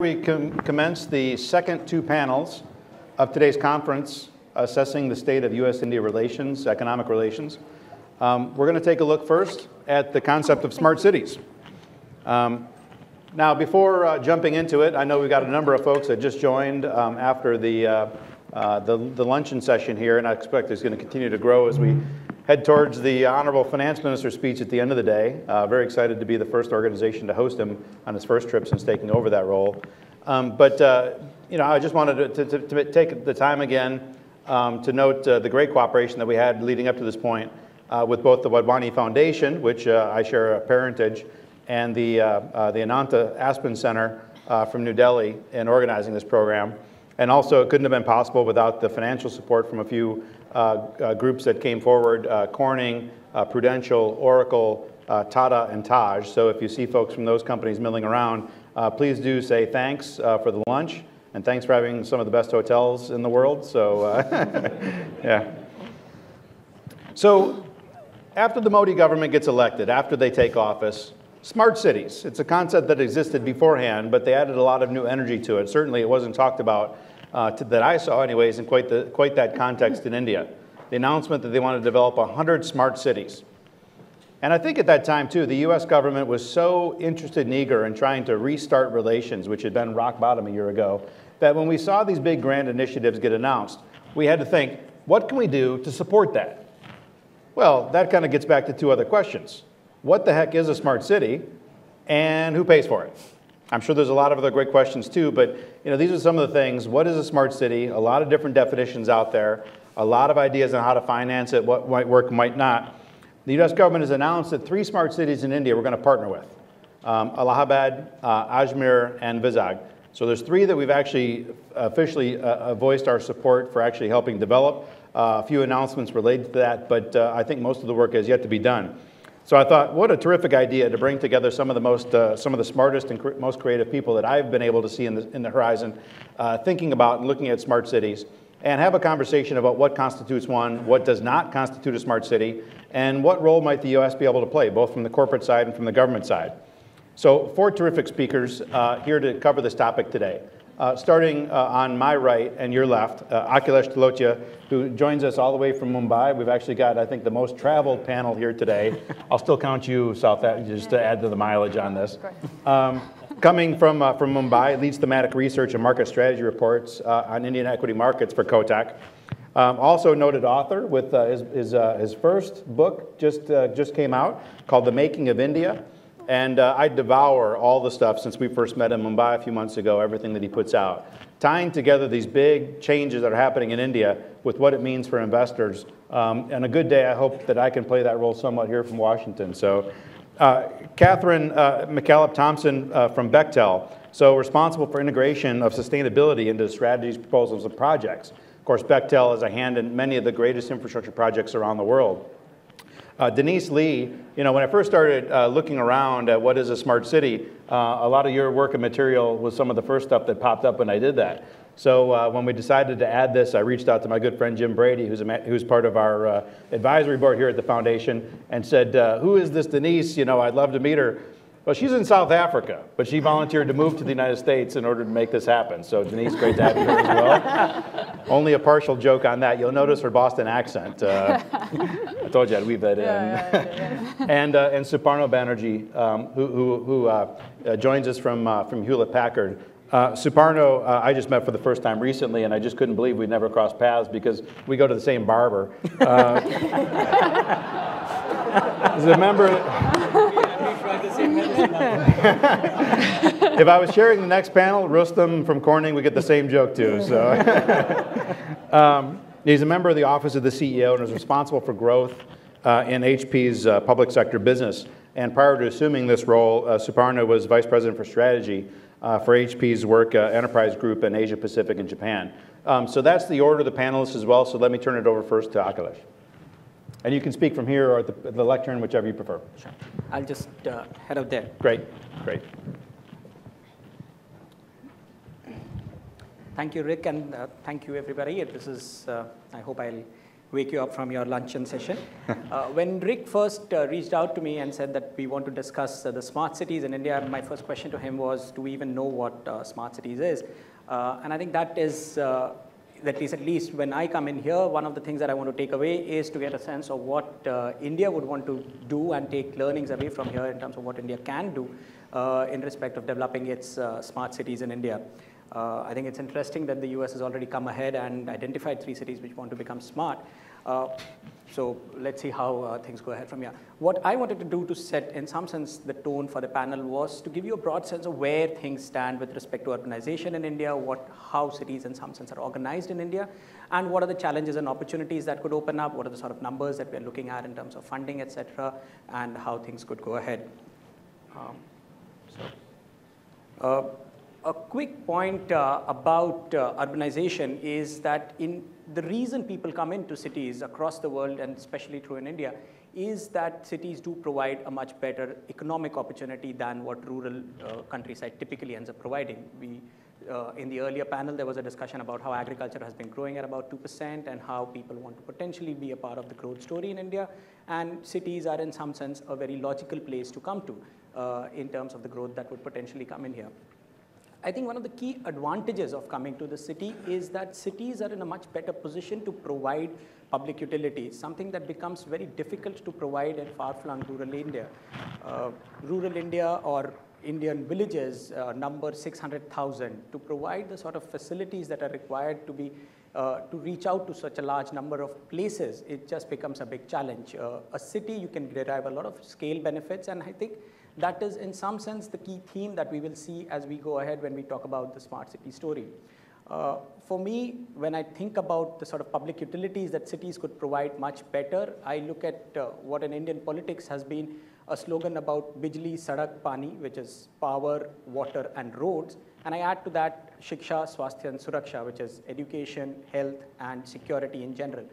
We commence the second two panels of today's conference, assessing the state of U.S.-India relations, economic relations. We're going to take a look first at the concept of smart cities. Now, before jumping into it, I know we've got a number of folks that just joined after the luncheon session here, and I expect it's going to continue to grow as we head towards the Honorable Finance Minister's speech at the end of the day. Very excited to be the first organization to host him on his first trip since taking over that role. You know, I just wanted to take the time again to note the great cooperation that we had leading up to this point with both the Wadhwani Foundation, which I share a parentage, and the Ananta Aspen Center from New Delhi in organizing this program. And also, it couldn't have been possible without the financial support from a few groups that came forward, Corning, Prudential, Oracle, Tata, and Taj. So if you see folks from those companies milling around, please do say thanks for the lunch, and thanks for having some of the best hotels in the world. So, yeah. So after the Modi government gets elected, after they take office, smart cities, it's a concept that existed beforehand, but they added a lot of new energy to it. Certainly it wasn't talked about, that I saw anyways, in quite that context in India. The announcement that they wanted to develop 100 smart cities. And I think at that time too, the US government was so interested and eager in trying to restart relations, which had been rock bottom a year ago, that when we saw these big grand initiatives get announced, we had to think, what can we do to support that? Well, that kind of gets back to two other questions. What the heck is a smart city, and who pays for it? I'm sure there's a lot of other great questions too, but you know, these are some of the things. What is a smart city? A lot of different definitions out there, a lot of ideas on how to finance it, what might work, might not. The US government has announced that 3 smart cities in India we're going to partner with, Allahabad, Ajmer, and Vizag. So there's 3 that we've actually officially voiced our support for actually helping develop. A few announcements related to that, but I think most of the work has yet to be done. So I thought, what a terrific idea to bring together some of the smartest and most creative people that I've been able to see in the horizon, thinking about and looking at smart cities, and have a conversation about what constitutes one, what does not constitute a smart city, and what role might the U.S. be able to play, both from the corporate side and from the government side. So 4 terrific speakers here to cover this topic today. Starting on my right and your left, Akhilesh Tilotia, who joins us all the way from Mumbai. We've actually got, I think, the most traveled panel here today. I'll still count you, South, just to add to the mileage on this. Coming from Mumbai, leads thematic research and market strategy reports on Indian equity markets for Kotak. Also noted author with his first book just came out, called The Making of India. And I devour all the stuff since we first met in Mumbai a few months ago, everything that he puts out. Tying together these big changes that are happening in India with what it means for investors. And a good day, I hope that I can play that role somewhat here from Washington. So Catherine McCallop-Thompson from Bechtel, so responsible for integration of sustainability into strategies, proposals, and projects. Of course, Bechtel has a hand in many of the greatest infrastructure projects around the world. Denise Lee, you know, when I first started looking around at what is a smart city, a lot of your work and material was some of the first stuff that popped up when I did that. So when we decided to add this, I reached out to my good friend Jim Brady, who's part of our advisory board here at the foundation, and said, who is this Denise? You know, I'd love to meet her. Well, she's in South Africa, but she volunteered to move to the United States in order to make this happen. So Denise, great to have you here as well. Only a partial joke on that. You'll notice her Boston accent. I told you I'd weave that in. Yeah. And Suparno Banerjee, who joins us from Hewlett-Packard. Suparno, I just met for the first time recently, and I just couldn't believe we'd never crossed paths because we go to the same barber. As a member... If I was sharing the next panel, Rustam from Corning would get the same joke too. So, he's a member of the office of the CEO and is responsible for growth in HP's public sector business. And prior to assuming this role, Suparno was vice president for strategy for HP's work enterprise group in Asia Pacific and Japan. So that's the order of the panelists as well. So let me turn it over first to Akhilesh. And you can speak from here or at the lectern, whichever you prefer. Sure. I'll just head out there. Great, great. Thank you, Rick, and thank you, everybody. This is, I hope I'll wake you up from your luncheon session. When Rick first reached out to me and said that we want to discuss the smart cities in India, my first question to him was, do we even know what smart cities is? And I think that is, at least when I come in here, one of the things that I want to take away is to get a sense of what India would want to do and take learnings away from here in terms of what India can do in respect of developing its smart cities in India. I think it's interesting that the US has already come ahead and identified 3 cities which want to become smart. So let's see how things go ahead from here. What I wanted to do to set, in some sense, the tone for the panel was to give you a broad sense of where things stand with respect to urbanization in India, how cities, in some sense, are organized in India, and what are the challenges and opportunities that could open up, what are the sort of numbers that we're looking at in terms of funding, et cetera, and how things could go ahead. A quick point about urbanization is that the reason people come into cities across the world, and especially true in India, is that cities do provide a much better economic opportunity than what rural countryside typically ends up providing. In the earlier panel, there was a discussion about how agriculture has been growing at about 2% and how people want to potentially be a part of the growth story in India. And cities are, in some sense, a very logical place to come to in terms of the growth that would potentially come in here. I think one of the key advantages of coming to the city is that cities are in a much better position to provide public utilities, something that becomes very difficult to provide in far-flung rural India. Rural India or Indian villages number 600,000. To provide the sort of facilities that are required to reach out to such a large number of places, it just becomes a big challenge. A city, you can derive a lot of scale benefits, and I think that is, in some sense, the key theme that we will see as we go ahead when we talk about the smart city story. For me, when I think about the sort of public utilities that cities could provide much better, I look at what in Indian politics has been a slogan about Bijli Sadak Pani, which is power, water, and roads. And I add to that Shiksha, Swasthya, Suraksha, which is education, health, and security in general.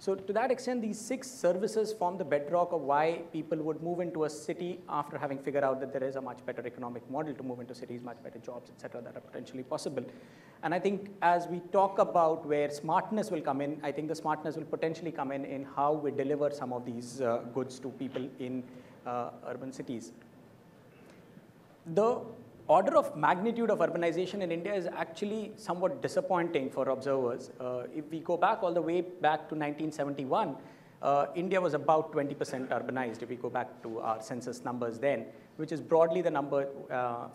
So to that extent, these 6 services form the bedrock of why people would move into a city after having figured out that there is a much better economic model to move into cities, much better jobs, et cetera, that are potentially possible. And I think as we talk about where smartness will come in, I think the smartness will potentially come in how we deliver some of these goods to people in urban cities. The order of magnitude of urbanization in India is actually somewhat disappointing for observers. If we go back all the way back to 1971, India was about 20% urbanized if we go back to our census numbers then, which is broadly the number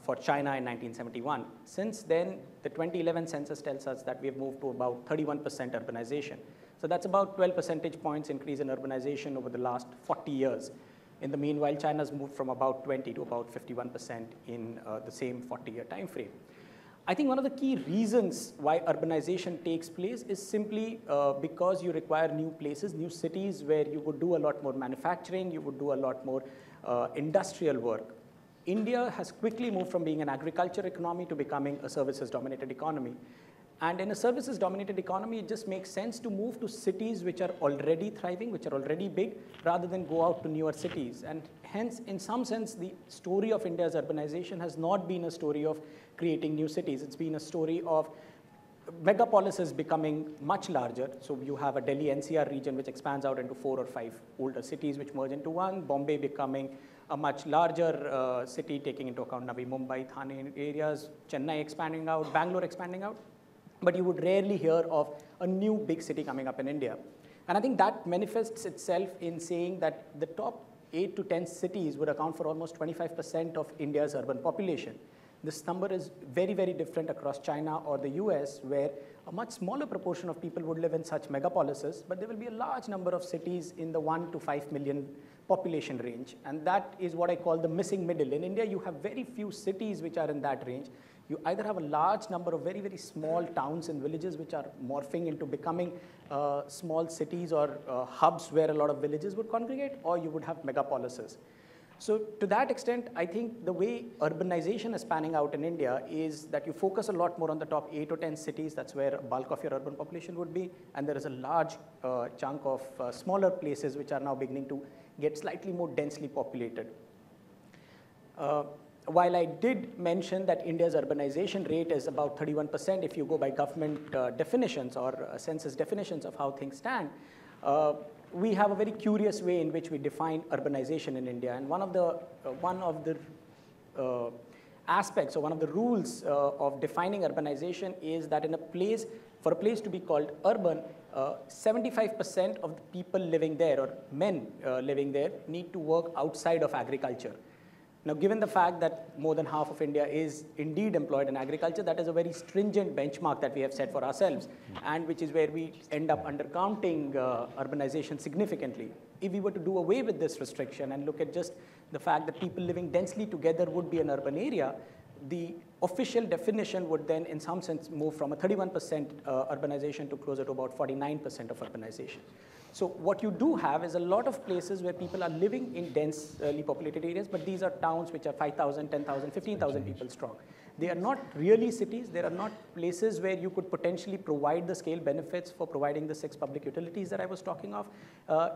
for China in 1971. Since then, the 2011 census tells us that we have moved to about 31% urbanization. So that's about 12 percentage points increase in urbanization over the last 40 years. In the meanwhile, China's moved from about 20 to about 51% in the same 40-year time frame. I think one of the key reasons why urbanization takes place is simply because you require new places, new cities where you would do a lot more manufacturing, you would do a lot more industrial work. India has quickly moved from being an agriculture economy to becoming a services-dominated economy. And in a services-dominated economy, it just makes sense to move to cities which are already thriving, which are already big, rather than go out to newer cities. And hence, in some sense, the story of India's urbanization has not been a story of creating new cities. It's been a story of megapolises becoming much larger. So you have a Delhi NCR region which expands out into 4 or 5 older cities which merge into one, Bombay becoming a much larger city, taking into account Navi Mumbai, Thane areas, Chennai expanding out, Bangalore expanding out. But you would rarely hear of a new big city coming up in India. And I think that manifests itself in saying that the top 8 to 10 cities would account for almost 25% of India's urban population. This number is very, very different across China or the US, where a much smaller proportion of people would live in such megapolises, but there will be a large number of cities in the 1 to 5 million population range. And that is what I call the missing middle. In India, you have very few cities which are in that range. You either have a large number of very, very small towns and villages which are morphing into becoming small cities or hubs where a lot of villages would congregate, or you would have megapolises. So to that extent, I think the way urbanization is panning out in India is that you focus a lot more on the top 8 or 10 cities. That's where a bulk of your urban population would be. And there is a large chunk of smaller places which are now beginning to get slightly more densely populated. While I did mention that India's urbanization rate is about 31% if you go by government definitions or census definitions of how things stand, We have a very curious way in which we define urbanization in India, and one of the aspects or one of the rules of defining urbanization is that for a place to be called urban, 75% of the people living there or men living there need to work outside of agriculture. Now, given the fact that more than half of India is indeed employed in agriculture, that is a very stringent benchmark that we have set for ourselves, and which is where we end up undercounting urbanization significantly. If we were to do away with this restriction and look at just the fact that people living densely together would be an urban area, the official definition would then, in some sense, move from a 31% urbanization to closer to about 49% of urbanization. So what you do have is a lot of places where people are living in densely populated areas, but these are towns which are 5,000, 10,000, 15,000 people strong. They are not really cities. They are not places where you could potentially provide the scale benefits for providing the 6 public utilities that I was talking of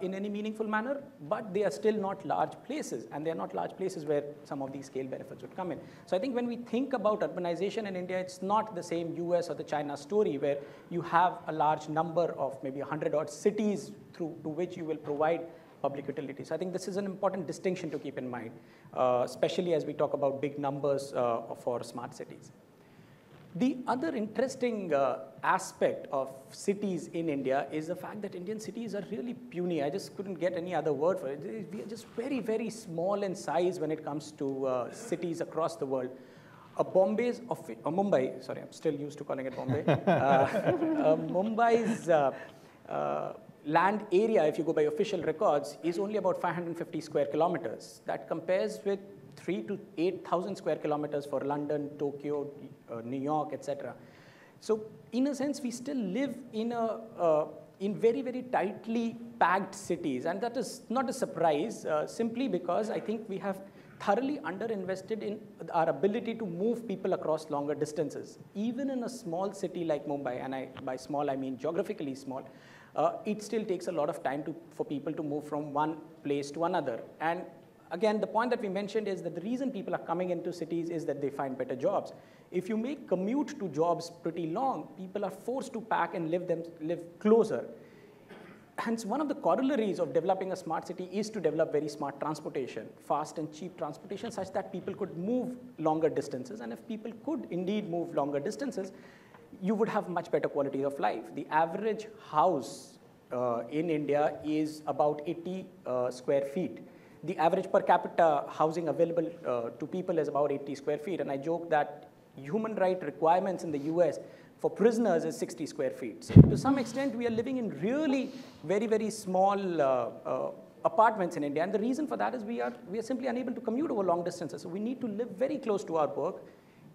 in any meaningful manner, but they are still not large places, and they are not large places where some of these scale benefits would come in. So I think when we think about urbanization in India, it's not the same US or the China story where you have a large number of maybe 100-odd cities through to which you will provide public utilities. So I think this is an important distinction to keep in mind, especially as we talk about big numbers for smart cities. The other interesting aspect of cities in India is the fact that Indian cities are really puny. I just couldn't get any other word for it. We are just very, very small in size when it comes to cities across the world. Mumbai, sorry, I'm still used to calling it Bombay. Mumbai's land area, if you go by official records, is only about 550 square kilometers. That compares with 3,000 to 8,000 square kilometers for London, Tokyo, New York, etc. So in a sense, we still live in very, very tightly packed cities. And that is not a surprise, simply because I think we have thoroughly underinvested in our ability to move people across longer distances. Even in a small city like Mumbai, and by small I mean geographically small, it still takes a lot of time for people to move from one place to another. And again, the point that we mentioned is that the reason people are coming into cities is that they find better jobs. If you make commute to jobs pretty long, people are forced to pack and live closer. Hence, one of the corollaries of developing a smart city is to develop very smart transportation, fast and cheap transportation, such that people could move longer distances. And if people could indeed move longer distances, you would have much better quality of life. The average house in India is about 80 square feet. The average per capita housing available to people is about 80 square feet. And I joke that human rights requirements in the US for prisoners is 60 square feet. So to some extent, we are living in really very, very small apartments in India. And the reason for that is we are simply unable to commute over long distances. So we need to live very close to our work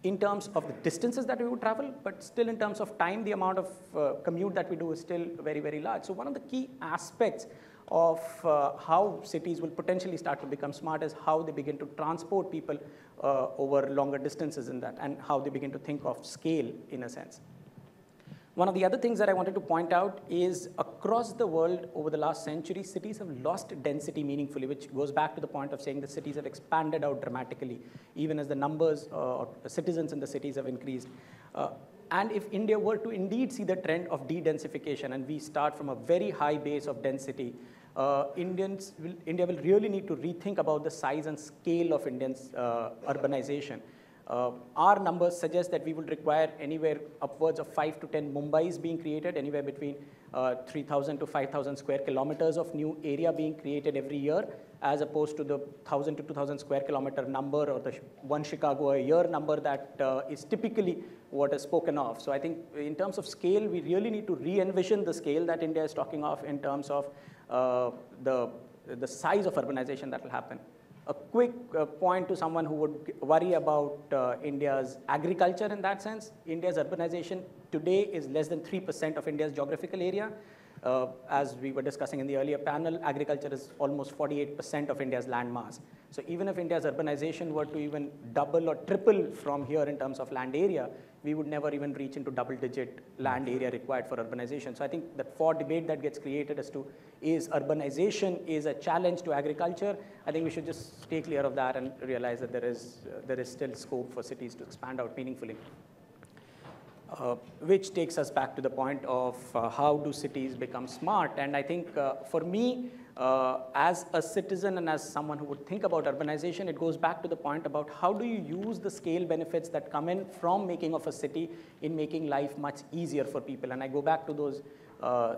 in terms of the distances that we would travel, but still in terms of time, the amount of commute that we do is still very, very large. So one of the key aspects of how cities will potentially start to become smart is how they begin to transport people over longer distances in that, and how they begin to think of scale in a sense. One of the other things that I wanted to point out is across the world over the last century, cities have lost density meaningfully, which goes back to the point of saying the cities have expanded out dramatically, even as the numbers of citizens in the cities have increased. And if India were to indeed see the trend of de-densification, and we start from a very high base of density, India will really need to rethink about the size and scale of India's urbanization. Our numbers suggest that we would require anywhere upwards of 5 to 10 Mumbais being created, anywhere between 3,000 to 5,000 square kilometers of new area being created every year, as opposed to the 1,000 to 2,000 square kilometer number or the one Chicago a year number that is typically what is spoken of. So I think in terms of scale, we really need to re-envision the scale that India is talking of in terms of the size of urbanization that will happen. A quick point to someone who would worry about India's agriculture in that sense. India's urbanization today is less than 3% of India's geographical area. As we were discussing in the earlier panel, agriculture is almost 48% of India's land mass. So even if India's urbanization were to even double or triple from here in terms of land area, we would never even reach into double-digit land area required for urbanization. So I think that for debate that gets created as to is urbanization is a challenge to agriculture, I think we should just stay clear of that and realize that there is still scope for cities to expand out meaningfully. which takes us back to the point of how do cities become smart. And I think for me, as a citizen and as someone who would think about urbanization, it goes back to the point about how do you use the scale benefits that come in from making of a city in making life much easier for people. And I go back to those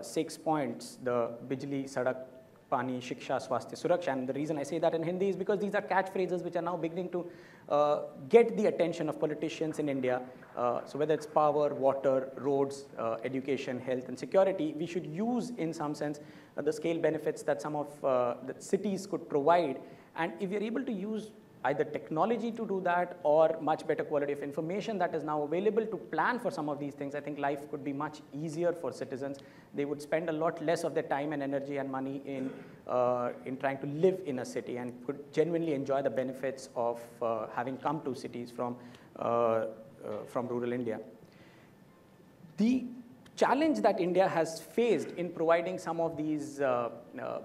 6 points, the Bijli, Sadak, Pani, Shiksha, Swasthya, Suraksha. And the reason I say that in Hindi is because these are catchphrases which are now beginning to get the attention of politicians in India. So whether it's power, water, roads, education, health, and security, we should use, in some sense, the scale benefits that some of the cities could provide. And if you're able to use either technology to do that or much better quality of information that is now available to plan for some of these things, I think life could be much easier for citizens. They would spend a lot less of their time and energy and money in trying to live in a city and could genuinely enjoy the benefits of having come to cities from rural India. The challenge that India has faced in providing some of these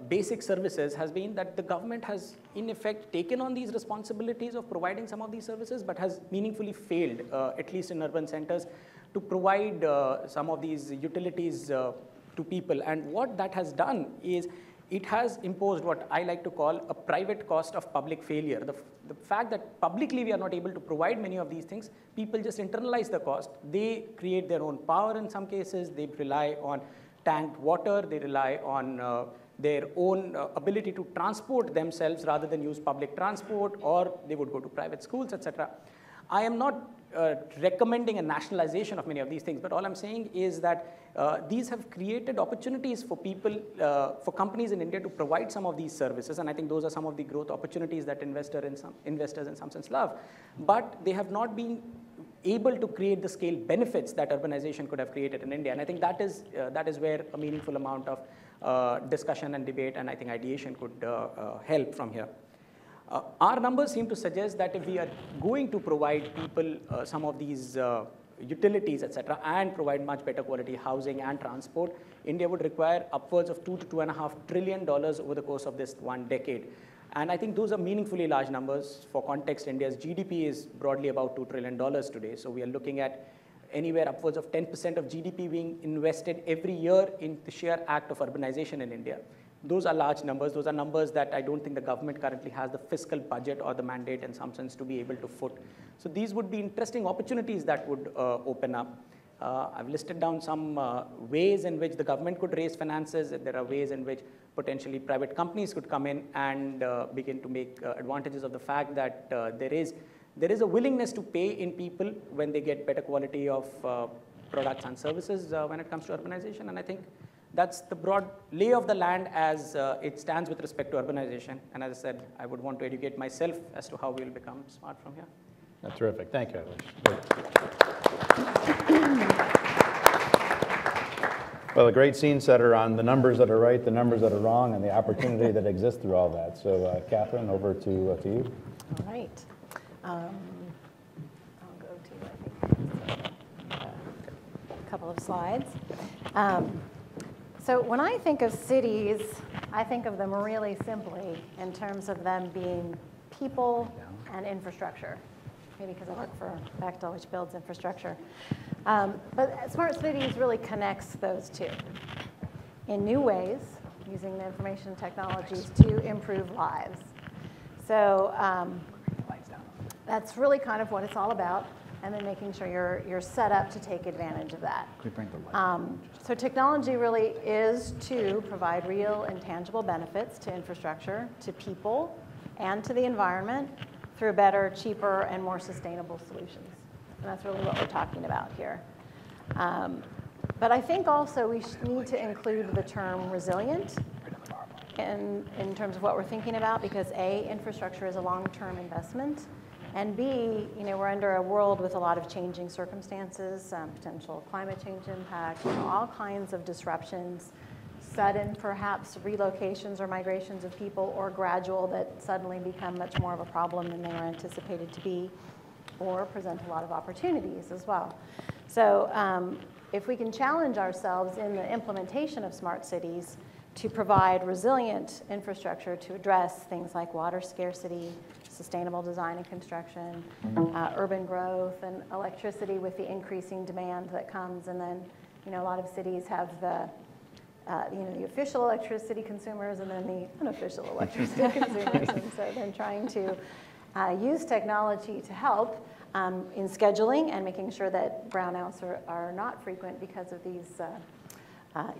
basic services has been that the government has, in effect, taken on these responsibilities of providing some of these services, but has meaningfully failed, at least in urban centers, to provide some of these utilities to people. And what that has done is it has imposed what I like to call a private cost of public failure. The fact that publicly we are not able to provide many of these things, people just internalize the cost. They create their own power in some cases. They rely on tanked water. They rely on their own ability to transport themselves rather than use public transport, or they would go to private schools, etc. I am not recommending a nationalization of many of these things, but all I'm saying is that these have created opportunities for people, for companies in India to provide some of these services, and I think those are some of the growth opportunities that investors in some sense love. But they have not been able to create the scale benefits that urbanization could have created in India, and I think that is where a meaningful amount of discussion and debate and I think ideation could help from here. Our numbers seem to suggest that if we are going to provide people some of these utilities, etc., and provide much better quality housing and transport, India would require upwards of $2 to $2.5 trillion over the course of this one decade. And I think those are meaningfully large numbers. For context, India's GDP is broadly about $2 trillion today. So we are looking at anywhere upwards of 10% of GDP being invested every year in the sheer act of urbanization in India. Those are large numbers. Those are numbers that I don't think the government currently has the fiscal budget or the mandate in some sense to be able to foot. So these would be interesting opportunities that would open up. I've listed down some ways in which the government could raise finances. There are ways in which potentially private companies could come in and begin to make advantages of the fact that there is a willingness to pay in people when they get better quality of products and services when it comes to urbanization. And I think that's the broad lay of the land as it stands with respect to urbanization. And as I said, I would want to educate myself as to how we'll become smart from here. That's terrific. Thank you, Akhilesh. Well, a great scene setter on the numbers that are right, the numbers that are wrong, and the opportunity that exists through all that. So, Catherine, over to you. All right. I'll go to, I think, a couple of slides. So when I think of cities, I think of them really simply in terms of them being people and infrastructure. Maybe because I work for Bechtel, which builds infrastructure. But smart cities really connects those two in new ways, using the information technologies to improve lives. So that's really kind of what it's all about, and then making sure you're set up to take advantage of that. So technology really is to provide real and tangible benefits to infrastructure, to people, and to the environment through better, cheaper, and more sustainable solutions. And that's really what we're talking about here. But I think also we need to include the term resilient in terms of what we're thinking about, because A, infrastructure is a long-term investment, and B, we're under a world with a lot of changing circumstances, potential climate change impact, all kinds of disruptions, sudden perhaps relocations or migrations of people, or gradual that suddenly become much more of a problem than they were anticipated to be, or present a lot of opportunities as well. So if we can challenge ourselves in the implementation of smart cities to provide resilient infrastructure to address things like water scarcity, sustainable design and construction, urban growth, and electricity with the increasing demand that comes. And then, you know, a lot of cities have the, you know, the official electricity consumers and then the unofficial electricity consumers. And so then trying to use technology to help in scheduling and making sure that brownouts are not frequent because of these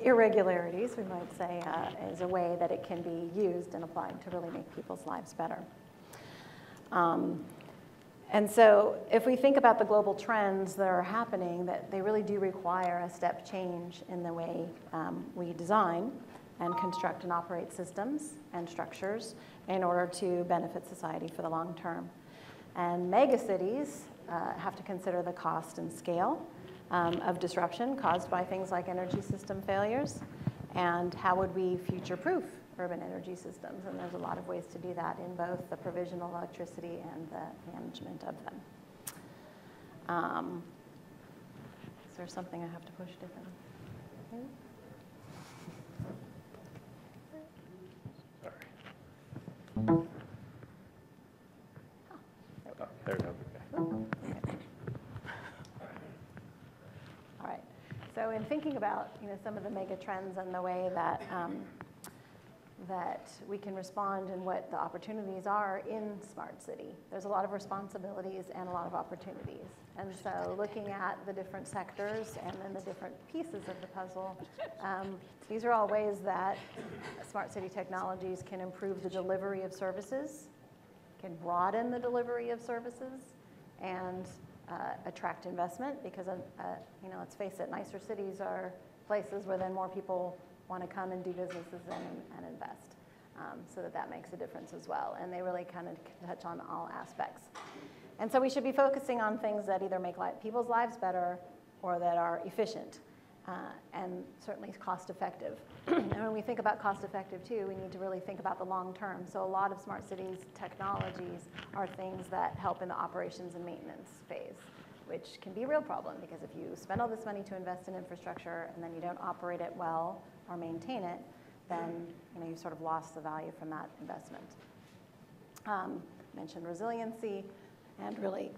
irregularities, we might say, as a way that it can be used and applied to really make people's lives better. And so if we think about the global trends that are happening, that they really do require a step change in the way we design and construct and operate systems and structures in order to benefit society for the long term. And megacities have to consider the cost and scale of disruption caused by things like energy system failures, and how would we future-proof urban energy systems. And there's a lot of ways to do that in both the provision of electricity and the management of them. Is there something I have to push differently? Okay. Sorry. Oh, there we go. All right. So in thinking about, you know, some of the mega trends and the way that that we can respond and what the opportunities are in Smart City. There's a lot of responsibilities and a lot of opportunities. And so looking at the different sectors and then the different pieces of the puzzle, these are all ways that Smart City technologies can improve the delivery of services, can broaden the delivery of services, and attract investment because, you know, let's face it, nicer cities are places where then more people want to come and do businesses and invest, so that that makes a difference as well. And they really kind of touch on all aspects. And so we should be focusing on things that either make people's lives better or that are efficient and certainly cost effective. And when we think about cost effective too, we need to really think about the long term. So a lot of smart cities technologies are things that help in the operations and maintenance phase, which can be a real problem because if you spend all this money to invest in infrastructure and then you don't operate it well or maintain it, then you know, you've sort of lost the value from that investment. I mentioned resiliency and really,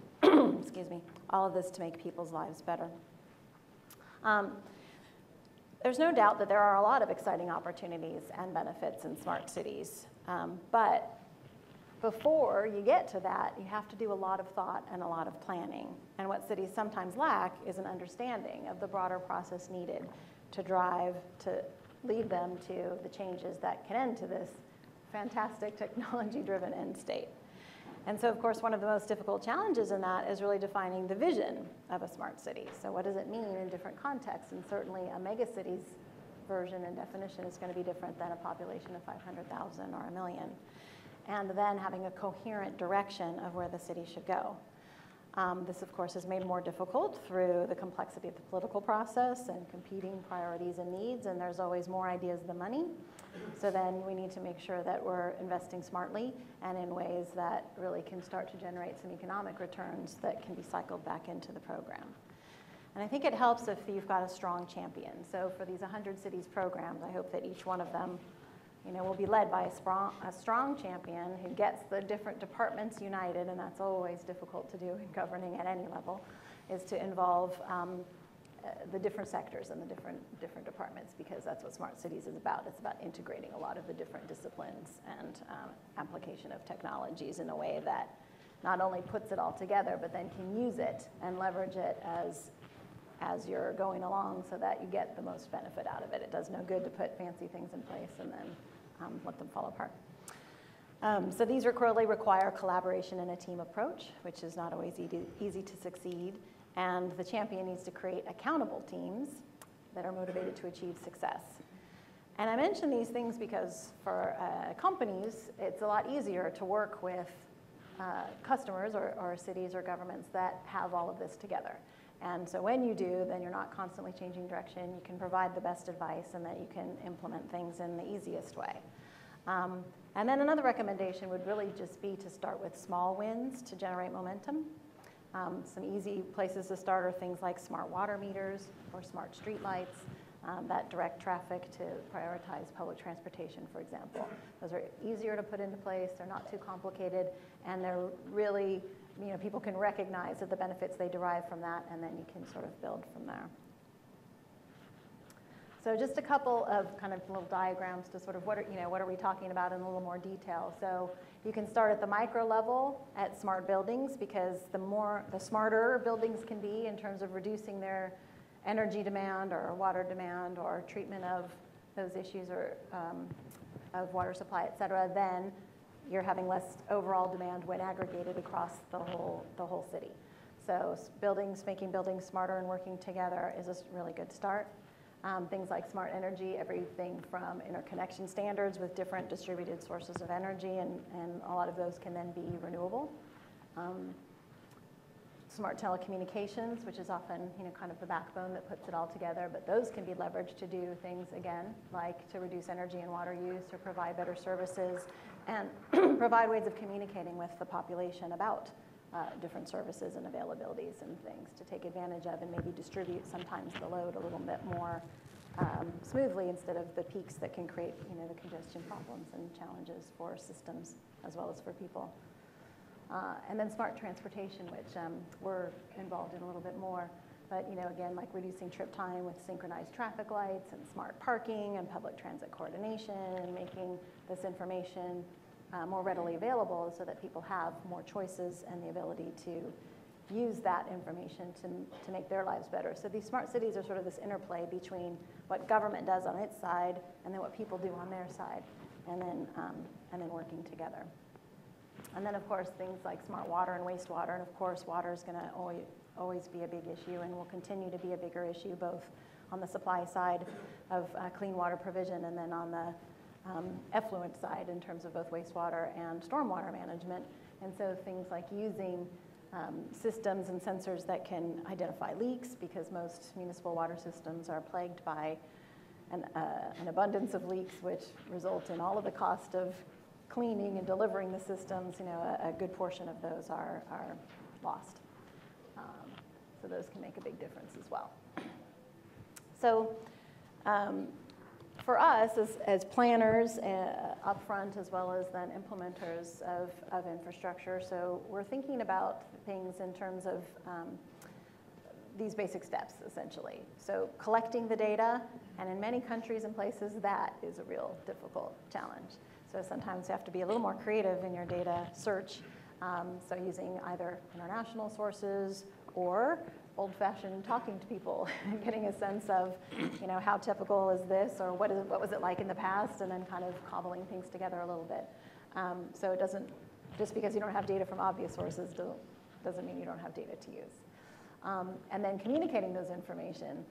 excuse me, all of this to make people's lives better. There's no doubt that there are a lot of exciting opportunities and benefits in smart cities, but before you get to that, you have to do a lot of thought and a lot of planning. And what cities sometimes lack is an understanding of the broader process needed to lead them to the changes that can end to this fantastic technology-driven end state. And so, of course, one of the most difficult challenges in that is really defining the vision of a smart city. So what does it mean in different contexts? And certainly a megacity's version and definition is going to be different than a population of 500,000 or a million. And then having a coherent direction of where the city should go. This, of course, is made more difficult through the complexity of the political process and competing priorities and needs, and there's always more ideas than money. So then we need to make sure that we're investing smartly and in ways that really can start to generate some economic returns that can be cycled back into the program. And I think it helps if you've got a strong champion. So for these 100 cities programs, I hope that each one of them, you know, will be led by a strong champion who gets the different departments united, and that's always difficult to do in governing at any level, is to involve the different sectors and the different departments, because that's what Smart Cities is about. It's about integrating a lot of the different disciplines and application of technologies in a way that not only puts it all together, but then can use it and leverage it as you're going along so that you get the most benefit out of it. It does no good to put fancy things in place and then let them fall apart. So these really require collaboration and a team approach, which is not always easy to succeed. And the champion needs to create accountable teams that are motivated to achieve success. And I mention these things because for companies, it's a lot easier to work with customers or cities or governments that have all of this together. And so when you do, then you're not constantly changing direction. You can provide the best advice and that you can implement things in the easiest way. And then another recommendation would really just be to start with small wins to generate momentum. Some easy places to start are things like smart water meters or smart street lights, that direct traffic to prioritize public transportation, for example. Those are easier to put into place, they're not too complicated, and they're really, people can recognize that the benefits they derive from that, and then you can sort of build from there. So just a couple of kind of little diagrams to sort of what are we talking about in a little more detail. So you can start at the micro level at smart buildings, because the smarter buildings can be in terms of reducing their energy demand or water demand or treatment of those issues or of water supply, et cetera, then you're having less overall demand when aggregated across the whole city. So making buildings smarter and working together is a really good start. Things like smart energy, everything from interconnection standards with different distributed sources of energy, and a lot of those can then be renewable. Smart telecommunications, which is often kind of the backbone that puts it all together, but those can be leveraged to do things, again, like to reduce energy and water use or provide better services and provide ways of communicating with the population about different services and availabilities and things to take advantage of, and maybe distribute sometimes the load a little bit more smoothly instead of the peaks that can create the congestion problems and challenges for systems as well as for people. And then smart transportation, which we're involved in a little bit more, but again, like reducing trip time with synchronized traffic lights and smart parking and public transit coordination, and making this information more readily available so that people have more choices and the ability to use that information to make their lives better. So these smart cities are sort of this interplay between what government does on its side and then what people do on their side, and then working together. And then, of course, things like smart water and wastewater, and of course water is going to always be a big issue and will continue to be a bigger issue, both on the supply side of clean water provision and then on the effluent side in terms of both wastewater and stormwater management. And so things like using systems and sensors that can identify leaks, because most municipal water systems are plagued by an abundance of leaks, which result in all of the cost of cleaning and delivering the systems. A good portion of those are lost. So those can make a big difference as well. So for us, as planners upfront as well as then implementers of infrastructure, so we're thinking about things in terms of these basic steps, essentially. So collecting the data, and in many countries and places, that is a real difficult challenge. So sometimes you have to be a little more creative in your data search, so using either international sources or old-fashioned talking to people and getting a sense of, how typical is this, or what was it like in the past, and then kind of cobbling things together a little bit. So it doesn't, just because you don't have data from obvious sources doesn't mean you don't have data to use. And then communicating those information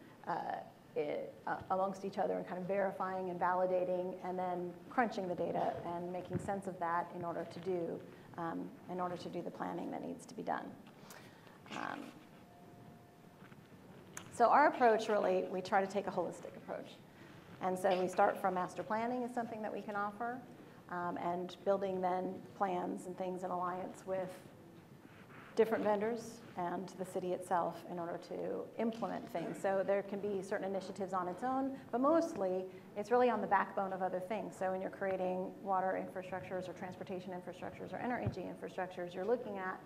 amongst each other, and kind of verifying and validating, and then crunching the data and making sense of that in order to do the planning that needs to be done. So our approach, really, we try to take a holistic approach. And so we start from master planning is something that we can offer, and building then plans and things in alliance with different vendors and the city itself in order to implement things. So there can be certain initiatives on its own, but mostly it's really on the backbone of other things. So when you're creating water infrastructures or transportation infrastructures or energy infrastructures, you're looking at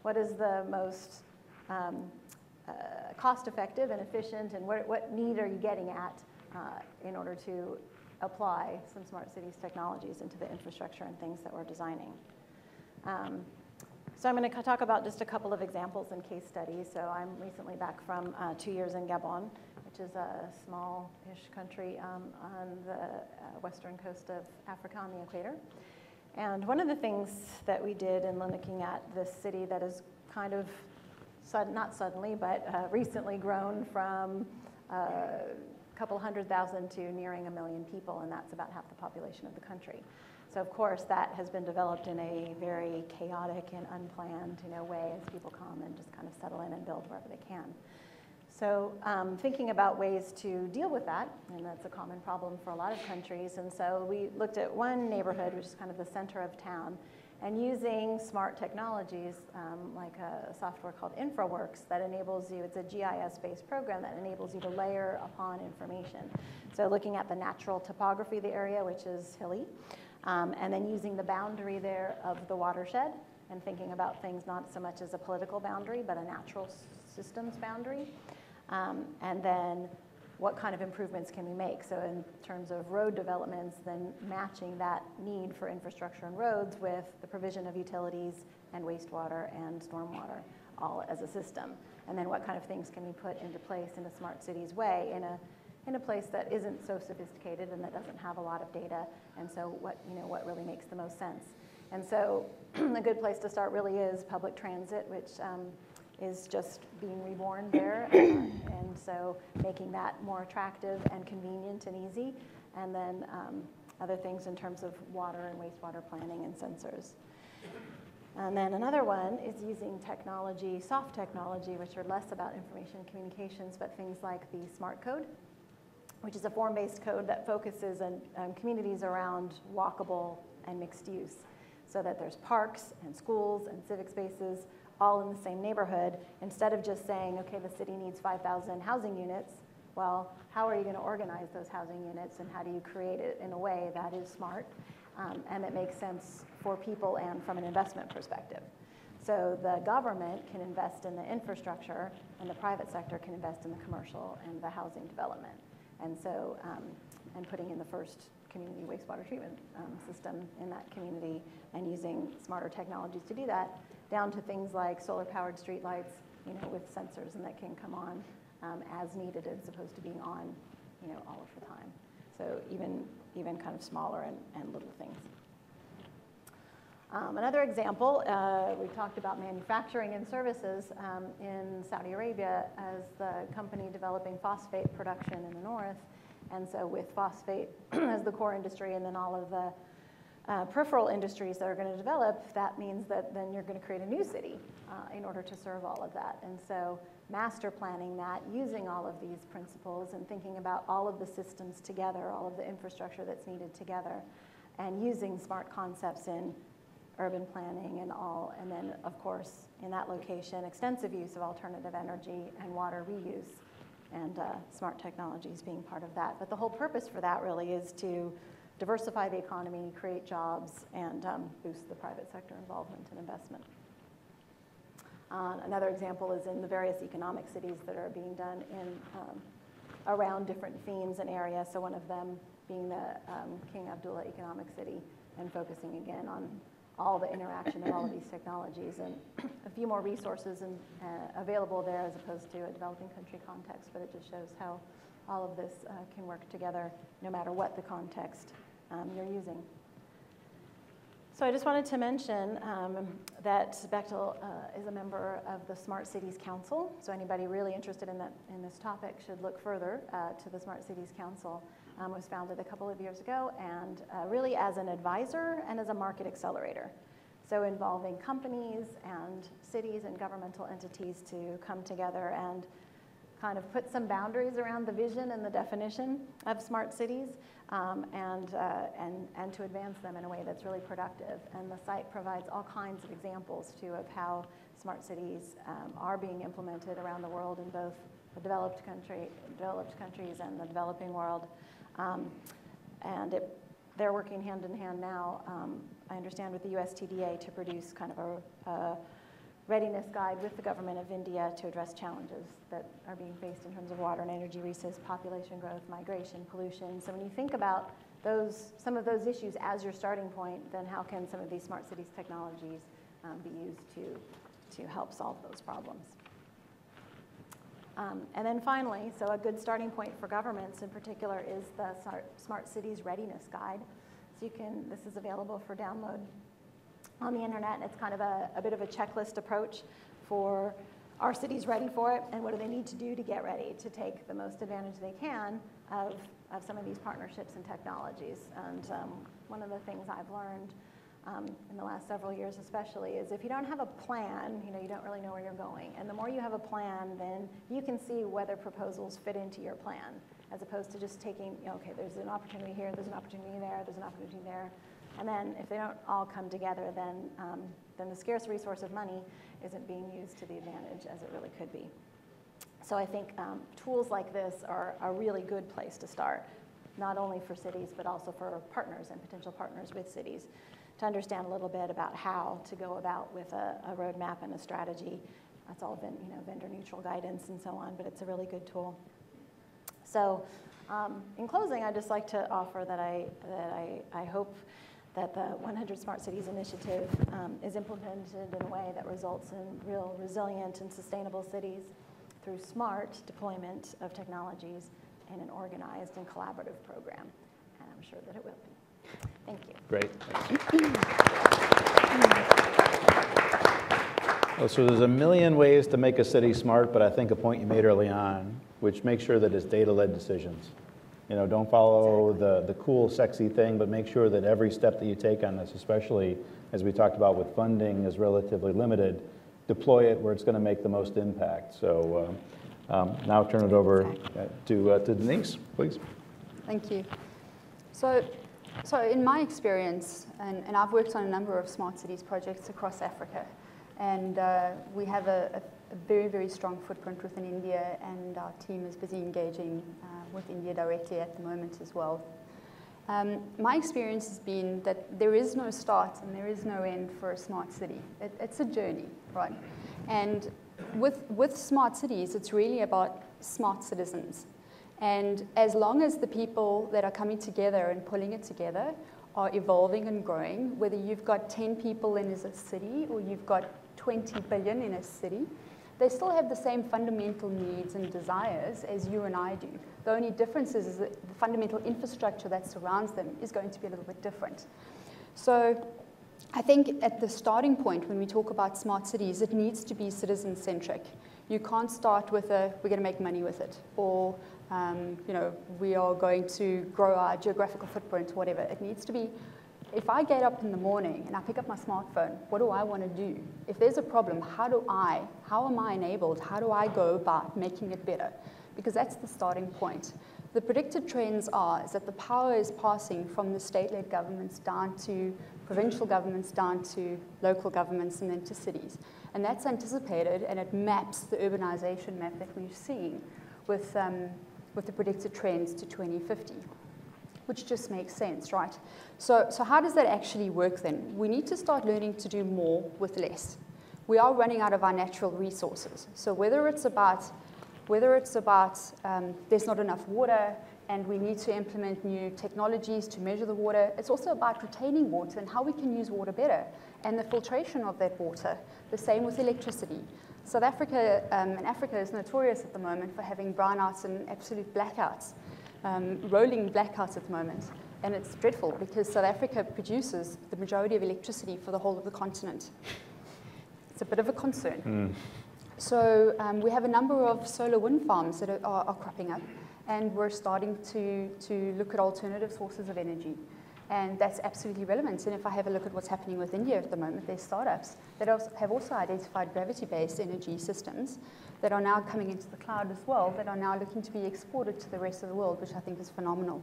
what is the most cost-effective and efficient, and what need are you getting at in order to apply some smart cities technologies into the infrastructure and things that we're designing. So I'm going to talk about just a couple of examples and case studies. So I'm recently back from 2 years in Gabon, which is a small-ish country on the western coast of Africa on the equator. And one of the things that we did in looking at this city that is kind of not suddenly, but recently grown from a couple 100,000 to nearing 1 million people, and that's about half the population of the country. So of course that has been developed in a very chaotic and unplanned way, as people come and just kind of settle in and build wherever they can. So thinking about ways to deal with that, and that's a common problem for a lot of countries, and so we looked at one neighborhood, which is kind of the center of town, and using smart technologies like a software called InfraWorks that enables you, it's a GIS-based program that enables you to layer upon information. So looking at the natural topography of the area, which is hilly, and then using the boundary there of the watershed and thinking about things not so much as a political boundary, but a natural systems boundary. And then what kind of improvements can we make? So in terms of road developments, then matching that need for infrastructure and roads with the provision of utilities and wastewater and stormwater, all as a system. And then what kind of things can we put into place in a smart cities way in a place that isn't so sophisticated and that doesn't have a lot of data? And so what really makes the most sense? And so a good place to start really is public transit, which is just being reborn there. And so making that more attractive and convenient and easy. And then other things in terms of water and wastewater planning and sensors. And then another one is using technology, soft technology, which are less about information communications, but things like the smart code, which is a form-based code that focuses on communities around walkable and mixed use, so that there's parks and schools and civic spaces all in the same neighborhood, instead of just saying, okay, the city needs 5,000 housing units. Well, how are you going to organize those housing units, and how do you create it in a way that is smart and that makes sense for people and from an investment perspective? So the government can invest in the infrastructure, and the private sector can invest in the commercial and the housing development. And so, and putting in the first community wastewater treatment system in that community and using smarter technologies to do that, down to things like solar-powered streetlights, with sensors, and that can come on as needed as opposed to being on, all of the time. So even kind of smaller and little things. Another example, we've talked about manufacturing and services in Saudi Arabia as the company developing phosphate production in the north. And so with phosphate as the core industry, and then all of the peripheral industries that are going to develop, that means that then you're going to create a new city in order to serve all of that. And so master planning that, using all of these principles and thinking about all of the systems together, all of the infrastructure that's needed together, and using smart concepts in urban planning and all. And then, of course, in that location, extensive use of alternative energy and water reuse, and smart technologies being part of that. But the whole purpose for that really is to diversify the economy, create jobs, and boost the private sector involvement and investment. Another example is in the various economic cities that are being done in, around different themes and areas. So one of them being the King Abdullah Economic City, and focusing again on all the interaction of all of these technologies, and a few more resources and, available there as opposed to a developing country context, but it just shows how all of this can work together no matter what the context you're using. So I just wanted to mention that Bechtel is a member of the Smart Cities Council, so anybody really interested in this topic should look further to the Smart Cities Council. Was founded a couple of years ago, and really as an advisor and as a market accelerator. So involving companies and cities and governmental entities to come together and kind of put some boundaries around the vision and the definition of smart cities, and to advance them in a way that's really productive. And the site provides all kinds of examples too of how smart cities are being implemented around the world in both the developed countries and the developing world. And they're working hand in hand now, I understand, with the USTDA to produce kind of a readiness guide with the government of India to address challenges that are being faced in terms of water and energy resources, population growth, migration, pollution. So when you think about those, some of those issues as your starting point, then how can some of these smart cities technologies be used to help solve those problems? And then finally, so a good starting point for governments in particular is the Smart Cities Readiness Guide. So you can, this is available for download on the internet, and it's kind of a bit of a checklist approach for are cities ready for it, and what do they need to do to get ready to take the most advantage they can of some of these partnerships and technologies. And one of the things I've learned in the last several years especially is if you don't have a plan, you don't really know where you're going. And the more you have a plan, then you can see whether proposals fit into your plan, as opposed to just taking, okay, there's an opportunity here, there's an opportunity there, And then if they don't all come together, then the scarce resource of money isn't being used to the advantage as it really could be. So I think tools like this are a really good place to start, not only for cities, but also for partners and potential partners with cities, to understand a little bit about how to go about with a roadmap and a strategy. That's all been, vendor neutral guidance and so on, but it's a really good tool. So in closing, I'd just like to offer that I hope that the 100 Smart Cities Initiative is implemented in a way that results in real resilient and sustainable cities through smart deployment of technologies in an organized and collaborative program. And I'm sure that it will be. Thank you. Great. Well, so there's a million ways to make a city smart, but I think a point you made early on, which make sure that it's data-led decisions. Don't follow the cool, sexy thing, but make sure that every step that you take on this, especially as we talked about with funding is relatively limited, deploy it where it's going to make the most impact. So now turn it over to Denise, please. Thank you. So in my experience, and I've worked on a number of smart cities projects across Africa, and we have a very, very strong footprint within India, and our team is busy engaging with India directly at the moment as well. My experience has been that there is no start and there is no end for a smart city. It's a journey, right? And with smart cities, it's really about smart citizens. And as long as the people that are coming together and pulling it together are evolving and growing, whether you've got 10 people in a city or you've got 20 billion in a city, they still have the same fundamental needs and desires as you and I do. The only difference is that the fundamental infrastructure that surrounds them is going to be a little bit different. So I think at the starting point when we talk about smart cities, it needs to be citizen-centric. You can't start with we're going to make money with it, or we are going to grow our geographical footprint, whatever. It needs to be, if I get up in the morning and I pick up my smartphone, what do I want to do? If there's a problem, how am I enabled? How do I go about making it better? Because that's the starting point. The predicted trends is that the power is passing from the state-led governments down to provincial governments, down to local governments, and then to cities. And that's anticipated, and it maps the urbanization map that we're seeing with the predicted trends to 2050. Which just makes sense, right? So how does that actually work then? We need to start learning to do more with less. We are running out of our natural resources. So whether it's about there's not enough water and we need to implement new technologies to measure the water, it's also about retaining water and how we can use water better and the filtration of that water. The same with electricity. South Africa and Africa is notorious at the moment for having brownouts and absolute blackouts. Rolling blackouts at the moment, and it's dreadful because South Africa produces the majority of electricity for the whole of the continent. It's a bit of a concern. So we have a number of solar wind farms that are cropping up, and we're starting to look at alternative sources of energy, and that's absolutely relevant. And if I have a look at what's happening with India at the moment, there's startups that have also identified gravity-based energy systems that are now coming into the cloud as well, that are now looking to be exported to the rest of the world, which I think is phenomenal.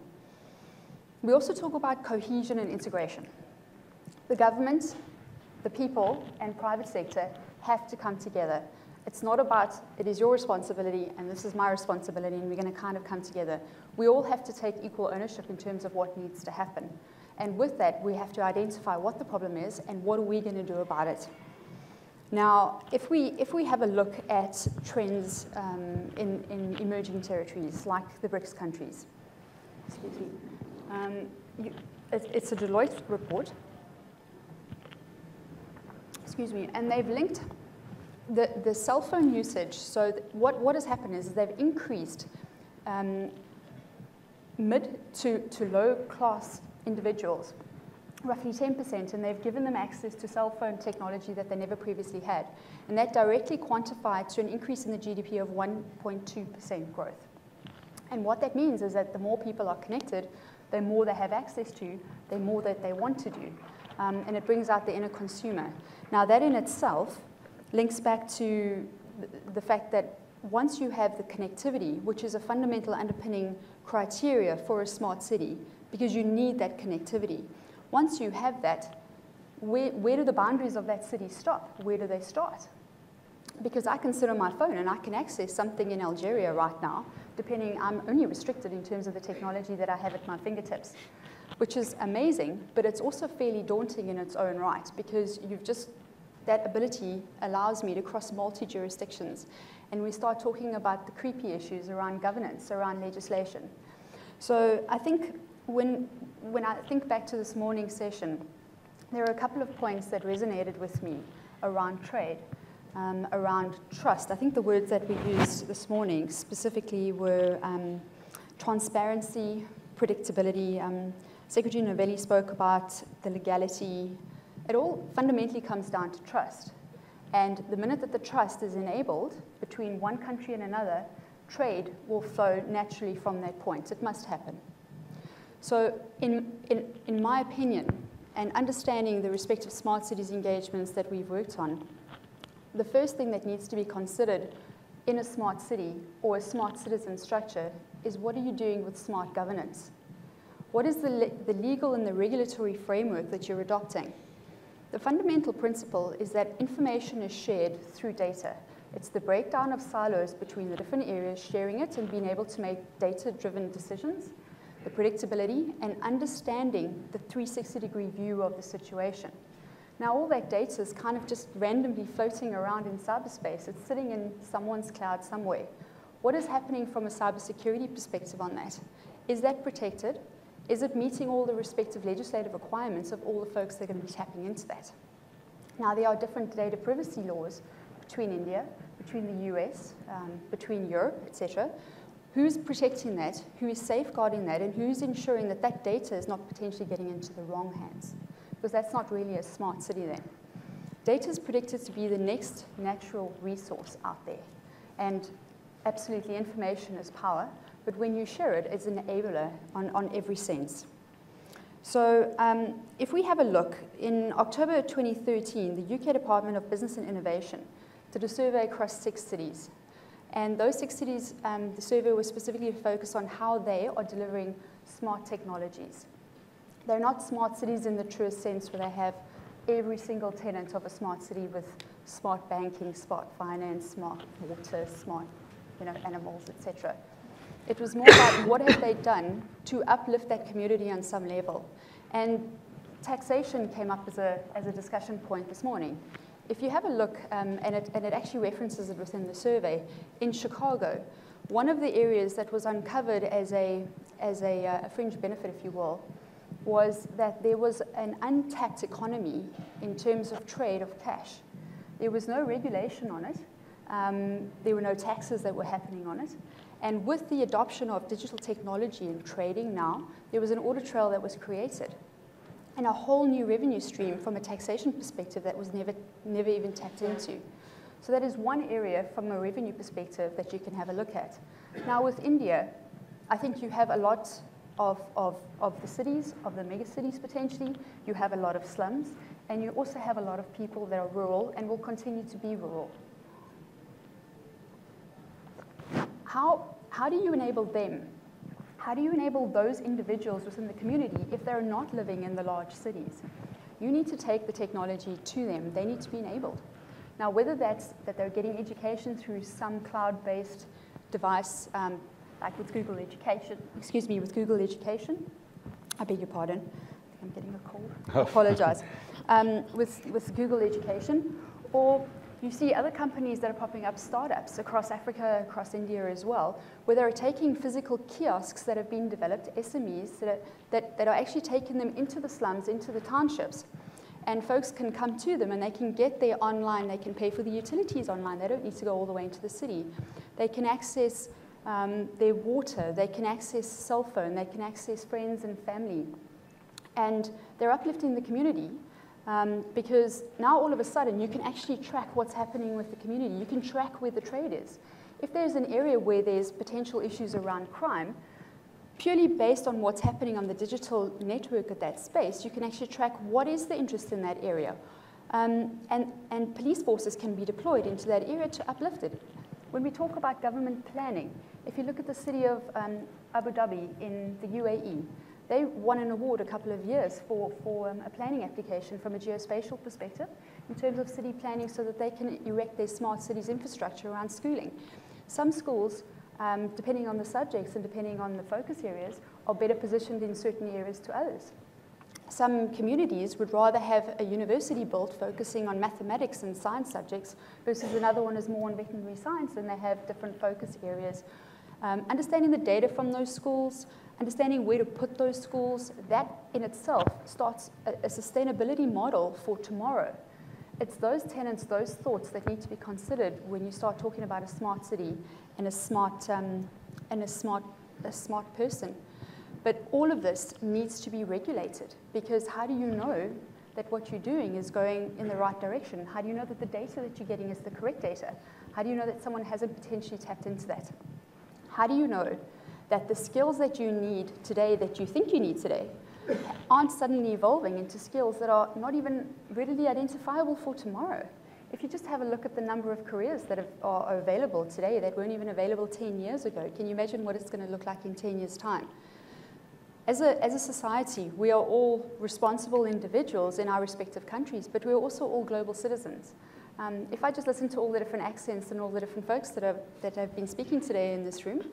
We also talk about cohesion and integration. The government, the people, and private sector have to come together. It's not about, it is your responsibility, and this is my responsibility, and we're going to kind of come together. We all have to take equal ownership in terms of what needs to happen. And with that, we have to identify what the problem is and what are we going to do about it. Now, if we have a look at trends in emerging territories like the BRICS countries, excuse me, it's a Deloitte report, excuse me, and they've linked the cell phone usage. So what has happened is they've increased mid to low class individuals roughly 10%, and they've given them access to cell phone technology that they never previously had. And that directly quantified to an increase in the GDP of 1.2% growth. And what that means is that the more people are connected, the more they have access to, the more that they want to do. And it brings out the inner consumer. Now that in itself links back to the fact that once you have the connectivity, which is a fundamental underpinning criteria for a smart city, because you need that connectivity. Once you have that, where do the boundaries of that city stop? Where do they start? Because I can sit on my phone and I can access something in Algeria right now, depending, I'm only restricted in terms of the technology that I have at my fingertips, which is amazing, but it's also fairly daunting in its own right, because you've just, that ability allows me to cross multi-jurisdictions, and we start talking about the creepy issues around governance, around legislation. So I think when I think back to this morning's session, there are a couple of points that resonated with me around trade. Around trust. I think the words that we used this morning specifically were transparency, predictability. Secretary Novelli spoke about the legality. It all fundamentally comes down to trust. And the minute that the trust is enabled between one country and another, trade will flow naturally from that point. It must happen. So in my opinion, and understanding the respective smart cities engagements that we've worked on, the first thing that needs to be considered in a smart city or a smart citizen structure is, what are you doing with smart governance? What is the legal and the regulatory framework that you're adopting? The fundamental principle is that information is shared through data. It's the breakdown of silos between the different areas, sharing it and being able to make data-driven decisions, the predictability, and understanding the 360-degree view of the situation. Now, all that data is kind of just randomly floating around in cyberspace. It's sitting in someone's cloud somewhere. What is happening from a cybersecurity perspective on that? Is that protected? Is it meeting all the respective legislative requirements of all the folks that are going to be tapping into that? Now, there are different data privacy laws between India, between the US, between Europe, etc. Who's protecting that? Who is safeguarding that? And who's ensuring that that data is not potentially getting into the wrong hands? Because that's not really a smart city then. Data is predicted to be the next natural resource out there. And absolutely, information is power, but when you share it, it's an enabler on every sense. So if we have a look, in October 2013, the UK Department of Business and Innovation did a survey across 6 cities. And those 6 cities, the survey was specifically focused on how they are delivering smart technologies. They're not smart cities in the truest sense, where they have every single tenant of a smart city with smart banking, smart finance, smart water, smart animals, etc. It was more about what have they done to uplift that community on some level. And taxation came up as a discussion point this morning. If you have a look, and it actually references it within the survey, in Chicago, one of the areas that was uncovered as a fringe benefit, if you will, was that there was an untapped economy in terms of trade of cash. There was no regulation on it. There were no taxes that were happening on it. And with the adoption of digital technology and trading now, there was an order trail that was created and a whole new revenue stream from a taxation perspective that was never even tapped into. So that is one area from a revenue perspective that you can have a look at. Now with India, I think you have a lot of the cities, of the mega cities potentially. You have a lot of slums, and you also have a lot of people that are rural and will continue to be rural. How do you enable them? How do you enable those individuals within the community if they're not living in the large cities? You need to take the technology to them. They need to be enabled. Now, whether that's that they're getting education through some cloud-based device, like with Google Education, I beg your pardon, I think I'm getting a call, I apologize, with Google Education, or you see other companies that are popping up, startups across Africa, across India as well, where they're taking physical kiosks that have been developed, SMEs, that are actually taking them into the slums, into the townships, and folks can come to them and they can get there online, they can pay for the utilities online, they don't need to go all the way into the city. They can access their water, they can access cell phone, they can access friends and family. And they're uplifting the community because now all of a sudden you can actually track what's happening with the community. You can track where the trade is. If there's an area where there's potential issues around crime, purely based on what's happening on the digital network at that space, you can actually track what is the interest in that area. And police forces can be deployed into that area to uplift it. When we talk about government planning, if you look at the city of Abu Dhabi in the UAE, They won an award a couple of years for a planning application from a geospatial perspective in terms of city planning so that they can erect their smart cities infrastructure around schooling. Some schools, depending on the subjects and depending on the focus areas, are better positioned in certain areas to others. Some communities would rather have a university built focusing on mathematics and science subjects versus another one is more on veterinary science, and they have different focus areas. Understanding the data from those schools, understanding where to put those schools, that in itself starts a sustainability model for tomorrow. It's those tenets, those thoughts that need to be considered when you start talking about a smart city and a smart person. But all of this needs to be regulated, because how do you know that what you're doing is going in the right direction? How do you know that the data that you're getting is the correct data? How do you know that someone hasn't potentially tapped into that? How do you know that the skills that you need today, that you think you need today, aren't suddenly evolving into skills that are not even readily identifiable for tomorrow? If you just have a look at the number of careers that are available today that weren't even available 10 years ago, can you imagine what it's going to look like in 10 years' time? As a society, we are all responsible individuals in our respective countries, but we're also all global citizens. If I just listen to all the different accents and all the different folks that have been speaking today in this room,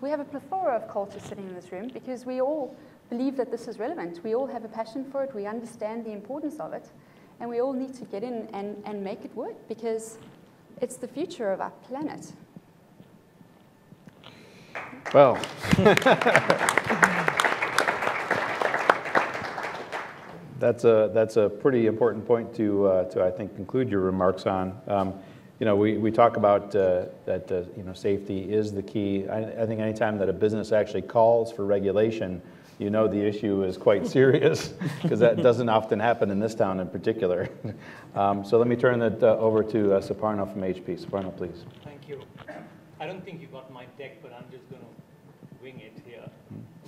we have a plethora of cultures sitting in this room because we all believe that this is relevant. We all have a passion for it, we understand the importance of it, and we all need to get in and make it work because it's the future of our planet. Well. That's a pretty important point to I think conclude your remarks on. We talk about that safety is the key. I think anytime that a business actually calls for regulation, the issue is quite serious, because that doesn't often happen in this town in particular. So let me turn that over to Suparno from HP. Suparno, please. Thank you. I don't think you got my deck, but I'm just going to wing it here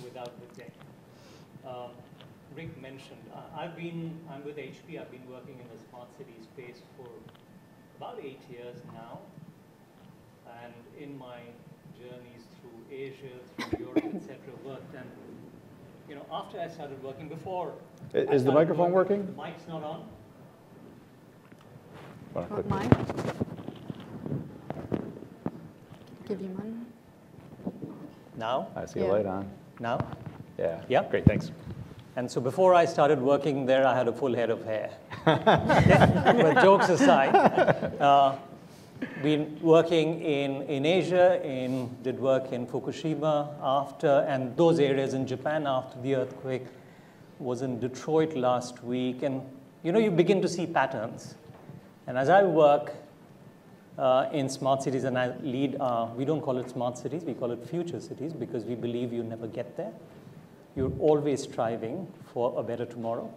without the deck. Rick mentioned, I'm with HP, I've been working in the smart city space for about 8 years now. And in my journeys through Asia, through Europe, etc., worked. And, after I started working before... Is the microphone working? The mic's not on. Want mine? Give you mine. Now? I see a light on. Now? Yeah. Yeah. Great, thanks. And so before I started working there, I had a full head of hair. But jokes aside, been working in Asia, did work in Fukushima after, and those areas in Japan after the earthquake, was in Detroit last week. And you begin to see patterns. And as I work in smart cities and I lead, we don't call it smart cities, we call it future cities, because we believe you never get there. You're always striving for a better tomorrow.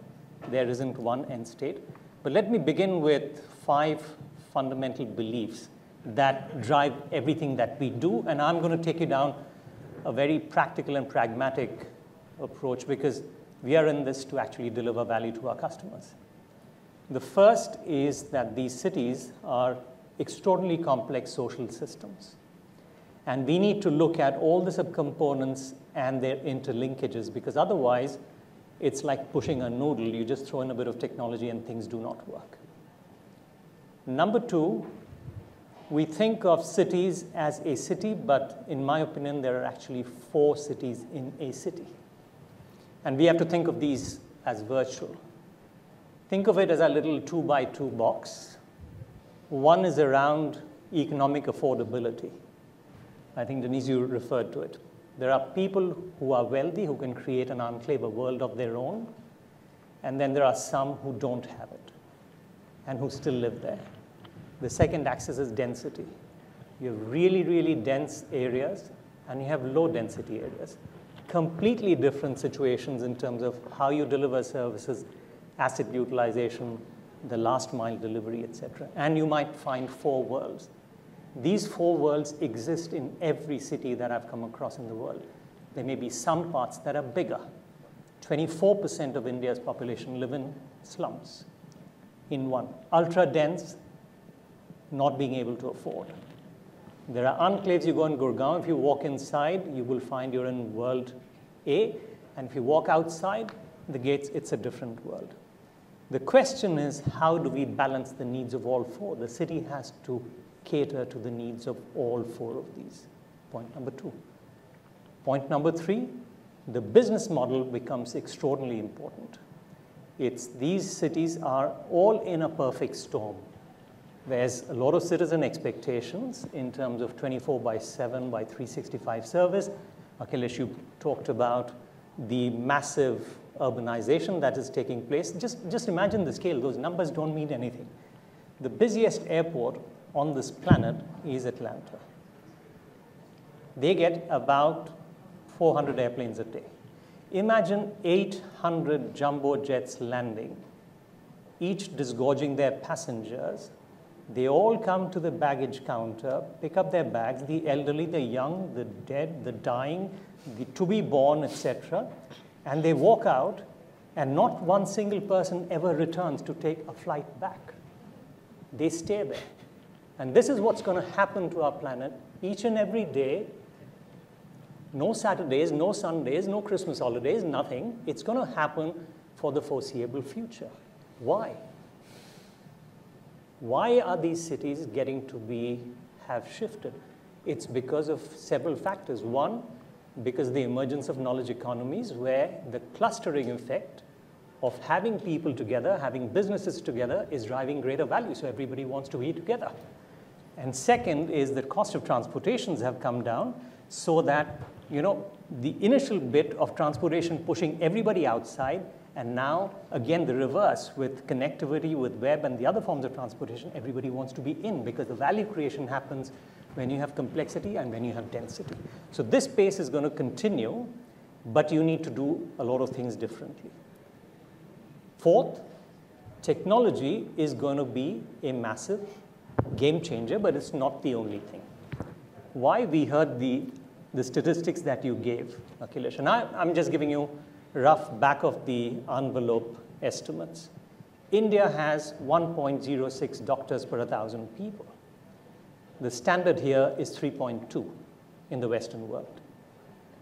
There isn't one end state. But let me begin with 5 fundamental beliefs that drive everything that we do. And I'm going to take you down a very practical and pragmatic approach, because we are in this to actually deliver value to our customers. The first is that these cities are extraordinarily complex social systems. And we need to look at all the subcomponents and their interlinkages, because otherwise, it's like pushing a noodle. You just throw in a bit of technology and things do not work. Number 2, we think of cities as a city, but in my opinion, there are actually 4 cities in a city. And we have to think of these as virtual. Think of it as a little 2x2 box. One is around economic affordability. I think, Denise, you referred to it. There are people who are wealthy who can create an enclave, a world of their own, and then there are some who don't have it and who still live there. The second axis is density. You have really, really dense areas, and you have low density areas. Completely different situations in terms of how you deliver services, asset utilization, the last mile delivery, etc. And you might find 4 worlds. These 4 worlds exist in every city that I've come across in the world. There may be some parts that are bigger. 24% of India's population live in slums, in one. Ultra dense, not being able to afford. There are enclaves. You go in Gurgaon, if you walk inside, you will find you're in world A, And if you walk outside the gates, it's a different world. The question is, how do we balance the needs of all four? The city has to cater to the needs of all four of these. Point number two. Point number three, the business model becomes extraordinarily important. These cities are all in a perfect storm. There's a lot of citizen expectations in terms of 24/7/365 service. Akhilesh, you talked about the massive urbanization that is taking place. Just imagine the scale. Those numbers don't mean anything. The busiest airport on this planet is Atlanta. They get about 400 airplanes a day. Imagine 800 jumbo jets landing, each disgorging their passengers. They all come to the baggage counter, pick up their bags, the elderly, the young, the dead, the dying, the to-be-born, etc. And they walk out, and not one single person ever returns to take a flight back. They stay there. And this is what's going to happen to our planet each and every day. No Saturdays, no Sundays, no Christmas holidays, nothing. It's going to happen for the foreseeable future. Why? Why are these cities getting to have shifted? It's because of several factors. One, because of the emergence of knowledge economies, where the clustering effect of having people together, having businesses together, is driving greater value, so everybody wants to be together. And second is the cost of transportations have come down, so that, you know, the initial bit of transportation pushing everybody outside, and now, again, the reverse with connectivity, with web, and the other forms of transportation, everybody wants to be in, because the value creation happens when you have complexity and when you have density. So this pace is going to continue, but you need to do a lot of things differently. Fourth, technology is going to be a massive game changer, but it's not the only thing. Why? We heard the statistics that you gave, Akhilesh, and I'm just giving you rough back of the envelope estimates. India has 1.06 doctors per 1,000 people. The standard here is 3.2 in the Western world.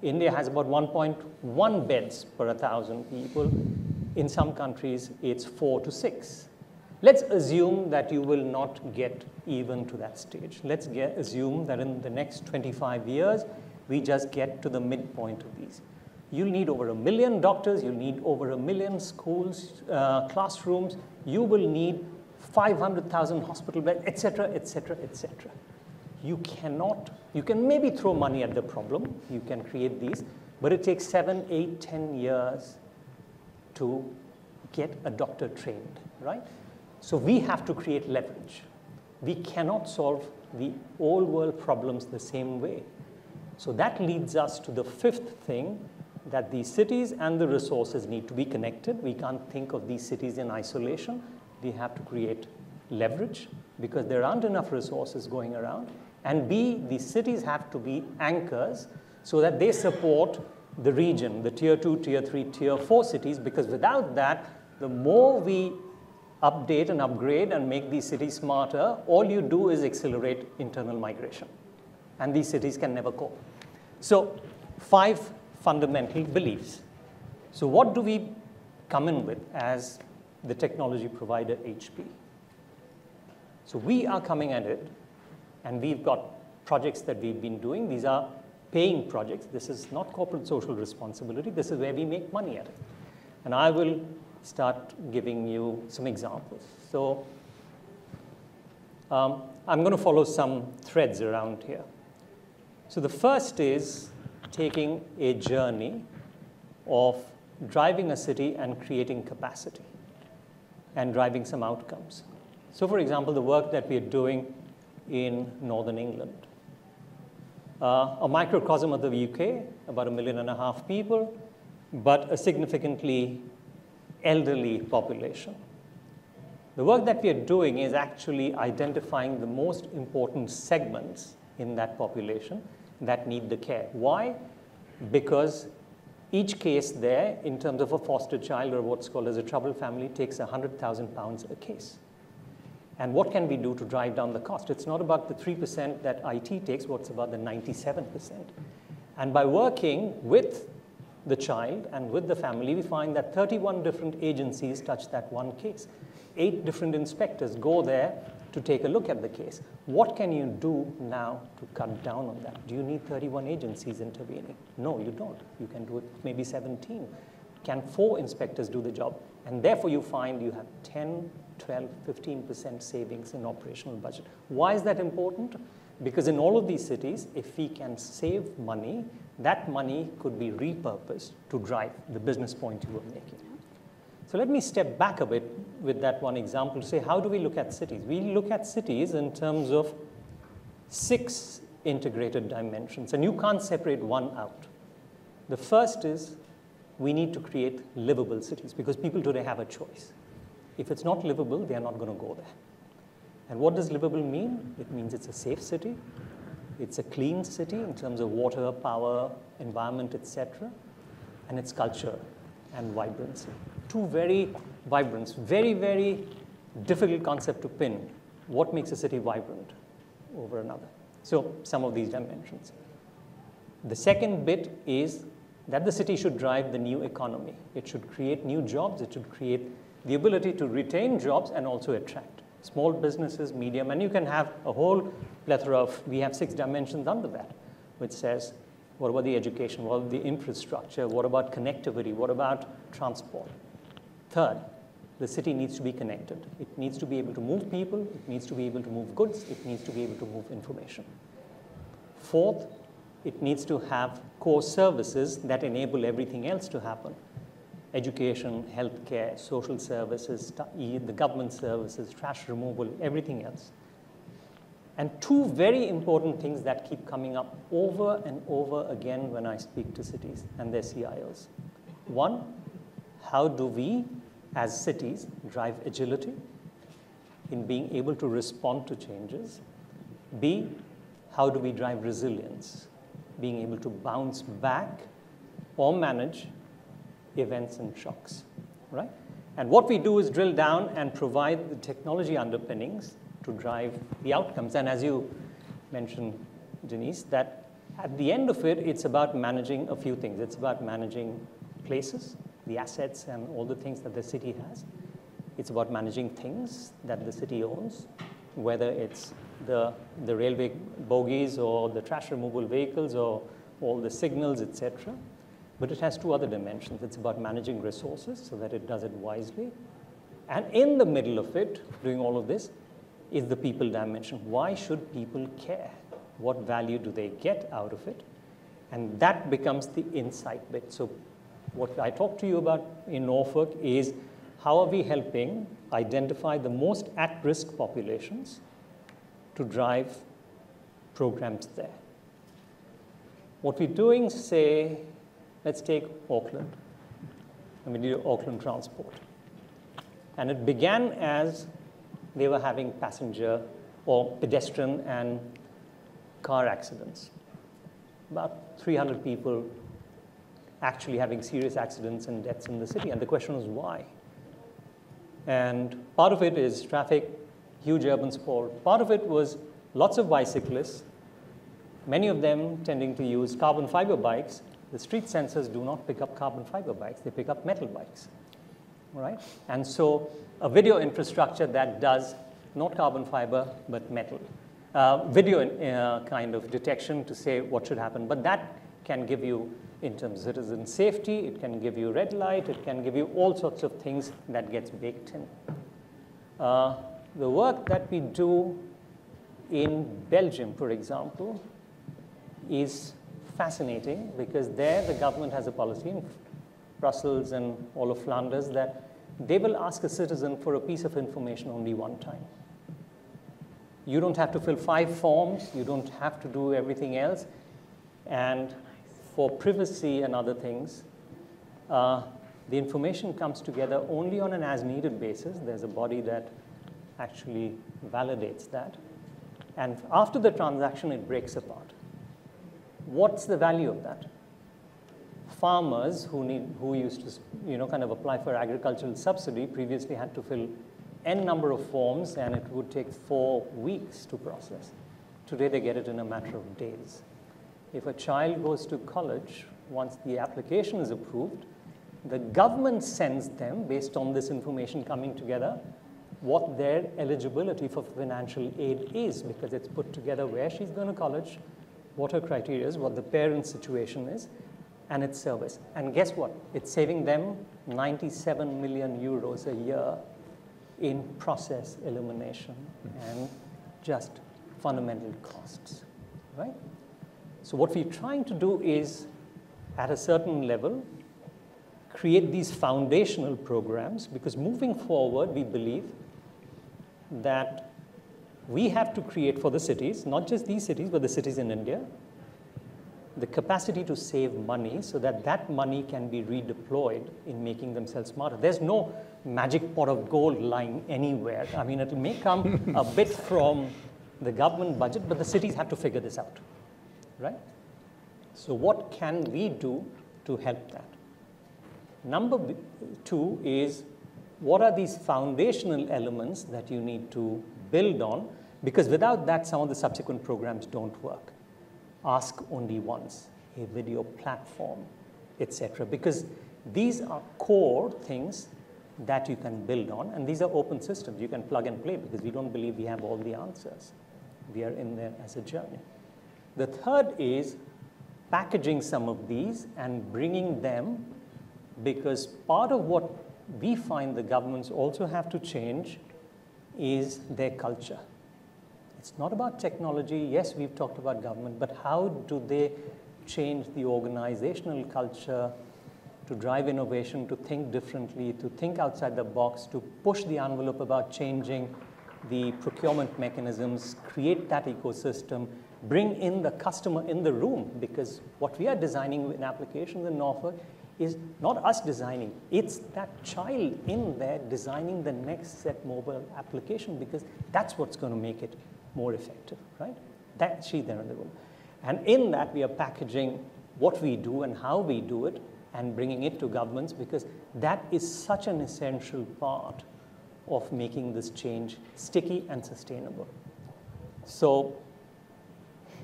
India has about 1.1 beds per 1,000 people. In some countries, it's 4 to 6. Let's assume that you will not get even to that stage. Let's assume that in the next 25 years, we just get to the midpoint of these. You'll need over 1 million doctors. You'll need over 1 million schools, classrooms. You will need 500,000 hospital beds, et cetera, et cetera, et cetera. You can maybe throw money at the problem. You can create these, but it takes 7, 8, 10 years to get a doctor trained, right? So we have to create leverage. We cannot solve the old world problems the same way. So that leads us to the fifth thing, that the cities and the resources need to be connected. We can't think of these cities in isolation. We have to create leverage, because there aren't enough resources going around. And B, these cities have to be anchors so that they support the region, the tier 2, tier 3, tier 4 cities, because without that, the more we update and upgrade and make these cities smarter, all you do is accelerate internal migration. And these cities can never cope. So 5 fundamental beliefs. So what do we come in with as the technology provider HP? So we are coming at it, and we've got projects that we've been doing. These are paying projects. This is not corporate social responsibility. This is where we make money at it. And I will start giving you some examples. So I'm going to follow some threads around here. So the first is taking a journey of driving a city and creating capacity and driving some outcomes. So for example, the work that we are doing in northern England. A microcosm of the UK, about 1.5 million people, but a significantly elderly population. The work that we are doing is actually identifying the most important segments in that population that need the care. Why? Because each case there, in terms of a foster child or what's called as a troubled family, takes £100,000 a case. And what can we do to drive down the cost? It's not about the 3% that IT takes, what's about the 97%. And by working with the child and with the family, we find that 31 different agencies touch that one case. 8 different inspectors go there to take a look at the case. What can you do now to cut down on that? Do you need 31 agencies intervening? No, you don't. You can do it maybe 17. Can 4 inspectors do the job? And therefore, you find you have 10, 12, 15% savings in operational budget. Why is that important? Because in all of these cities, if we can save money, that money could be repurposed to drive the business point you were making. So let me step back a bit with that one example to say, how do we look at cities? We look at cities in terms of 6 integrated dimensions, and you can't separate one out. The first is we need to create livable cities because people today have a choice. If it's not livable, they're not going to go there. And what does livable mean? It means it's a safe city. It's a clean city in terms of water, power, environment, etc., and its culture and vibrancy. 2 very vibrant, very, very difficult concept to pin. What makes a city vibrant over another? So some of these dimensions. The second bit is that the city should drive the new economy. It should create new jobs. It should create the ability to retain jobs and also attract small businesses, medium, and you can have a whole plethora of, we have 6 dimensions under that, which says, what about the education? What about the infrastructure? What about connectivity? What about transport? Third, the city needs to be connected. It needs to be able to move people. It needs to be able to move goods. It needs to be able to move information. Fourth, it needs to have core services that enable everything else to happen. Education, healthcare, social services, the government services, trash removal, everything else. And 2 very important things that keep coming up over and over again when I speak to cities and their CIOs. One, how do we, as cities, drive agility in being able to respond to changes? B, how do we drive resilience, being able to bounce back or manage events and shocks, right? And what we do is drill down and provide the technology underpinnings to drive the outcomes. And as you mentioned, Denise, that at the end of it, it's about managing a few things. It's about managing places, the assets and all the things that the city has. It's about managing things that the city owns, whether it's the railway bogies or the trash removal vehicles or all the signals, etc. But it has 2 other dimensions. It's about managing resources so that it does it wisely. And in the middle of it, doing all of this, is the people dimension. Why should people care? What value do they get out of it? And that becomes the insight bit. So what I talked to you about in Norfolk is how are we helping identify the most at-risk populations to drive programs there. What we're doing, say, let's take Auckland. And we did Auckland Transport. And it began as they were having passenger or pedestrian and car accidents. About 300 people actually having serious accidents and deaths in the city. And the question was why? And part of it is traffic, huge urban sprawl. Part of it was lots of bicyclists, many of them tending to use carbon fiber bikes. The street sensors do not pick up carbon fiber bikes. They pick up metal bikes. All right? And so a video infrastructure that does not carbon fiber, but metal. Video kind of detection to say what should happen. But that can give you, in terms of citizen safety, it can give you red light, it can give you all sorts of things that gets baked in. The work that we do in Belgium, for example, is fascinating because there the government has a policy in Brussels and all of Flanders that they will ask a citizen for a piece of information only one time. You don't have to fill 5 forms, you don't have to do everything else, and for privacy and other things, the information comes together only on an as-needed basis. There's a body that actually validates that. And after the transaction, it breaks apart. What's the value of that? Farmers who used to kind of apply for agricultural subsidy previously had to fill n number of forms, and it would take 4 weeks to process. Today, they get it in a matter of days. If a child goes to college once the application is approved, the government sends them, based on this information coming together, what their eligibility for financial aid is, because it's put together where she's going to college, what her criteria is, what the parent's situation is, and its service. And guess what? It's saving them 97 million euros a year in process elimination and just fundamental costs, right? So what we're trying to do is, at a certain level, create these foundational programs, because moving forward, we believe that we have to create for the cities, not just these cities, but the cities in India, the capacity to save money so that that money can be redeployed in making themselves smarter. There's no magic pot of gold lying anywhere. I mean, it may come a bit from the government budget, but the cities have to figure this out, right? So what can we do to help that? Number two is, what are these foundational elements that you need to build on? Because without that, some of the subsequent programs don't work. Ask Only Once, a video platform, etc. Because these are core things that you can build on, and these are open systems. You can plug and play, because we don't believe we have all the answers. We are in there as a journey. The third is packaging some of these and bringing them, because part of what we find the governments also have to change is their culture. It's not about technology. Yes, we've talked about government, but how do they change the organizational culture to drive innovation, to think differently, to think outside the box, to push the envelope about changing the procurement mechanisms, create that ecosystem, bring in the customer in the room, because what we are designing in applications in Norfolk is not us designing, it's that child in there designing the next set mobile application, because that's what's going to make it more effective, right? That's she there in the room. And in that, we are packaging what we do and how we do it and bringing it to governments, because that is such an essential part of making this change sticky and sustainable. So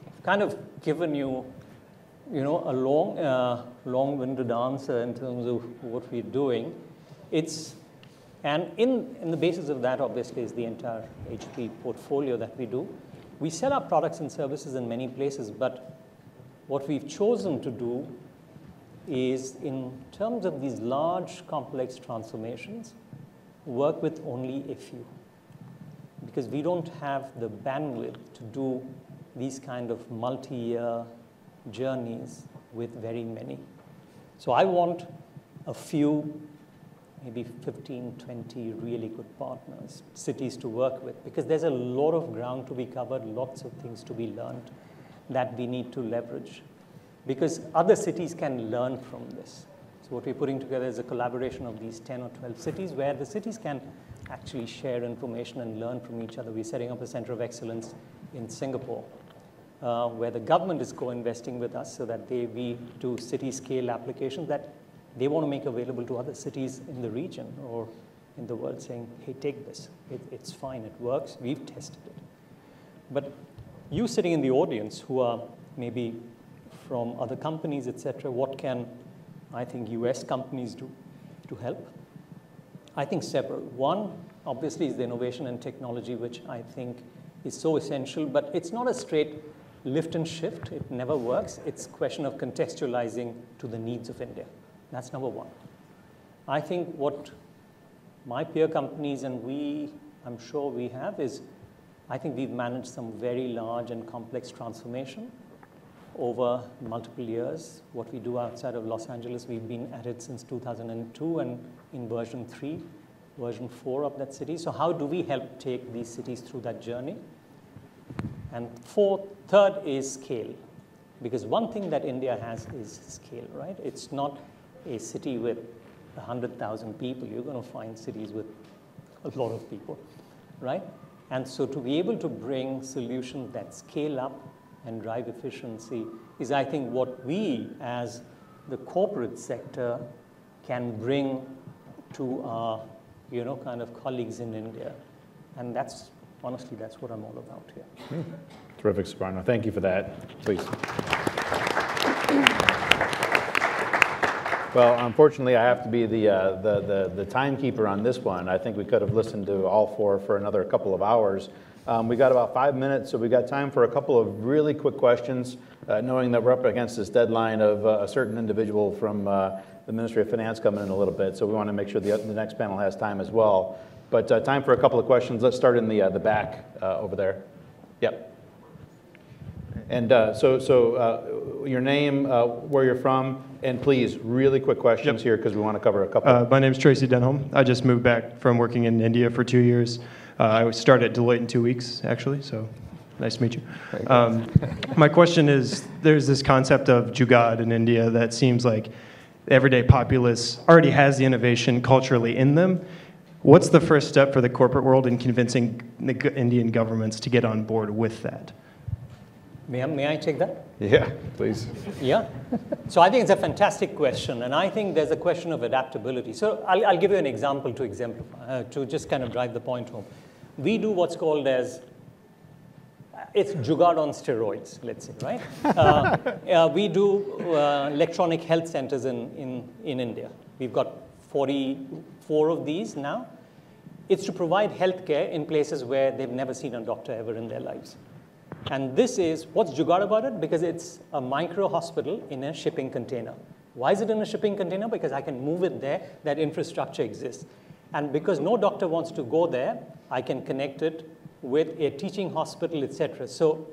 I've kind of given you a long, long-winded answer in terms of what we're doing. It's, and in the basis of that, obviously, is the entire HP portfolio that we do. We sell our products and services in many places, but what we've chosen to do is, in terms of these large, complex transformations, work with only a few, because we don't have the bandwidth to do these kind of multi-year journeys with very many. So I want a few, maybe 15, 20 really good partners, cities to work with, because there's a lot of ground to be covered, lots of things to be learned that we need to leverage, because other cities can learn from this. So what we're putting together is a collaboration of these 10 or 12 cities where the cities can actually share information and learn from each other. We're setting up a center of excellence in Singapore, where the government is co-investing with us so that we do city-scale applications that they want to make available to other cities in the region or in the world, saying, hey, take this. It's fine. It works. We've tested it. But you sitting in the audience who are maybe from other companies, et cetera, what can, I think, US companies do to help? I think several. One, obviously, is the innovation and technology, which I think is so essential, but it's not a straight lift and shift, it never works. It's a question of contextualizing to the needs of India. That's number one. I think what my peer companies and we, I'm sure we have, is I think we've managed some very large and complex transformation over multiple years. What we do outside of Los Angeles, we've been at it since 2002 and in version 3, version 4 of that city. So how do we help take these cities through that journey? And third is scale, because one thing that India has is scale, right? It's not a city with 100,000 people. You're going to find cities with a lot of people, right? And so to be able to bring solutions that scale up and drive efficiency is, I think, what we as the corporate sector can bring to our, kind of colleagues in India. And that's, honestly, that's what I'm all about here. Terrific, Suparno. Thank you for that. Please. Well, unfortunately, I have to be the timekeeper on this one. I think we could have listened to all four for another couple of hours. We got about 5 minutes, so we got time for a couple of really quick questions, knowing that we're up against this deadline of a certain individual from the Ministry of Finance coming in a little bit, so we want to make sure the next panel has time as well. But time for a couple of questions. Let's start in the back over there. Yep. And so your name, where you're from, and please, really quick questions here because we want to cover a couple. My name's Tracy Denholm. I just moved back from working in India for 2 years. I started at Deloitte in 2 weeks, actually, so nice to meet you. My question is, there's this concept of Jugaad in India that seems like the everyday populace already has the innovation culturally in them. What's the first step for the corporate world in convincing the Indian governments to get on board with that? May I take that? Yeah, please. Yeah. So I think it's a fantastic question, and I think there's a question of adaptability. So I'll give you an example to exemplify, to just kind of drive the point home. We do what's called as, it's Jugaad on steroids, let's say, right? We do electronic health centers in India. We've got 44 of these now. It's to provide healthcare in places where they've never seen a doctor ever in their lives. And this is, what's Jugaad about it? Because it's a micro hospital in a shipping container. Why is it in a shipping container? Because I can move it there, that infrastructure exists. And because no doctor wants to go there, I can connect it with a teaching hospital, et cetera. So,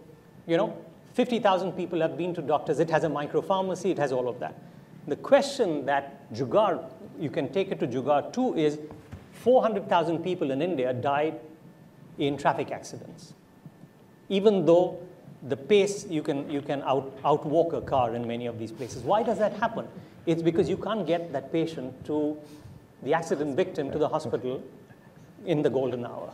you know, 50,000 people have been to doctors. It has a micro pharmacy, it has all of that. The question that Jugaad, you can take it to Jugaad too, is 400,000 people in India died in traffic accidents. Even though the pace, you can outwalk a car in many of these places. Why does that happen? It's because you can't get that patient to the accident victim to the hospital in the golden hour,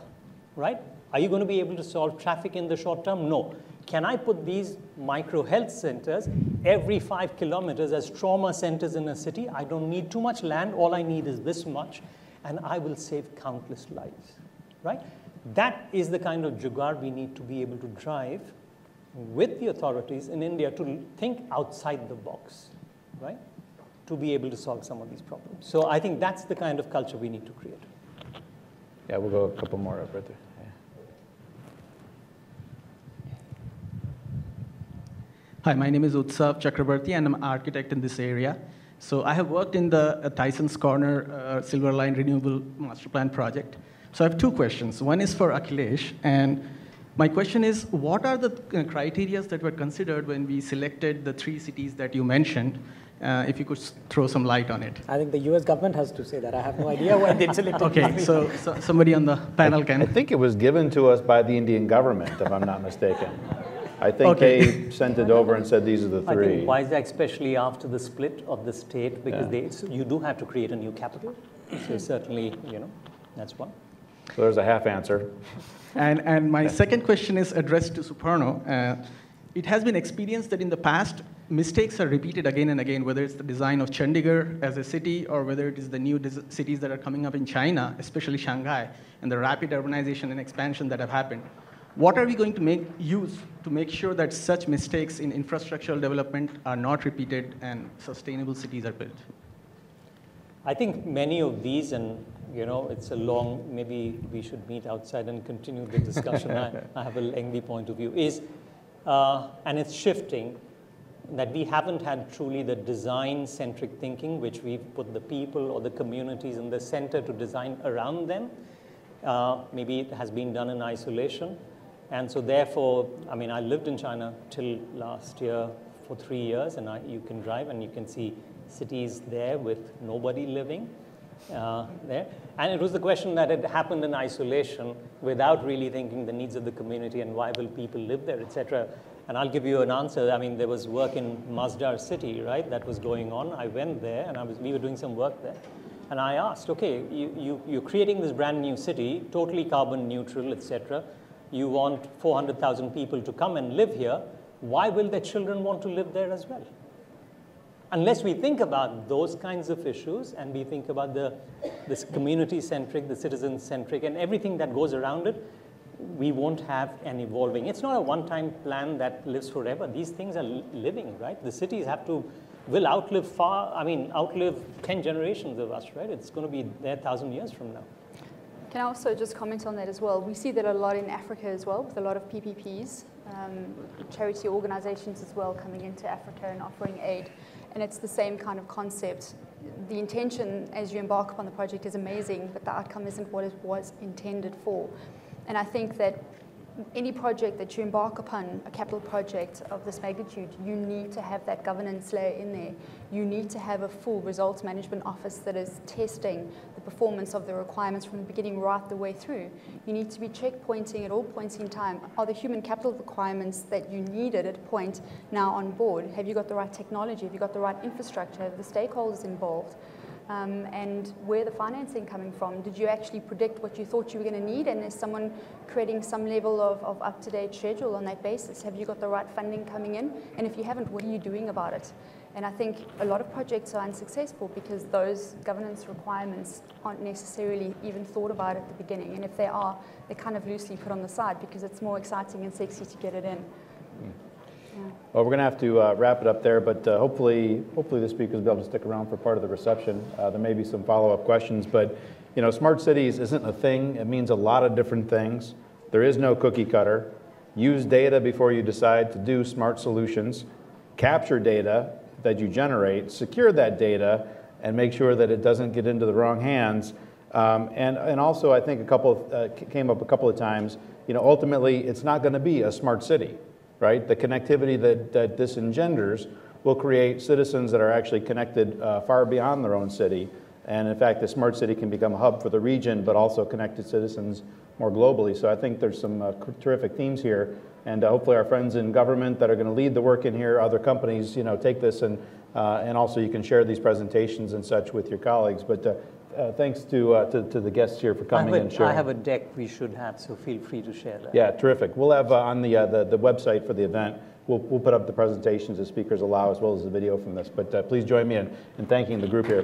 right? Are you going to be able to solve traffic in the short term? No. Can I put these micro health centers every 5 kilometers as trauma centers in a city? I don't need too much land. All I need is this much, and I will save countless lives, right? That is the kind of Jugaad we need to be able to drive with the authorities in India to think outside the box, right? To be able to solve some of these problems. So I think that's the kind of culture we need to create. Yeah, we'll go a couple more up right there. Yeah. Hi, my name is Utsav Chakrabarti, and I'm an architect in this area. So I have worked in the Tyson's Corner Silver Line Renewable Master Plan project. So I have two questions. One is for Akhilesh, and my question is, what are the criteria that were considered when we selected the 3 cities that you mentioned? If you could throw some light on it. I think the US government has to say that. I have no idea why they selected. Okay, so somebody on the panel can. I think it was given to us by the Indian government, if I'm not mistaken. I think they sent it over and said these are the 3. I think Vizag, especially after the split of the state, because you do have to create a new capital. So certainly, you know, that's one. So there's a half answer. And my second question is addressed to Suparno. It has been experienced that in the past, mistakes are repeated again and again, whether it's the design of Chandigarh as a city or whether it is the new cities that are coming up in China, especially Shanghai, and the rapid urbanization and expansion that have happened. What are we going to use to make sure that such mistakes in infrastructural development are not repeated and sustainable cities are built? I think many of these, and you know, it's a long, maybe we should meet outside and continue the discussion. I have a lengthy point of view, is, and it's shifting, that we haven't had truly the design-centric thinking, which we've put the people or the communities in the center to design around them. Maybe it has been done in isolation. And so therefore, I mean, I lived in China till last year for 3 years, and you can drive and you can see cities there with nobody living. There. And it was the question that it happened in isolation without really thinking the needs of the community and why will people live there, et cetera. And I'll give you an answer. I mean, there was work in Masdar City, right, that was going on. I went there, and we were doing some work there. And I asked, OK, you're creating this brand new city, totally carbon neutral, et cetera. You want 400,000 people to come and live here. Why will their children want to live there as well? Unless we think about those kinds of issues and we think about this community-centric, the citizen-centric, and everything that goes around it, we won't have an evolving. It's not a one-time plan that lives forever. These things are living, right? The cities have to will outlive outlive 10 generations of us, right? It's going to be there 1,000 years from now. Can I also just comment on that as well? We see that a lot in Africa as well, with a lot of PPPs, charity organizations as well coming into Africa and offering aid. And it's the same kind of concept. The intention as you embark upon the project is amazing, but the outcome isn't what it was intended for. And I think that any project that you embark upon, a capital project of this magnitude, you need to have that governance layer in there. You need to have a full results management office that is testing the performance of the requirements from the beginning right the way through. You need to be checkpointing at all points in time. Are the human capital requirements that you needed at a point now on board? Have you got the right technology? Have you got the right infrastructure? Have the stakeholders involved? And where the financing coming from? Did you actually predict what you thought you were going to need? And is someone creating some level of up-to-date schedule on that basis? Have you got the right funding coming in? And if you haven't, what are you doing about it? And I think a lot of projects are unsuccessful because those governance requirements aren't necessarily even thought about at the beginning. And if they are, they're kind of loosely put on the side because it's more exciting and sexy to get it in. Well, we're going to have to wrap it up there, but hopefully the speakers will be able to stick around for part of the reception. There may be some follow-up questions, but you know, smart cities isn't a thing. It means a lot of different things. There is no cookie cutter. Use data before you decide to do smart solutions. Capture data that you generate, secure that data, and make sure that it doesn't get into the wrong hands. And also, I think a couple of, came up a couple of times. You know, ultimately, it's not going to be a smart city. Right? The connectivity that this engenders will create citizens that are actually connected far beyond their own city. And in fact, the smart city can become a hub for the region, but also connected citizens more globally. So I think there's some terrific themes here. And hopefully our friends in government that are going to lead the work in here, other companies, you know, take this and also you can share these presentations and such with your colleagues. But thanks to the guests here for coming and sharing. I have a deck we should have, so feel free to share that. Yeah, terrific. We'll have on the website for the event, we'll put up the presentations the speakers allow, as well as the video from this. But please join me in thanking the group here.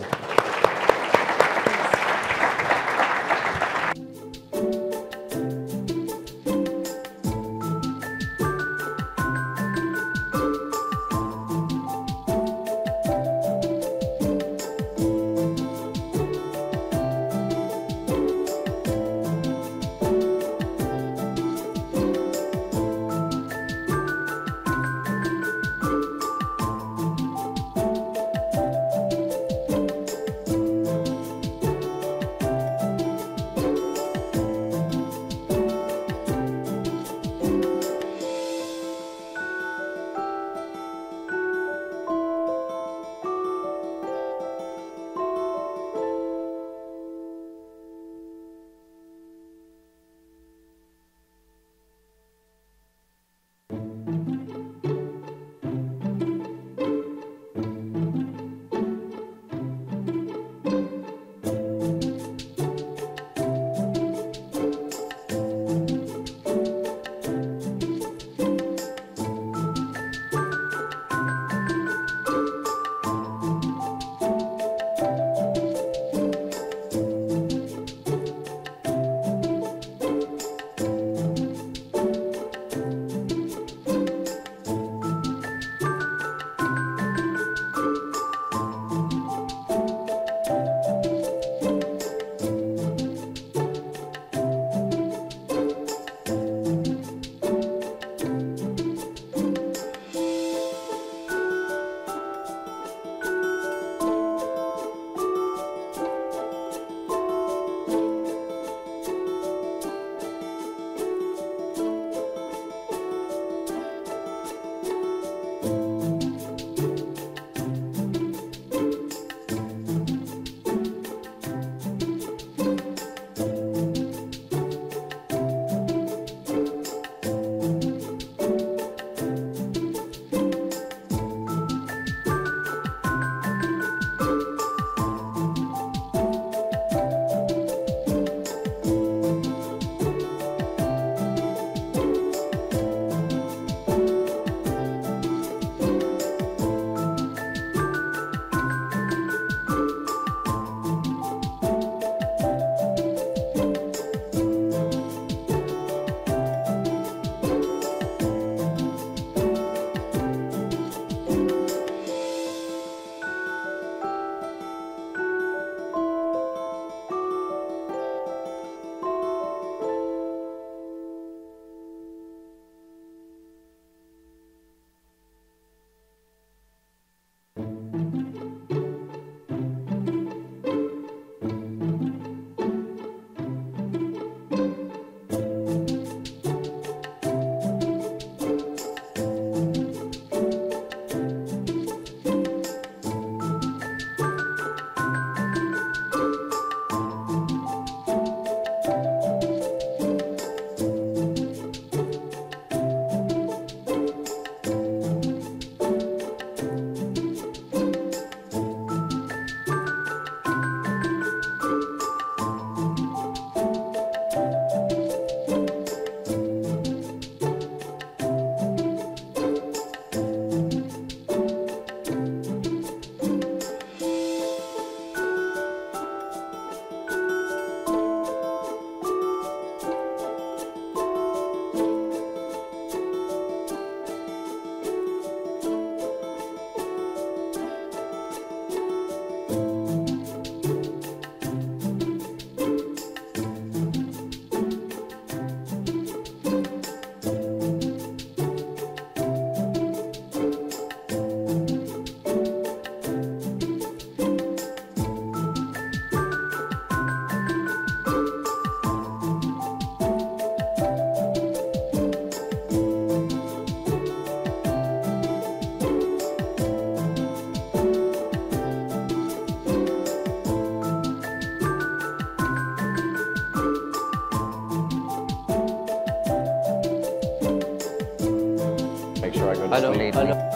Hello. Hello.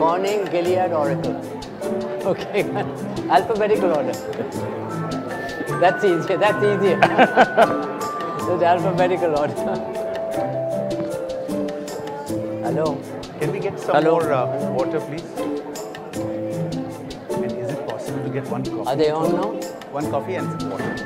Corning, Gilead, Oracle. Okay, alphabetical order. That's easier, that's easier. It's alphabetical order. Hello. Can we get some more water, please? And is it possible to get one coffee? Are they on now? One coffee and some water.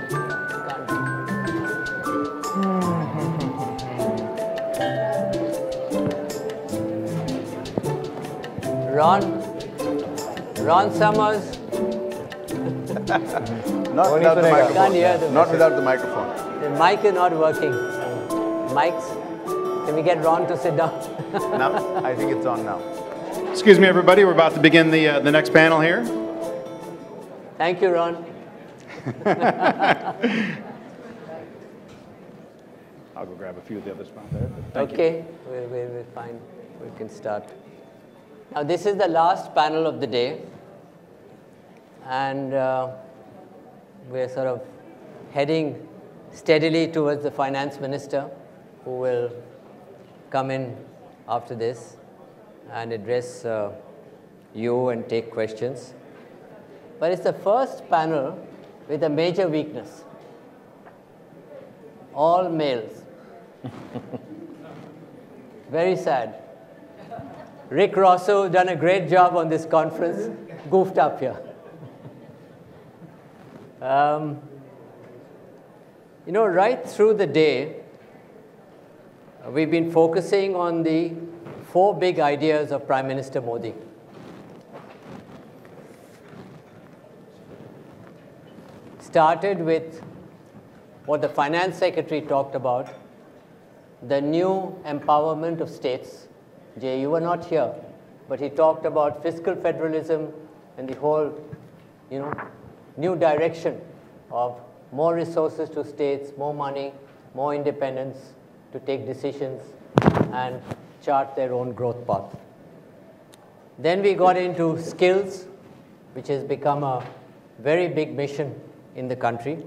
Ron Summers. Not without the microphone. Can't hear the not without the microphone. The mic is not working. Mics. Can we get Ron to sit down? No, I think it's on now. Excuse me, everybody. We're about to begin the next panel here. Thank you, Ron. I'll go grab a few of the others from there. Okay, we're fine. We can start. Now, this is the last panel of the day, and we're sort of heading steadily towards the finance minister, who will come in after this and address you and take questions. But it's the first panel with a major weakness. All males. Very sad. Rick Rossow done a great job on this conference, goofed up here. You know, right through the day, we've been focusing on the four big ideas of Prime Minister Modi. Started with what the Finance Secretary talked about, the new empowerment of states. Jay, you were not here, but he talked about fiscal federalism and the whole, you know, new direction of more resources to states, more money, more independence to take decisions and chart their own growth path. Then we got into skills, which has become a very big mission in the country,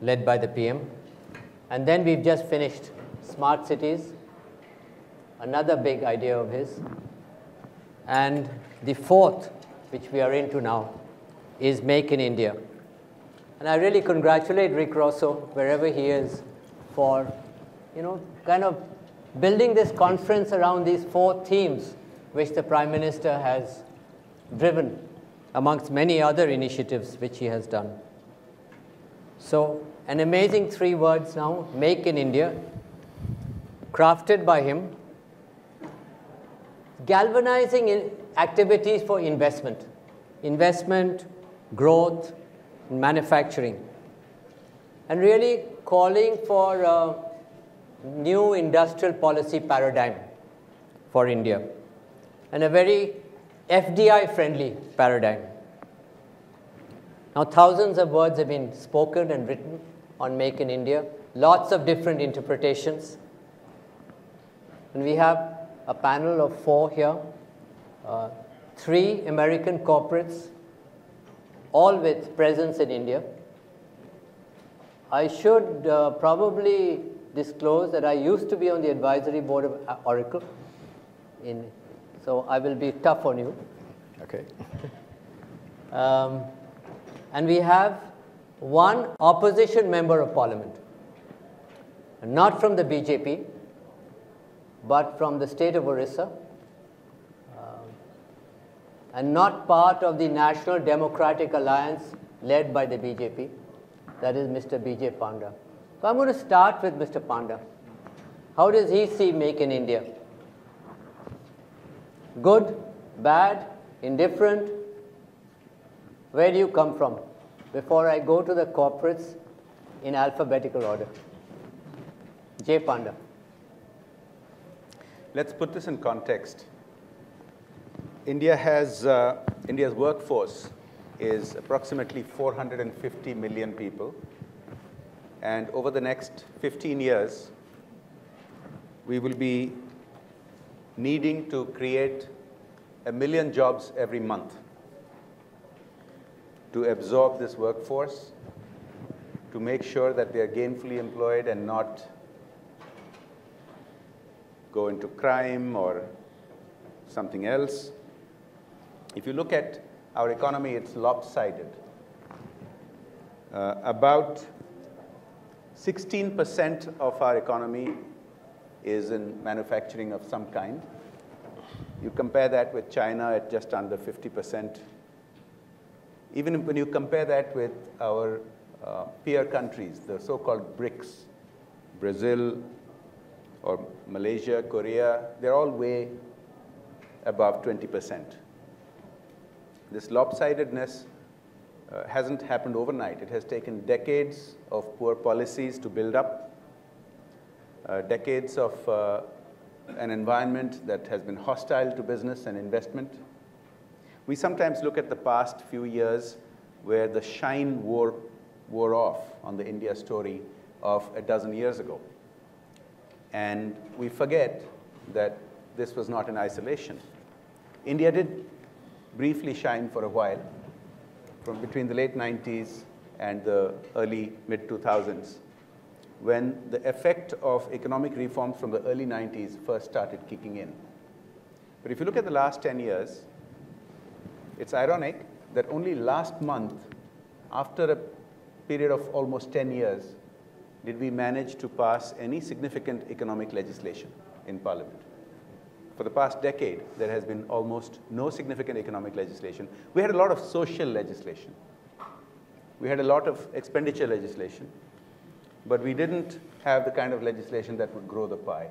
led by the PM. And then we've just finished smart cities, another big idea of his. And the fourth, which we are into now, is Make in India. And I really congratulate Rick Rossow, wherever he is, for, you know, kind of building this conference around these four themes, which the Prime Minister has driven, amongst many other initiatives which he has done. So an amazing three words now, Make in India, crafted by him, galvanizing in activities for investment, growth, and manufacturing, and really calling for a new industrial policy paradigm for India, and a very FDI-friendly paradigm. Now, thousands of words have been spoken and written on Make in India, lots of different interpretations, and we have a panel of four here, three American corporates, all with presence in India. I should probably disclose that I used to be on the advisory board of Oracle, so I will be tough on you. Okay. And we have one opposition member of parliament, not from the BJP, but from the state of Odisha, and not part of the National Democratic Alliance led by the BJP. That is Mr. B.J. Panda. So I'm going to start with Mr. Panda. How does he see Make in India? Good, bad, indifferent? Where do you come from? Before I go to the corporates in alphabetical order. J. Panda. Let's put this in context. India's workforce is approximately 450 million people. And over the next 15 years, we will be needing to create 1 million jobs every month to absorb this workforce, to make sure that they are gainfully employed and not go into crime or something else. If you look at our economy, it's lopsided. About 16% of our economy is in manufacturing of some kind. You compare that with China at just under 50%. Even when you compare that with our peer countries, the so-called BRICS, Brazil or Malaysia, Korea, they're all way above 20%. This lopsidedness hasn't happened overnight. It has taken decades of poor policies to build up, decades of an environment that has been hostile to business and investment. We sometimes look at the past few years where the shine wore off on the India story of a dozen years ago. And we forget that this was not in isolation. India did briefly shine for a while from between the late 90s and the early mid-2000s, when the effect of economic reforms from the early 90s first started kicking in. But if you look at the last 10 years, it's ironic that only last month, after a period of almost 10 years, did we manage to pass any significant economic legislation in Parliament. For the past decade, there has been almost no significant economic legislation. We had a lot of social legislation. We had a lot of expenditure legislation. But we didn't have the kind of legislation that would grow the pie.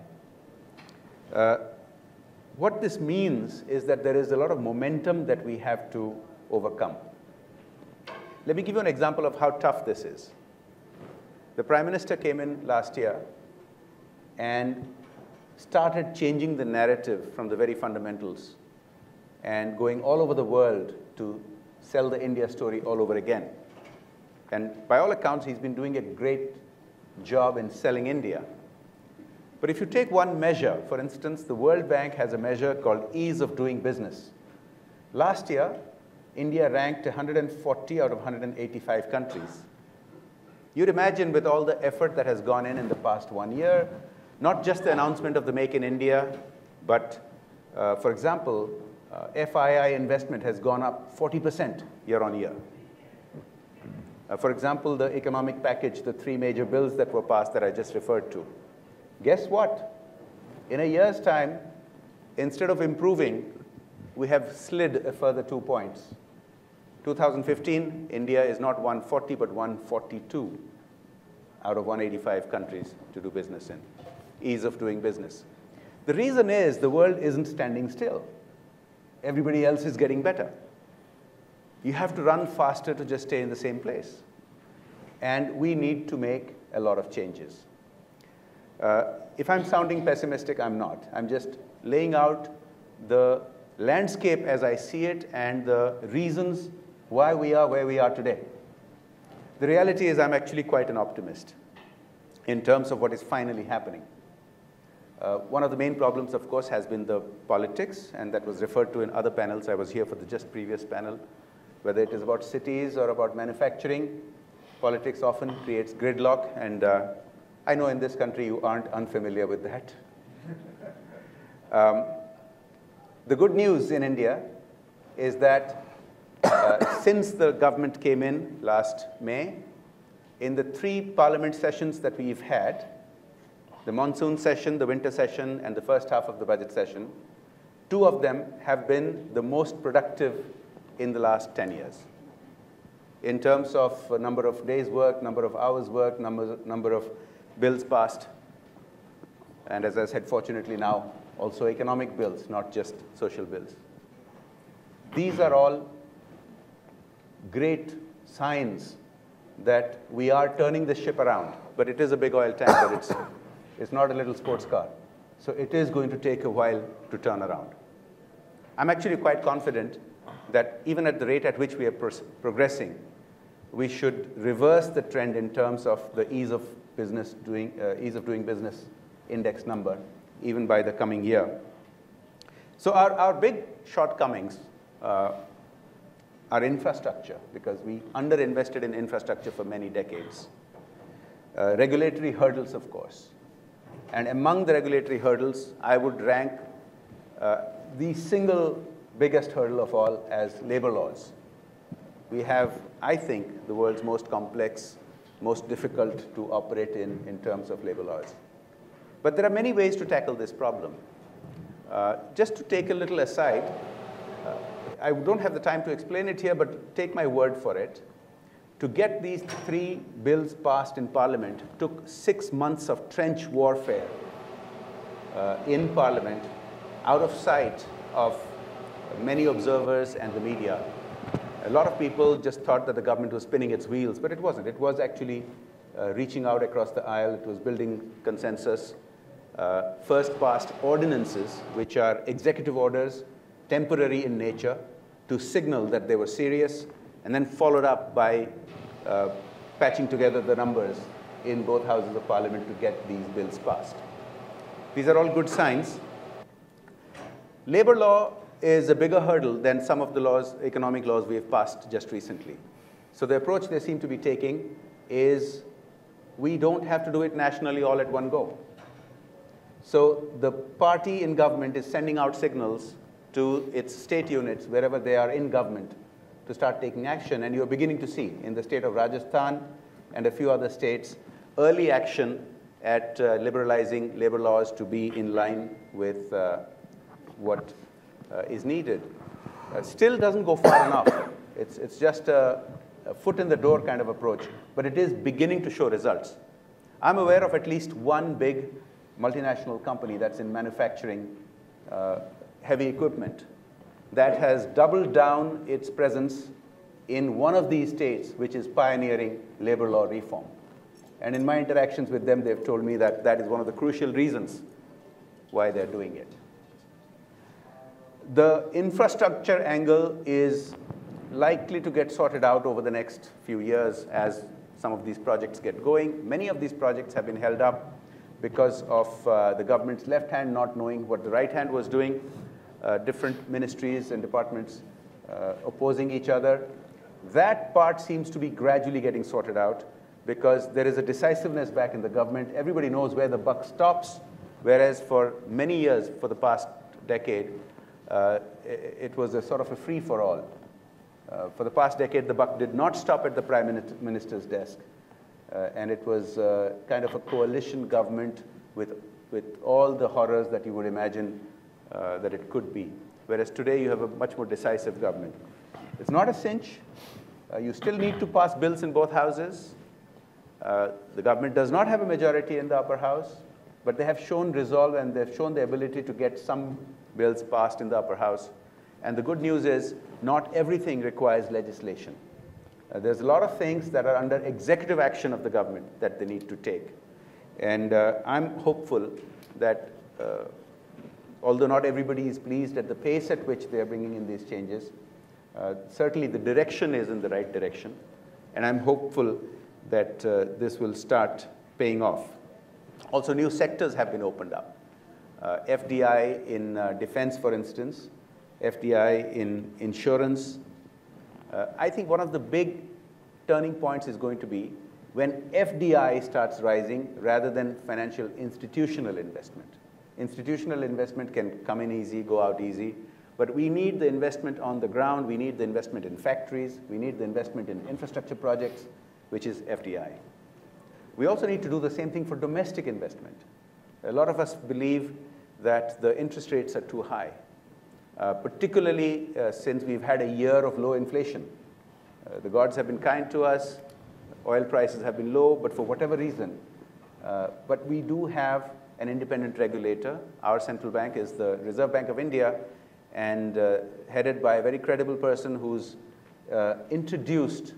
What this means is that there is a lot of momentum that we have to overcome. Let me give you an example of how tough this is. The Prime Minister came in last year and started changing the narrative from the very fundamentals and going all over the world to sell the India story all over again. And by all accounts, he's been doing a great job in selling India. But if you take one measure, for instance, the World Bank has a measure called ease of doing business. Last year, India ranked 140 out of 185 countries. You'd imagine with all the effort that has gone in the past 1 year, not just the announcement of the Make in India, but for example, FII investment has gone up 40% year on year. For example, the economic package, the three major bills that were passed that I just referred to. Guess what? In a year's time, instead of improving, we have slid a further 2 points. 2015, India is not 140, but 142 out of 185 countries to do business in. Ease of doing business. The reason is the world isn't standing still. Everybody else is getting better. You have to run faster to just stay in the same place. And we need to make a lot of changes. If I'm sounding pessimistic, I'm not. I'm just laying out the landscape as I see it and the reasons why we are where we are today. The reality is I'm actually quite an optimist in terms of what is finally happening. One of the main problems, of course, has been the politics, and that was referred to in other panels. I was here for the just previous panel. Whether it is about cities or about manufacturing, politics often creates gridlock, and I know in this country you aren't unfamiliar with that. The good news in India is that since the government came in last May, in the 3 parliament sessions that we've had, the monsoon session, the winter session, and the first half of the budget session, 2 of them have been the most productive in the last 10 years, in terms of number of days work, number of hours work, number of bills passed, and as I said, fortunately now, also economic bills, not just social bills. These are all great signs that we are turning the ship around, but it is a big oil tanker. It's not a little sports car. So it is going to take a while to turn around. I'm actually quite confident that even at the rate at which we are progressing, we should reverse the trend in terms of the ease of doing business index number, even by the coming year. So our big shortcomings are infrastructure, because we underinvested in infrastructure for many decades. Regulatory hurdles, of course. And among the regulatory hurdles, I would rank the single biggest hurdle of all as labor laws. We have, I think, the world's most complex, most difficult to operate in terms of labor laws. But there are many ways to tackle this problem. Just to take a little aside, I don't have the time to explain it here, but take my word for it. To get these three bills passed in Parliament took 6 months of trench warfare in Parliament, out of sight of many observers and the media. A lot of people just thought that the government was spinning its wheels, but it wasn't. It was actually reaching out across the aisle. It was building consensus. First passed ordinances, which are executive orders, temporary in nature, to signal that they were serious, and then followed up by patching together the numbers in both houses of Parliament to get these bills passed. These are all good signs. Labor law is a bigger hurdle than some of the laws, economic laws we have passed just recently. So the approach they seem to be taking is we don't have to do it nationally all at one go. So the party in government is sending out signals to its state units, wherever they are in government, to start taking action, and you're beginning to see in the state of Rajasthan and a few other states early action at liberalizing labor laws to be in line with what is needed. Still doesn't go far enough. It's just a foot in the door kind of approach, but it is beginning to show results. I'm aware of at least one big multinational company that's in manufacturing heavy equipment that has doubled down its presence in one of these states, which is pioneering labor law reform. And in my interactions with them, they've told me that that is one of the crucial reasons why they're doing it. The infrastructure angle is likely to get sorted out over the next few years as some of these projects get going. Many of these projects have been held up because of the government's left hand not knowing what the right hand was doing. Different ministries and departments opposing each other. That part seems to be gradually getting sorted out because there is a decisiveness back in the government. Everybody knows where the buck stops, whereas for many years, for the past decade, it was a sort of a free-for-all. For the past decade, the buck did not stop at the Prime Minister's desk, and it was kind of a coalition government with all the horrors that you would imagine that it could be, whereas today you have a much more decisive government. It's not a cinch. You still need to pass bills in both houses. The government does not have a majority in the upper house, but they have shown resolve and they've shown the ability to get some bills passed in the upper house. And the good news is not everything requires legislation. There's a lot of things that are under executive action of the government that they need to take. And I'm hopeful that although not everybody is pleased at the pace at which they are bringing in these changes, certainly the direction is in the right direction. And I'm hopeful that this will start paying off. Also, new sectors have been opened up. FDI in defense, for instance, FDI in insurance. I think one of the big turning points is going to be when FDI starts rising rather than financial institutional investment. Institutional investment can come in easy, go out easy, but we need the investment on the ground, we need the investment in factories, we need the investment in infrastructure projects, which is FDI. We also need to do the same thing for domestic investment. A lot of us believe that the interest rates are too high, particularly since we've had a year of low inflation. The gods have been kind to us, oil prices have been low, but for whatever reason, but we do have an independent regulator. Our central bank is the Reserve Bank of India, and headed by a very credible person who's introduced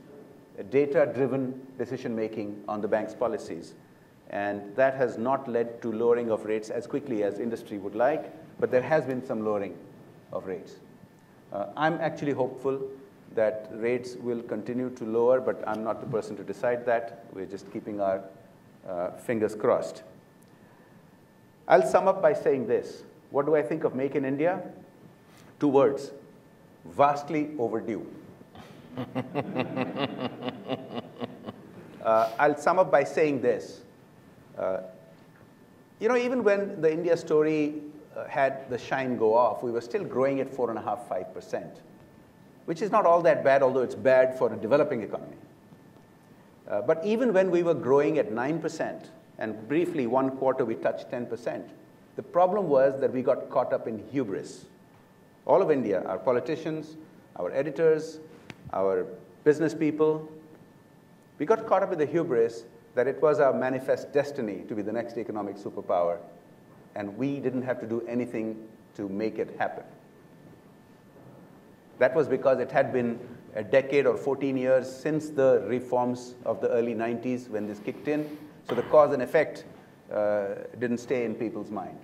data-driven decision-making on the bank's policies. And that has not led to lowering of rates as quickly as industry would like, but there has been some lowering of rates. I'm actually hopeful that rates will continue to lower, but I'm not the person to decide that. We're just keeping our fingers crossed. I'll sum up by saying this. What do I think of Make in India? Two words, vastly overdue. I'll sum up by saying this. You know, even when the India story had the shine go off, we were still growing at 4.5–5%, which is not all that bad, although it's bad for a developing economy. But even when we were growing at 9%, and briefly one quarter we touched 10%, the problem was that we got caught up in hubris. All of India, our politicians, our editors, our business people, we got caught up in the hubris that it was our manifest destiny to be the next economic superpower, and we didn't have to do anything to make it happen. That was because it had been a decade or 14 years since the reforms of the early 90s when this kicked in, so the cause and effect didn't stay in people's mind.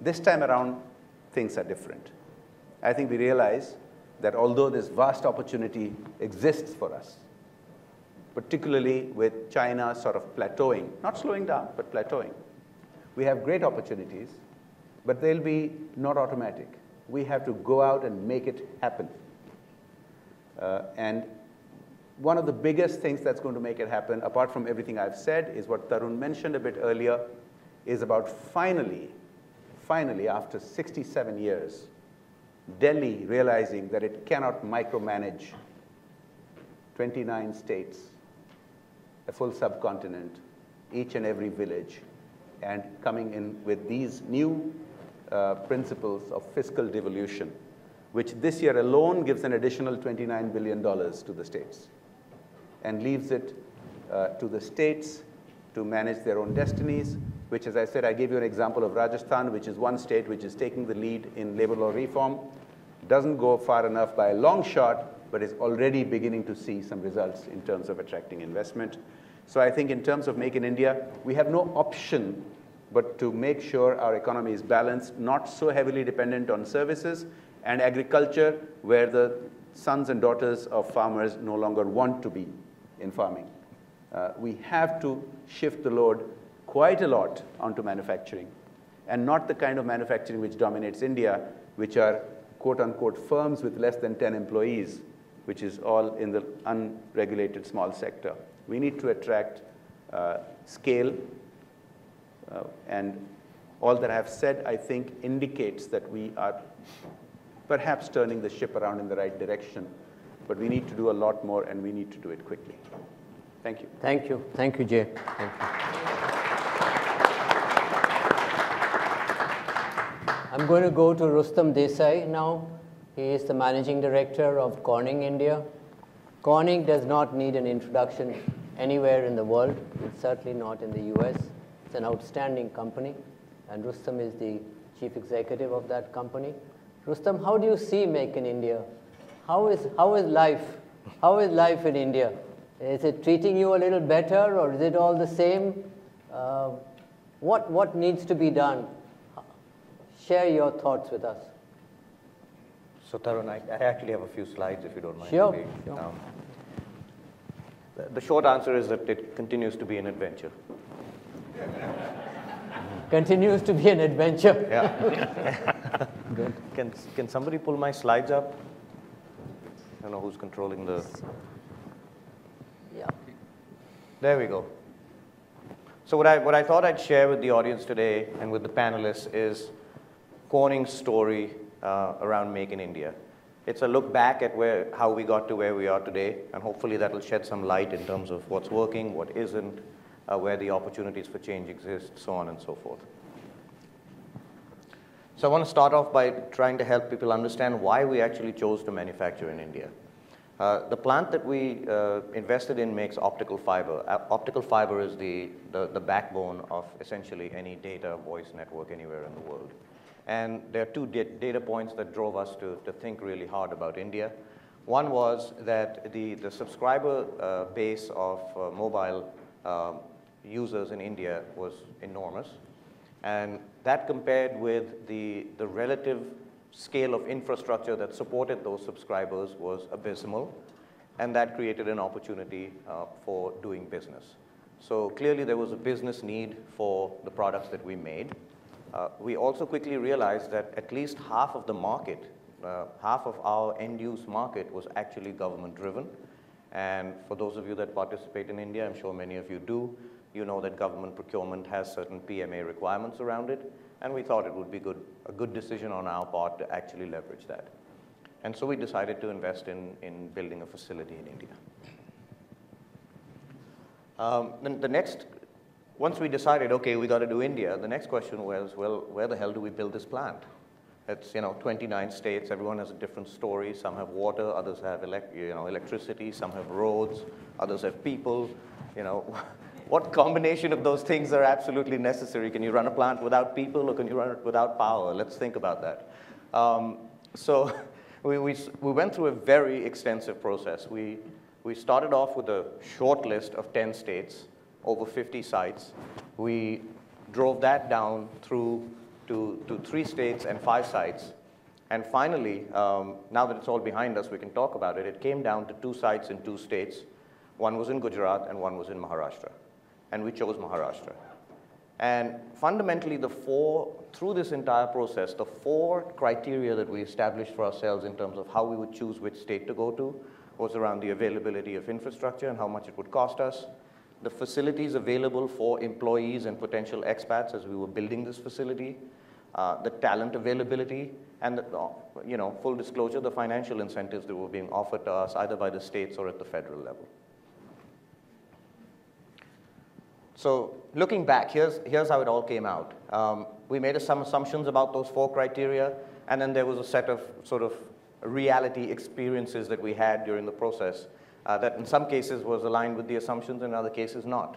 This time around, things are different. I think we realize that although this vast opportunity exists for us, particularly with China sort of plateauing, not slowing down, but plateauing. We have great opportunities, but they'll be not automatic. We have to go out and make it happen. And one of the biggest things that's going to make it happen, apart from everything I've said, is what Tarun mentioned a bit earlier, is about finally, after 67 years, Delhi realizing that it cannot micromanage 29 states, a full subcontinent, each and every village, and coming in with these new principles of fiscal devolution, which this year alone gives an additional $29 billion to the states and leaves it to the states to manage their own destinies, which, as I said, I gave you an example of Rajasthan, which is one state which is taking the lead in labor law reform. Doesn't go far enough by a long shot, but is already beginning to see some results in terms of attracting investment. So I think in terms of Make in India, we have no option but to make sure our economy is balanced, not so heavily dependent on services and agriculture, where the sons and daughters of farmers no longer want to be in farming. We have to shift the load quite a lot onto manufacturing, and not the kind of manufacturing which dominates India, which are quote-unquote firms with less than 10 employees, which is all in the unregulated small sector. We need to attract scale, and all that I have said, I think, indicates that we are perhaps turning the ship around in the right direction, but we need to do a lot more, and we need to do it quickly. Thank you. Thank you. Thank you, Jay. Thank you. I'm going to go to Rustam Desai now. He is the Managing Director of Corning India. Corning does not need an introduction anywhere in the world. It's certainly not in the US. It's an outstanding company, and Rustam is the Chief Executive of that company. Rustam, how do you see Make in India? How is life? How is life in India? Is it treating you a little better, or is it all the same? What needs to be done? Share your thoughts with us. So, Tarun, I actually have a few slides, if you don't mind. Sure. The short answer is that it continues to be an adventure. Continues to be an adventure. Yeah. Good. Can somebody pull my slides up? I don't know who's controlling the... Yeah. There we go. So what I thought I'd share with the audience today and with the panelists is Corning's story around Make in India. It's a look back at how we got to where we are today, and hopefully that will shed some light in terms of what's working, what isn't, where the opportunities for change exist, so on and so forth. So I want to start off by trying to help people understand why we actually chose to manufacture in India. The plant that we invested in makes optical fiber. Optical fiber is the backbone of essentially any data, voice network anywhere in the world. And there are two data points that drove us to think really hard about India. One was that the subscriber base of mobile users in India was enormous. And that compared with the relative scale of infrastructure that supported those subscribers was abysmal. And that created an opportunity for doing business. So clearly there was a business need for the products that we made. We also quickly realized that at least half of the market, half of our end use market was actually government driven. And for those of you that participate in India, I'm sure many of you do, you know that government procurement has certain PMA requirements around it. And we thought it would be a good decision on our part to actually leverage that. And so we decided to invest in building a facility in India. Then the next, once we decided, okay, we got to do India, the next question was, well, where the hell do we build this plant? It's 29 states, everyone has a different story. Some have water, others have electricity, some have roads, others have people. What combination of those things are absolutely necessary? Can you run a plant without people, or can you run it without power? Let's think about that. So we went through a very extensive process. We started off with a short list of 10 states, over 50 sites. We drove that down through to 3 states and 5 sites. And finally, now that it's all behind us, we can talk about it. It came down to 2 sites in 2 states. One was in Gujarat and one was in Maharashtra. And we chose Maharashtra. And fundamentally, through this entire process, the 4 criteria that we established for ourselves in terms of how we would choose which state to go to was around the availability of infrastructure and how much it would cost us, the facilities available for employees and potential expats as we were building this facility, the talent availability, and full disclosure, the financial incentives that were being offered to us either by the states or at the federal level. So looking back, here's how it all came out. We made some assumptions about those 4 criteria, and then there was a set of sort of reality experiences that we had during the process that in some cases was aligned with the assumptions, in other cases not.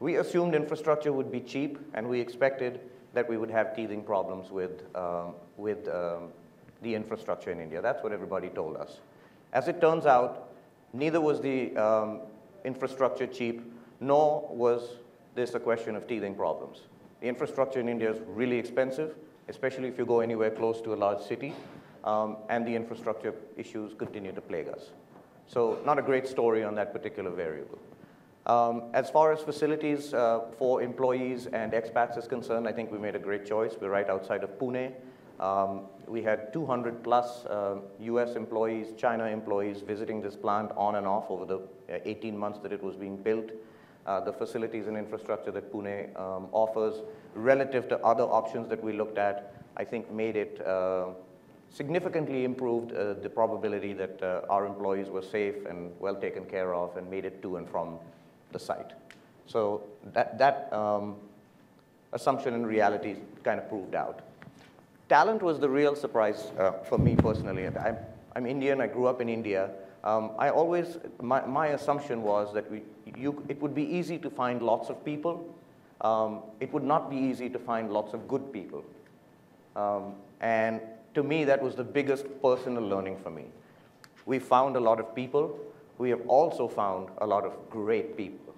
We assumed infrastructure would be cheap, and we expected that we would have teething problems with the infrastructure in India. That's what everybody told us. As it turns out, neither was the infrastructure cheap, nor was this a question of teething problems. The infrastructure in India is really expensive, especially if you go anywhere close to a large city. And the infrastructure issues continue to plague us. So not a great story on that particular variable. As far as facilities for employees and expats is concerned, I think we made a great choice. We're right outside of Pune. We had 200 plus US employees, China employees visiting this plant on and off over the 18 months that it was being built. The facilities and infrastructure that Pune offers relative to other options that we looked at, I think made it significantly improved the probability that our employees were safe and well taken care of and made it to and from the site. So that assumption and reality kind of proved out. Talent was the real surprise for me personally. I'm Indian, I grew up in India. My assumption was that it would be easy to find lots of people. It would not be easy to find lots of good people. And to me, that was the biggest personal learning for me. We found a lot of people. We have also found a lot of great people.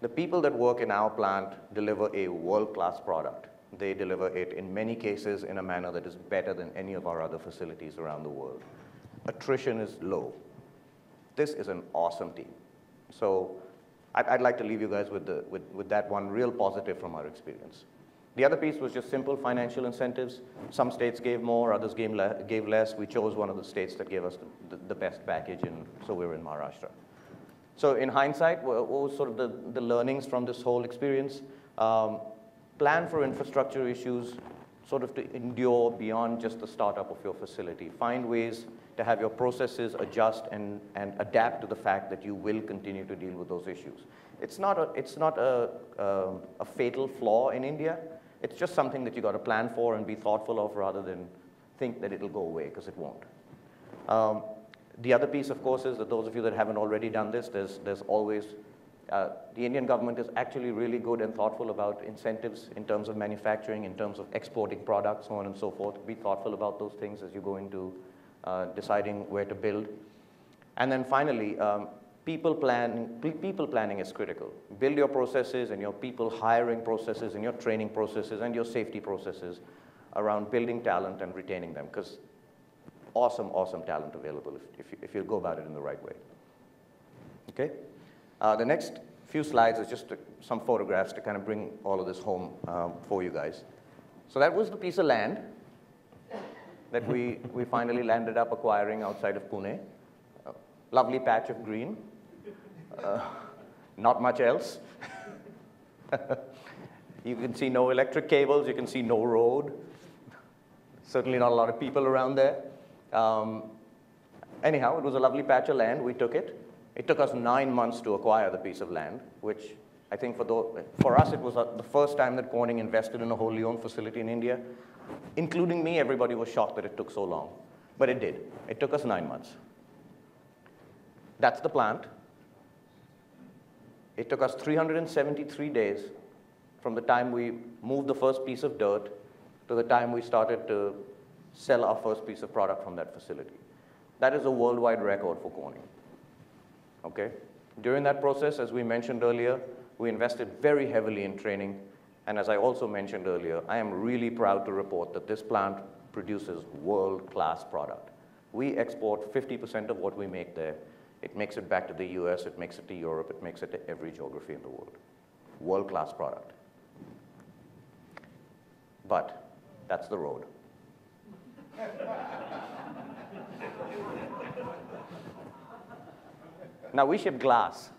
The people that work in our plant deliver a world-class product. They deliver it, in many cases, in a manner that is better than any of our other facilities around the world. Attrition is low. This is an awesome team. So I'd like to leave you guys with that one real positive from our experience. The other piece was just simple financial incentives. Some states gave more, others gave less. We chose one of the states that gave us the best package, and so we were in Maharashtra. So in hindsight, what was sort of the learnings from this whole experience? Plan for infrastructure issues sort of to endure beyond just the startup of your facility. Find ways to have your processes adjust and adapt to the fact that you will continue to deal with those issues. It's not a fatal flaw in India. It's just something that you got to plan for and be thoughtful of rather than think that it'll go away, because it won't. The other piece, of course, is that those of you that haven't already done this, there's always, the Indian government is actually really good and thoughtful about incentives in terms of manufacturing, in terms of exporting products, so on and so forth. Be thoughtful about those things as you go into deciding where to build. And then finally, People planning is critical. Build your processes and your people hiring processes and your training processes and your safety processes around building talent and retaining them, because awesome talent available if you go about it in the right way. Okay? The next few slides is just some photographs to kind of bring all of this home for you guys. So that was the piece of land that we finally landed up acquiring outside of Pune. Lovely patch of green. Not much else. You can see no electric cables. You can see no road. Certainly not a lot of people around there. Anyhow, it was a lovely patch of land. We took it. It took us 9 months to acquire the piece of land, which I think for us it was the first time that Corning invested in a wholly owned facility in India. Including me, everybody was shocked that it took so long. But it did. It took us 9 months. That's the plant. It took us 373 days from the time we moved the first piece of dirt to the time we started to sell our first piece of product from that facility. That is a worldwide record for Corning. Okay? During that process, as we mentioned earlier, we invested very heavily in training. And as I also mentioned earlier, I am really proud to report that this plant produces world-class product. We export 50% of what we make there. It makes it back to the US, it makes it to Europe, it makes it to every geography in the world. World-class product. But that's the road. Now, we ship glass.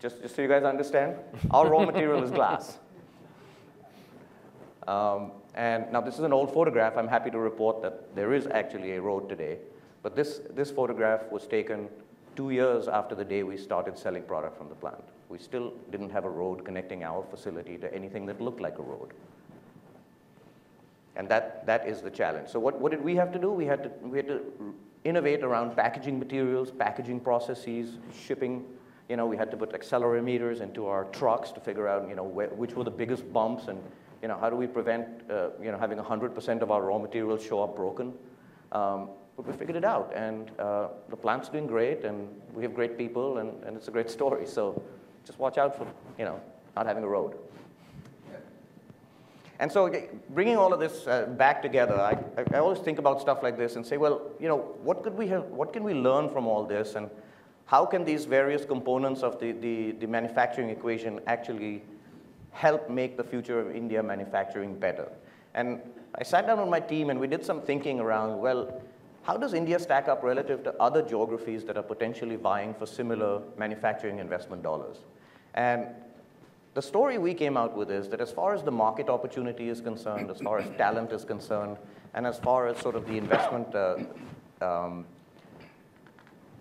Just so you guys understand, our raw material is glass. And now, this is an old photograph. I'm happy to report that there is actually a road today. But this photograph was taken 2 years after the day we started selling product from the plant. We still didn't have a road connecting our facility to anything that looked like a road. And that is the challenge. So what did we have to do? We had to innovate around packaging materials, packaging processes, shipping. You know, we had to put accelerometers into our trucks to figure out, you know, which were the biggest bumps, and, you know, how do we prevent, you know, having 100% of our raw materials show up broken. But we figured it out, and the plant's doing great, and we have great people, and it's a great story. So just watch out for, you know, not having a road. And so bringing all of this back together, I always think about stuff like this and say, well, you know, what can we learn from all this, and how can these various components of the manufacturing equation actually help make the future of India manufacturing better? And I sat down with my team, and we did some thinking around, well, how does India stack up relative to other geographies that are potentially vying for similar manufacturing investment dollars? And the story we came out with is that as far as the market opportunity is concerned, as far as talent is concerned, and as far as sort of the investment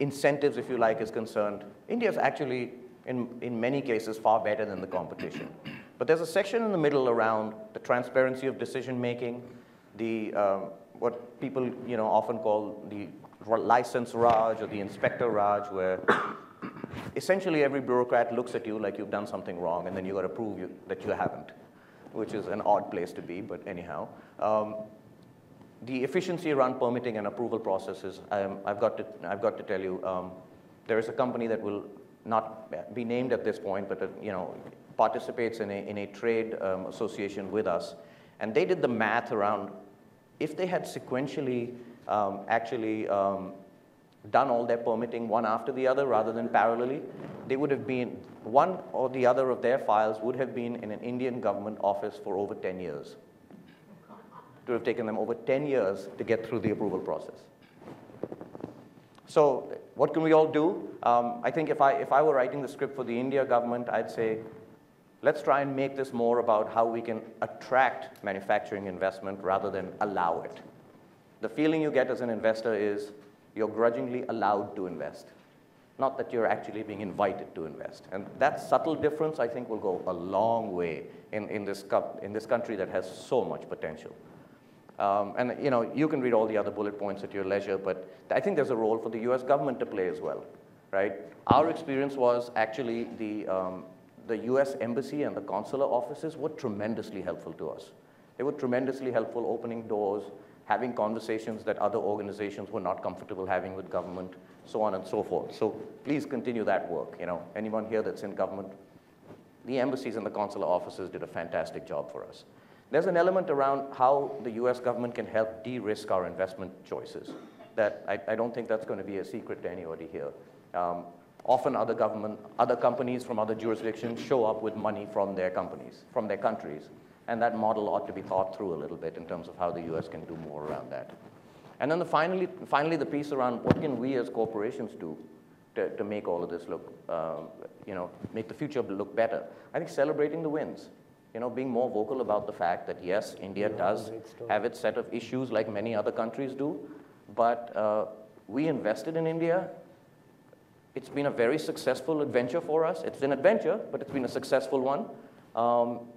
incentives, if you like, is concerned, India is actually, in many cases, far better than the competition. But there's a section in the middle around the transparency of decision-making, the what people, you know, often call the license Raj or the inspector Raj, where essentially every bureaucrat looks at you like you've done something wrong, and then you've got to prove that you haven't, which is an odd place to be, but anyhow. The efficiency around permitting and approval processes, I've got to tell you, there is a company that will not be named at this point, but you know, participates in a trade association with us, and they did the math around if they had sequentially done all their permitting one after the other rather than parallelly, they would have been, one or the other of their files would have been in an Indian government office for over 10 years. It would have taken them over 10 years to get through the approval process. So what can we all do? I think if I were writing the script for the India government, I'd say, let's try and make this more about how we can attract manufacturing investment rather than allow it. The feeling you get as an investor is you're grudgingly allowed to invest, not that you're actually being invited to invest. And that subtle difference, I think, will go a long way in this country that has so much potential. And you know, you can read all the other bullet points at your leisure, but I think there's a role for the US government to play as well, right? Our experience was actually the US embassy and the consular offices were tremendously helpful to us. They were tremendously helpful opening doors, having conversations that other organizations were not comfortable having with government, so on and so forth. So please continue that work. You know, anyone here that's in government, the embassies and the consular offices did a fantastic job for us. There's an element around how the US government can help de-risk our investment choices. That I don't think that's going to be a secret to anybody here. Often other companies from other jurisdictions show up with money from their companies, from their countries. And that model ought to be thought through a little bit in terms of how the US can do more around that. And then finally, the piece around what can we as corporations do to make all of this look, you know, make the future look better. I think celebrating the wins. You know, being more vocal about the fact that, yes, India does have its set of issues like many other countries do, but we invested in India. It's been a very successful adventure for us. It's an adventure, but it's been a successful one,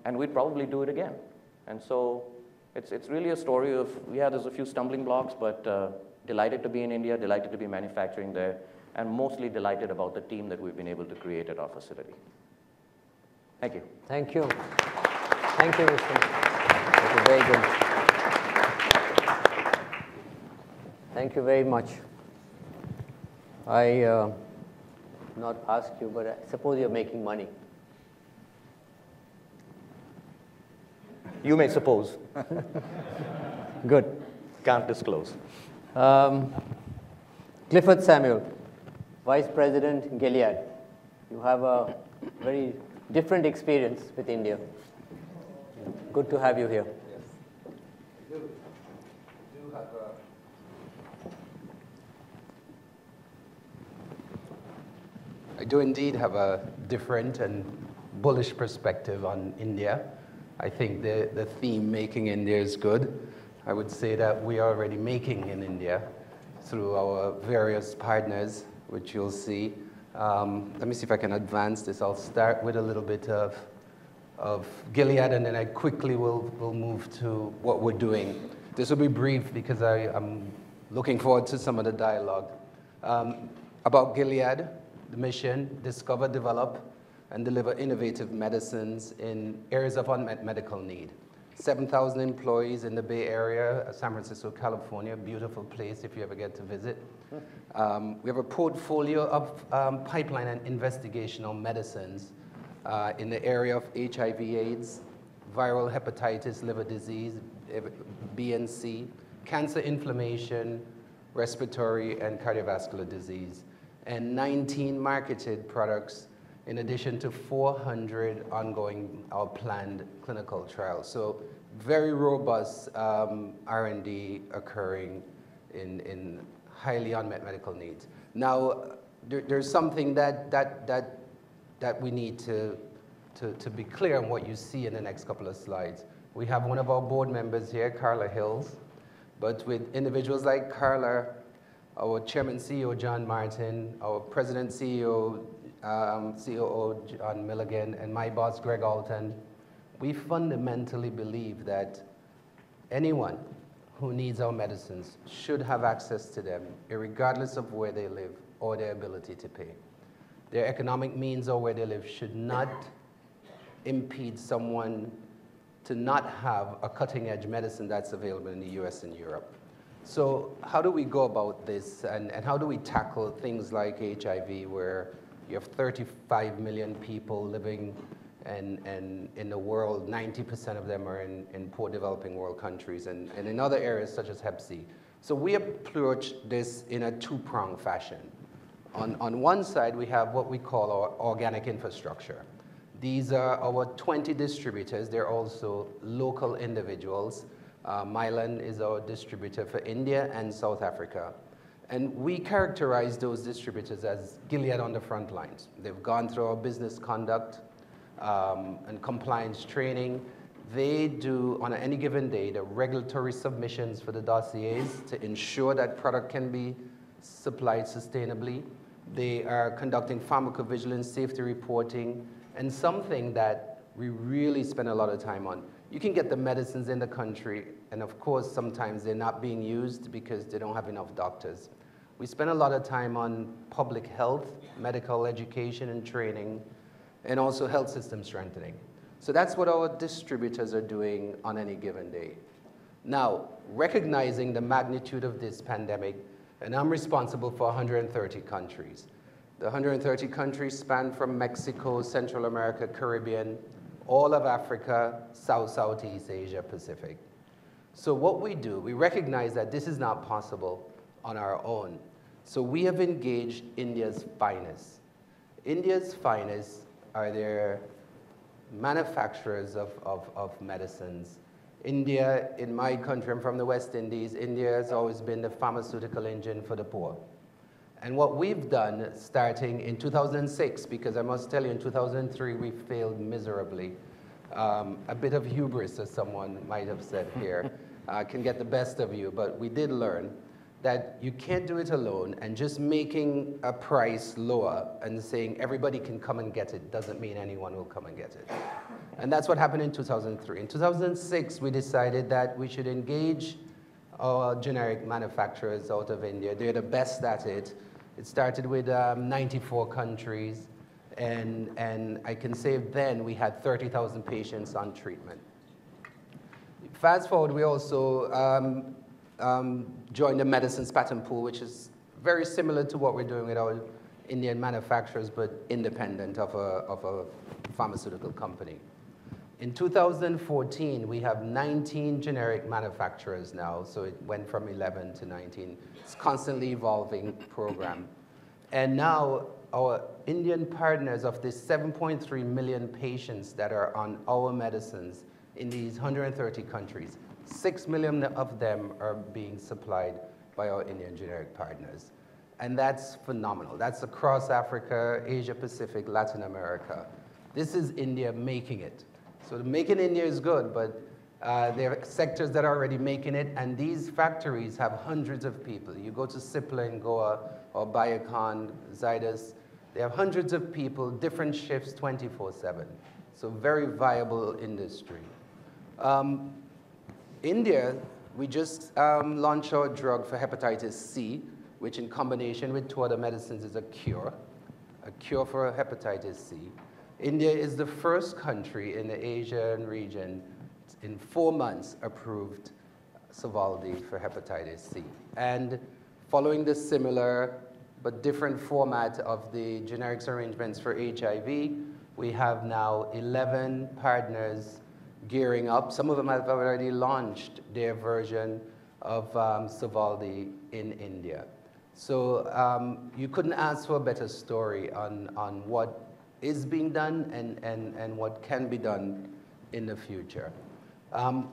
and we'd probably do it again. And so it's really a story of, yeah, there's a few stumbling blocks, but delighted to be in India, delighted to be manufacturing there, and mostly delighted about the team that we've been able to create at our facility. Thank you. Thank you. Thank you, Mr. Thank you very good. Thank you very much. I not ask you, but I suppose you're making money. You may suppose. Good. Can't disclose. Clifford Samuel, Vice President Gilead. You have a very different experience with India. Good to have you here. Yes. Do have I do indeed have a different and bullish perspective on India. I think the theme, making India, is good. I would say that we are already making in India through our various partners, which you'll see. Let me see if I can advance this. I'll start with a little bit of Gilead, and then I quickly will move to what we're doing. This will be brief because I'm looking forward to some of the dialogue. About Gilead, the mission, discover, develop, and deliver innovative medicines in areas of unmet medical need. 7,000 employees in the Bay Area, San Francisco, California, beautiful place if you ever get to visit. We have a portfolio of pipeline and investigational medicines in the area of HIV/AIDS, viral hepatitis, liver disease, BNC, cancer, inflammation, respiratory and cardiovascular disease, and 19 marketed products in addition to 400 ongoing or planned clinical trials. So very robust R&D occurring in highly unmet medical needs. Now, there's something that we need to be clear on what you see in the next couple of slides. We have one of our board members here, Carla Hills, but with individuals like Carla, our chairman CEO, John Martin, our president CEO, COO John Milligan, and my boss Greg Alton, we fundamentally believe that anyone who needs our medicines should have access to them, regardless of where they live or their ability to pay. Their economic means or where they live should not impede someone to not have a cutting-edge medicine that's available in the US and Europe. So how do we go about this, and how do we tackle things like HIV, where you have 35 million people living and in the world, 90% of them are in poor developing world countries, and in other areas such as Hep C. So we approach this in a two-pronged fashion. On one side, we have what we call our organic infrastructure. These are our 20 distributors. They're also local individuals. Mylan is our distributor for India and South Africa. And we characterize those distributors as Gilead on the front lines. They've gone through our business conduct and compliance training. They do, on any given day, the regulatory submissions for the dossiers to ensure that product can be supplied sustainably. They are conducting pharmacovigilance, safety reporting, and something that we really spend a lot of time on. You can get the medicines in the country, and of course, sometimes they're not being used because they don't have enough doctors. We spend a lot of time on public health, medical education and training, and also health system strengthening. So that's what our distributors are doing on any given day. Now, recognizing the magnitude of this pandemic, and I'm responsible for 130 countries. The 130 countries span from Mexico, Central America, Caribbean, all of Africa, Southeast Asia, Pacific. So what we do, we recognize that this is not possible on our own. So we have engaged India's finest. India's finest are their manufacturers of medicines. India, in my country, I'm from the West Indies, India has always been the pharmaceutical engine for the poor. And what we've done starting in 2006, because I must tell you in 2003 we failed miserably. A bit of hubris, as someone might have said here, can get the best of you, but we did learn that you can't do it alone, and just making a price lower and saying everybody can come and get it doesn't mean anyone will come and get it. And that's what happened in 2003. In 2006, we decided that we should engage our generic manufacturers out of India. They're the best at it. It started with 94 countries, and I can say then we had 30,000 patients on treatment. Fast forward, we also joined the medicines patent pool, which is very similar to what we're doing with our Indian manufacturers, but independent of a pharmaceutical company. In 2014, we have 19 generic manufacturers now, so it went from 11 to 19. It's a constantly evolving program. And now our Indian partners of the 7.3 million patients that are on our medicines in these 130 countries, 6 million of them are being supplied by our Indian generic partners. And that's phenomenal. That's across Africa, Asia Pacific, Latin America. This is India making it. So making India is good, but there are sectors that are already making it, and these factories have hundreds of people. You go to Cipla in Goa or Biocon, Zydus, they have hundreds of people, different shifts, 24/7. So very viable industry. India, we just launched our drug for hepatitis C, which in combination with two other medicines is a cure for hepatitis C. India is the first country in the Asian region in 4 months approved Sovaldi for hepatitis C. And following the similar but different format of the generics arrangements for HIV, we have now 11 partners gearing up. Some of them have already launched their version of Sovaldi in India. So you couldn't ask for a better story on what is being done and what can be done in the future.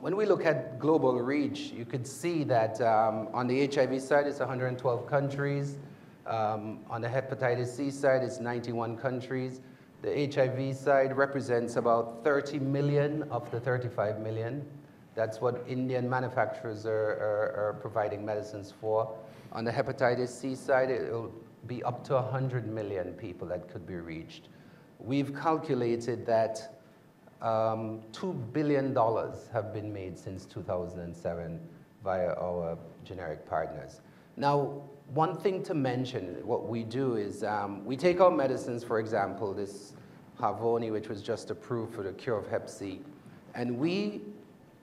When we look at global reach, you could see that on the HIV side, it's 112 countries. On the hepatitis C side, it's 91 countries. The HIV side represents about 30 million of the 35 million. That's what Indian manufacturers are providing medicines for. On the hepatitis C side, it will be up to 100 million people that could be reached. We've calculated that $2 billion have been made since 2007 via our generic partners. Now, one thing to mention, what we do is we take our medicines, for example, this Wadhwani, which was just approved for the cure of hep C, and we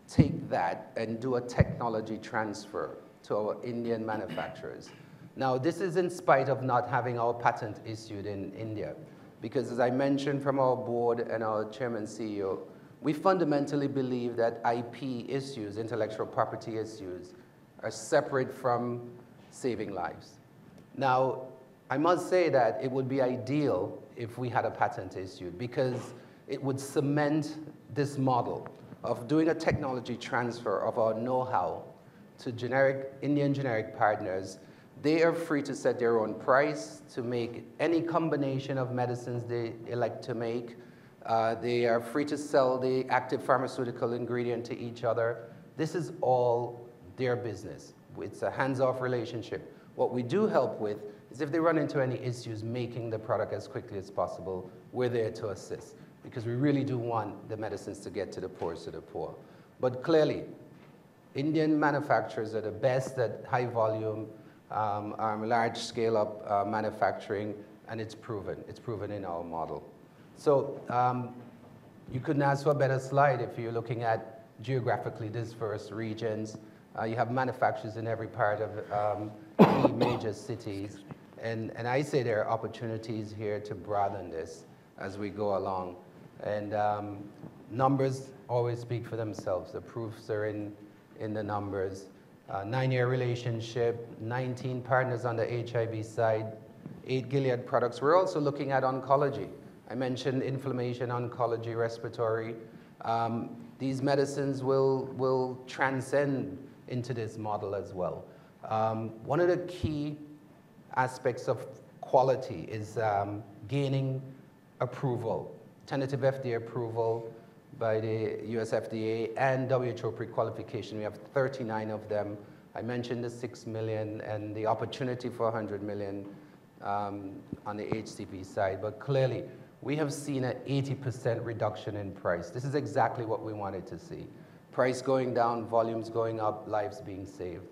take that and do a technology transfer to our Indian manufacturers. Now, this is in spite of not having our patent issued in India. Because as I mentioned from our board and our chairman CEO, we fundamentally believe that IP issues, intellectual property issues, are separate from saving lives. Now, I must say that it would be ideal if we had a patent issued because it would cement this model of doing a technology transfer of our know-how to Indian generic partners. They are free to set their own price, to make any combination of medicines they elect to make. They are free to sell the active pharmaceutical ingredient to each other. This is all their business. It's a hands-off relationship. What we do help with is if they run into any issues, making the product as quickly as possible, we're there to assist because we really do want the medicines to get to the poorest of the poor. But clearly, Indian manufacturers are the best at high volume, large scale-up manufacturing, and it's proven. It's proven in our model. So you couldn't ask for a better slide if you're looking at geographically dispersed regions. You have manufacturers in every part of the major cities. And I say there are opportunities here to broaden this as we go along. And numbers always speak for themselves. The proofs are in the numbers. 9-year relationship, 19 partners on the HIV side, 8 Gilead products. We're also looking at oncology. I mentioned inflammation, oncology, respiratory. These medicines will transcend into this model as well. One of the key aspects of quality is gaining approval, tentative FDA approval by the US FDA and WHO pre-qualification. We have 39 of them. I mentioned the 6 million and the opportunity for 100 million on the HCP side, but clearly we have seen an 80% reduction in price. This is exactly what we wanted to see. Price going down, volumes going up, lives being saved.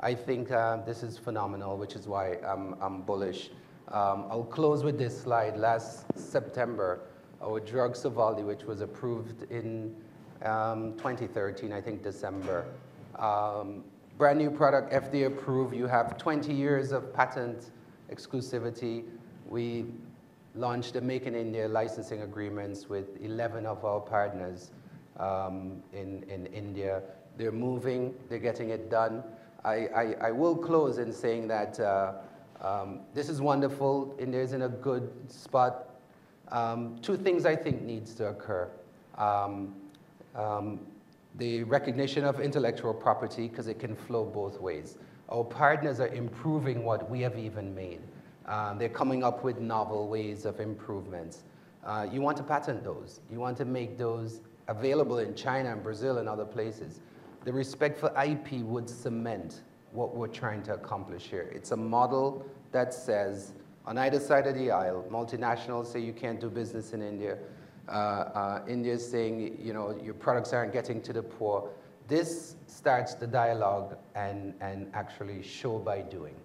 I think this is phenomenal, which is why I'm bullish. I'll close with this slide. Last September, our drug Sovaldi, which was approved in 2013, I think December. Brand new product, FDA approved. You have 20 years of patent exclusivity. We launched the Make in India licensing agreements with 11 of our partners in India. They're moving, they're getting it done. I will close in saying that this is wonderful. India is in a good spot. Two things I think needs to occur. The recognition of intellectual property, because it can flow both ways. Our partners are improving what we have even made. They're coming up with novel ways of improvements. You want to patent those. You want to make those available in China and Brazil and other places. The respect for IP would cement what we're trying to accomplish here. It's a model that says, on either side of the aisle, multinationals say you can't do business in India. India's saying, you know, your products aren't getting to the poor. This starts the dialogue and actually show by doing.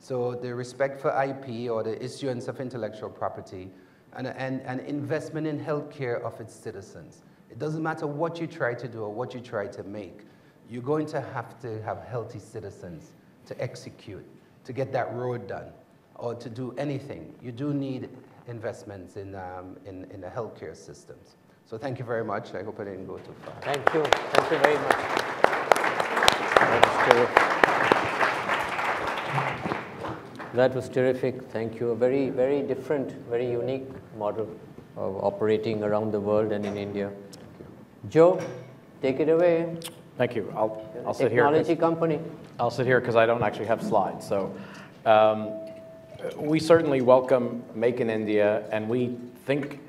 So the respect for IP or the issuance of intellectual property and investment in healthcare of its citizens. It doesn't matter what you try to do or what you try to make. You're going to have healthy citizens to execute, to get that road done, or to do anything. You do need investments in the healthcare systems. So thank you very much. I hope I didn't go too far. Thank you. Thank you very much. That was terrific. Thank you. A very, very different, very unique model of operating around the world and in India. Joe, take it away. Thank you. I'll sit here. Technology company. I'll sit here because I don't actually have slides. So we certainly welcome Make in India, and we think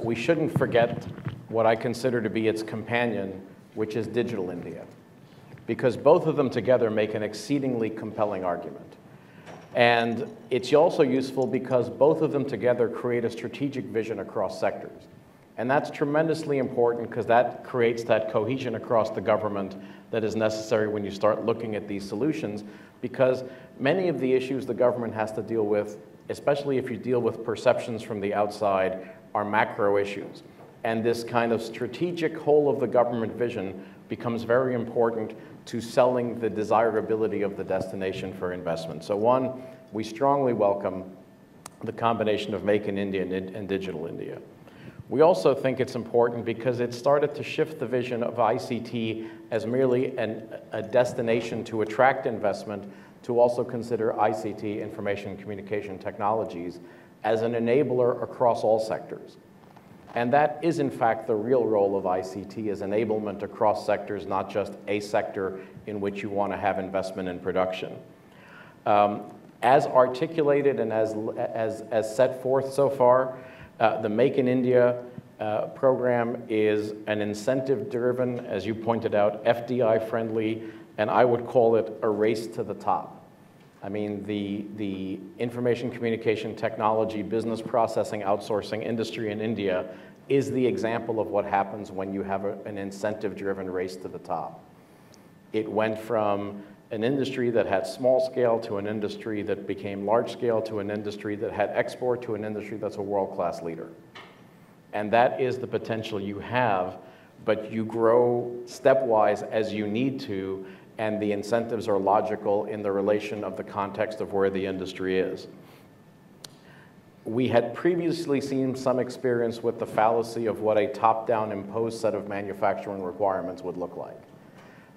we shouldn't forget what I consider to be its companion, which is Digital India, because both of them together make an exceedingly compelling argument. And it's also useful because both of them together create a strategic vision across sectors. And that's tremendously important because that creates that cohesion across the government that is necessary when you start looking at these solutions, because many of the issues the government has to deal with, especially if you deal with perceptions from the outside, are macro issues. And this kind of strategic whole of the government vision becomes very important to selling the desirability of the destination for investment. So one, we strongly welcome the combination of Make in India and Digital India. We also think it's important because it started to shift the vision of ICT as merely a destination to attract investment, to also consider ICT, information and communication technologies, as an enabler across all sectors. And that is, in fact, the real role of ICT, is enablement across sectors, not just a sector in which you want to have investment in production. As articulated and as set forth so far, the Make in India program is an incentive-driven, as you pointed out, FDI-friendly, and I would call it a race to the top. I mean, the information communication technology, business processing, outsourcing industry in India is the example of what happens when you have an incentive-driven race to the top. It went from an industry that had small scale to an industry that became large scale to an industry that had export to an industry that's a world-class leader. And that is the potential you have, but you grow stepwise as you need to, and the incentives are logical in the relation of the context of where the industry is. We had previously seen some experience with the fallacy of what a top-down imposed set of manufacturing requirements would look like.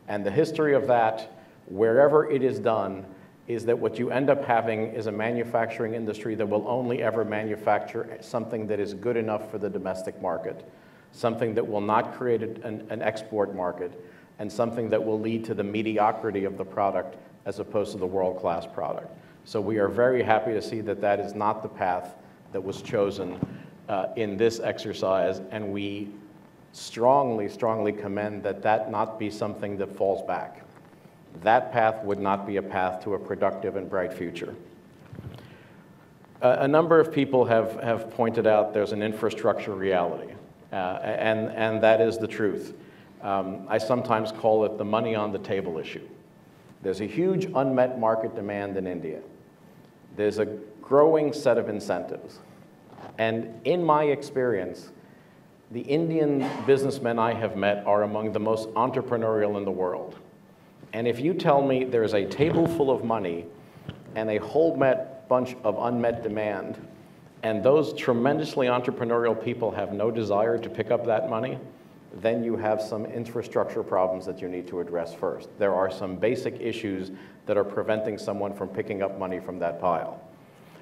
And the history of that, wherever it is done, is that what you end up having is a manufacturing industry that will only ever manufacture something that is good enough for the domestic market, something that will not create an export market, and something that will lead to the mediocrity of the product as opposed to the world-class product. So we are very happy to see that that is not the path that was chosen in this exercise, and we strongly, strongly commend that that not be something that falls back. That path would not be a path to a productive and bright future. A number of people have pointed out there's an infrastructure reality, and that is the truth. I sometimes call it the money on the table issue. There's a huge unmet market demand in India. There's a growing set of incentives. And in my experience, the Indian businessmen I have met are among the most entrepreneurial in the world. And if you tell me there's a table full of money and a whole bunch of unmet demand, and those tremendously entrepreneurial people have no desire to pick up that money, then you have some infrastructure problems that you need to address first. There are some basic issues that are preventing someone from picking up money from that pile.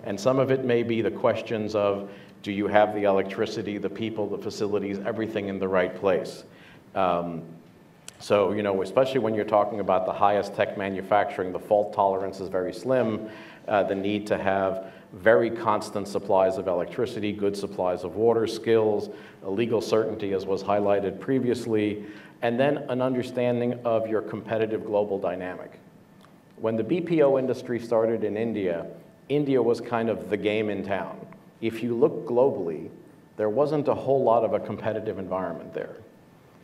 And some of it may be the questions of, do you have the electricity, the people, the facilities, everything in the right place? So, you know, especially when you're talking about the highest tech manufacturing, the fault tolerance is very slim, the need to have very constant supplies of electricity, good supplies of water, skills, a legal certainty as was highlighted previously, and then an understanding of your competitive global dynamic. When the BPO industry started in India, India was kind of the game in town. If you look globally, there wasn't a whole lot of a competitive environment there.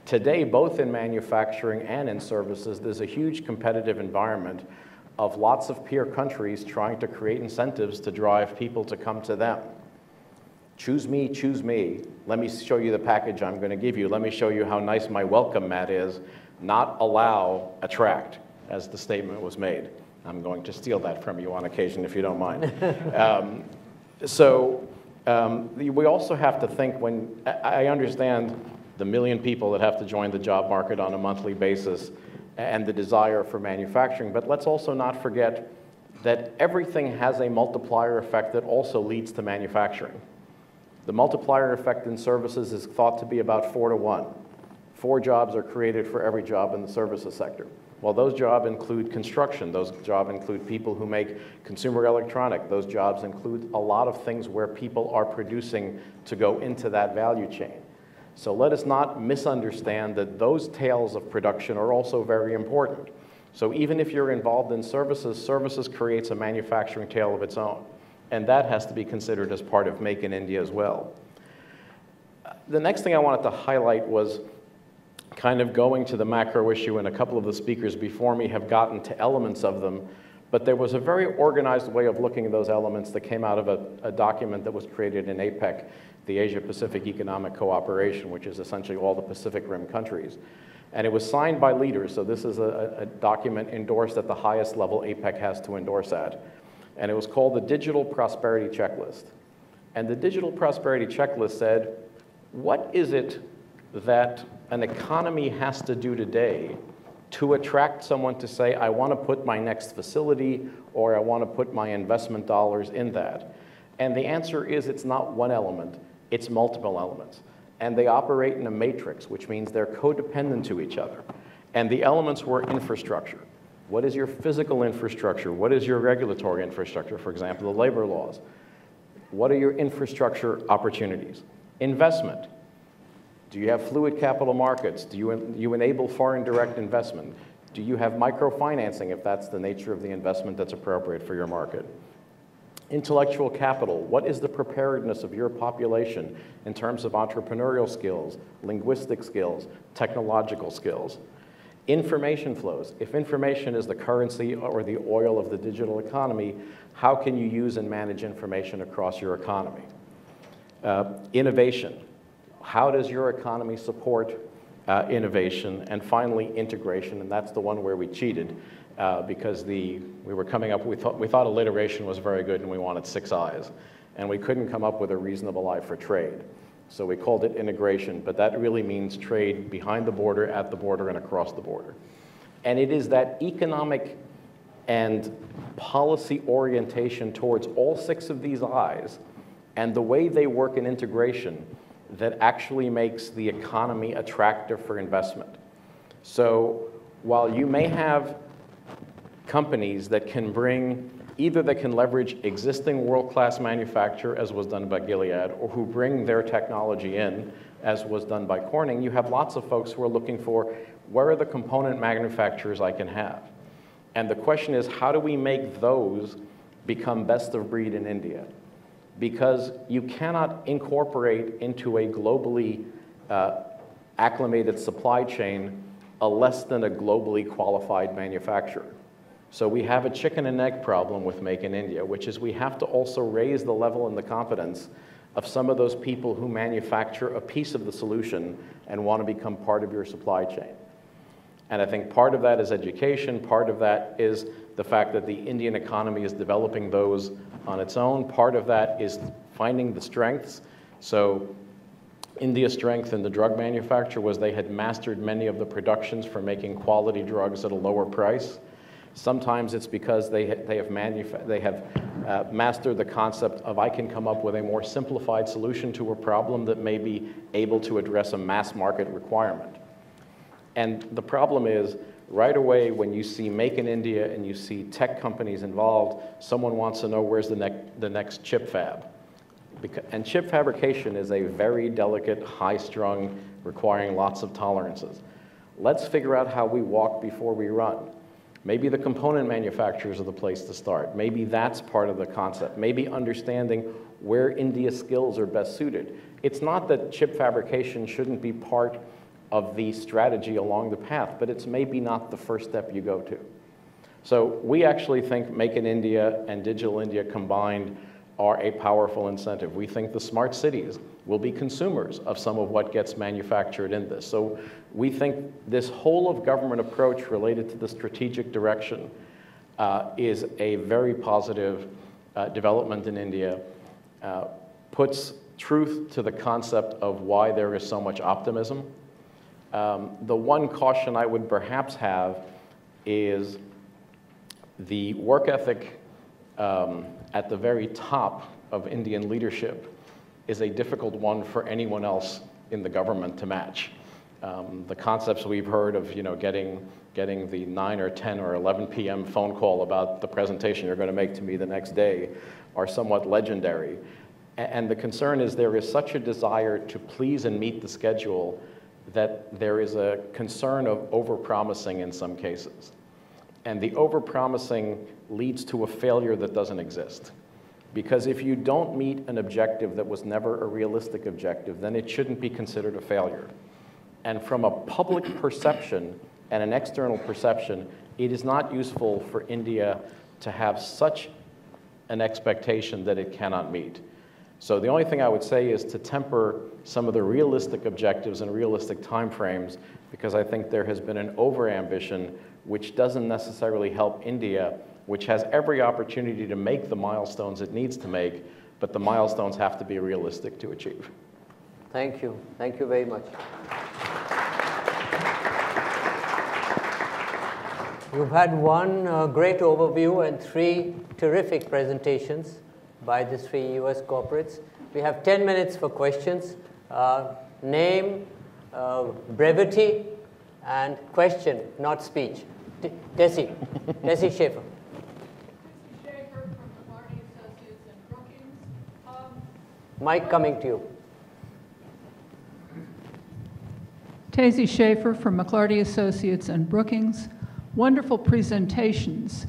Today, both in manufacturing and in services, there's a huge competitive environment of lots of peer countries trying to create incentives to drive people to come to them. Choose me, let me show you the package I'm going to give you, let me show you how nice my welcome mat is, not allow, attract, as the statement was made. I'm going to steal that from you on occasion if you don't mind. We also have to think when, I understand the million people that have to join the job market on a monthly basis and the desire for manufacturing, but let's also not forget that everything has a multiplier effect that also leads to manufacturing. The multiplier effect in services is thought to be about 4 to 1. 4 jobs are created for every job in the services sector. Well, those jobs include construction, those jobs include people who make consumer electronics, those jobs include a lot of things where people are producing to go into that value chain. So let us not misunderstand that those tails of production are also very important. So even if you're involved in services, services creates a manufacturing tail of its own. And that has to be considered as part of Make in India as well. The next thing I wanted to highlight was kind of going to the macro issue, and a couple of the speakers before me have gotten to elements of them, but there was a very organized way of looking at those elements that came out of a document that was created in APEC, the Asia-Pacific Economic Cooperation, which is essentially all the Pacific Rim countries. And it was signed by leaders, so this is a document endorsed at the highest level APEC has to endorse at. And it was called the Digital Prosperity Checklist. And the Digital Prosperity Checklist said, what is it that an economy has to do today to attract someone to say, I want to put my next facility or I want to put my investment dollars in that? And the answer is it's not one element. It's multiple elements. And they operate in a matrix, which means they're codependent to each other. And the elements were infrastructure. What is your physical infrastructure? What is your regulatory infrastructure? For example, the labor laws. What are your infrastructure opportunities? Investment. Do you have fluid capital markets? Do you enable foreign direct investment? Do you have microfinancing if that's the nature of the investment that's appropriate for your market? Intellectual capital, what is the preparedness of your population in terms of entrepreneurial skills, linguistic skills, technological skills? Information flows, if information is the currency or the oil of the digital economy, how can you use and manage information across your economy? Innovation, how does your economy support innovation, and finally integration, and that's the one where we cheated because we were coming up, we thought alliteration was very good and we wanted 6 I's, and we couldn't come up with a reasonable I for trade. So we called it integration, but that really means trade behind the border, at the border, and across the border. And it is that economic and policy orientation towards all 6 of these I's and the way they work in integration that actually makes the economy attractive for investment. So while you may have companies that can bring, either that can leverage existing world-class manufacture, as was done by Gilead, or who bring their technology in, as was done by Corning, you have lots of folks who are looking for, where are the component manufacturers I can have? And the question is, how do we make those become best of breed in India? Because you cannot incorporate into a globally acclimated supply chain a less than a globally qualified manufacturer. So we have a chicken and egg problem with Make in India, which is we have to also raise the level and the competence of some of those people who manufacture a piece of the solution and want to become part of your supply chain. And I think part of that is education, part of that is the fact that the Indian economy is developing those on its own, part of that is finding the strengths. So India's strength in the drug manufacture was they had mastered many of the productions for making quality drugs at a lower price. Sometimes it's because they have mastered the concept of I can come up with a more simplified solution to a problem that may be able to address a mass market requirement. And the problem is, right away when you see Make in India and you see tech companies involved, someone wants to know where's the next chip fab. And chip fabrication is a very delicate, high-strung, requiring lots of tolerances. Let's figure out how we walk before we run. Maybe the component manufacturers are the place to start. Maybe that's part of the concept. Maybe understanding where India's skills are best suited. It's not that chip fabrication shouldn't be part of the strategy along the path, but it's maybe not the first step you go to. So we actually think Make in India and Digital India combined are a powerful incentive. We think the smart cities will be consumers of some of what gets manufactured in this. So we think this whole of government approach related to the strategic direction is a very positive development in India, puts truth to the concept of why there is so much optimism. The one caution I would perhaps have is the work ethic at the very top of Indian leadership is a difficult one for anyone else in the government to match. The concepts we've heard of, you know, getting the 9 or 10 or 11 p.m. phone call about the presentation you're going to make to me the next day are somewhat legendary. And the concern is there is such a desire to please and meet the schedule that there is a concern of overpromising in some cases. And the overpromising leads to a failure that doesn't exist. Because if you don't meet an objective that was never a realistic objective, then it shouldn't be considered a failure. And from a public perception and an external perception, it is not useful for India to have such an expectation that it cannot meet. So the only thing I would say is to temper some of the realistic objectives and realistic timeframes, because I think there has been an overambition which doesn't necessarily help India, which has every opportunity to make the milestones it needs to make, but the milestones have to be realistic to achieve. Thank you. Thank you very much. You've had one great overview and 3 terrific presentations by the 3 US corporates. We have 10 minutes for questions. Name, brevity, and question, not speech. Desi, Desi Schaefer. Desi Schaefer from Marty Associates in Brookings. Mike, coming to you. Desi Schaefer from McClarty Associates and Brookings. Wonderful presentations.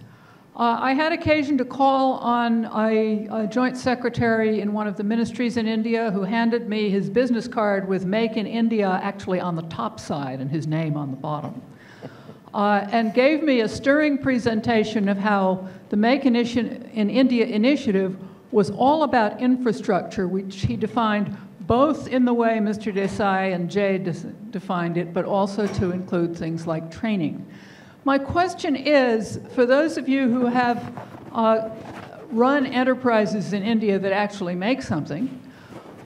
I had occasion to call on a joint secretary in one of the ministries in India who handed me his business card with Make in India actually on the top side and his name on the bottom, and gave me a stirring presentation of how the Make in India initiative was all about infrastructure, which he defined both in the way Mr. Desai and Jay defined it, but also to include things like training. My question is, for those of you who have run enterprises in India that actually make something,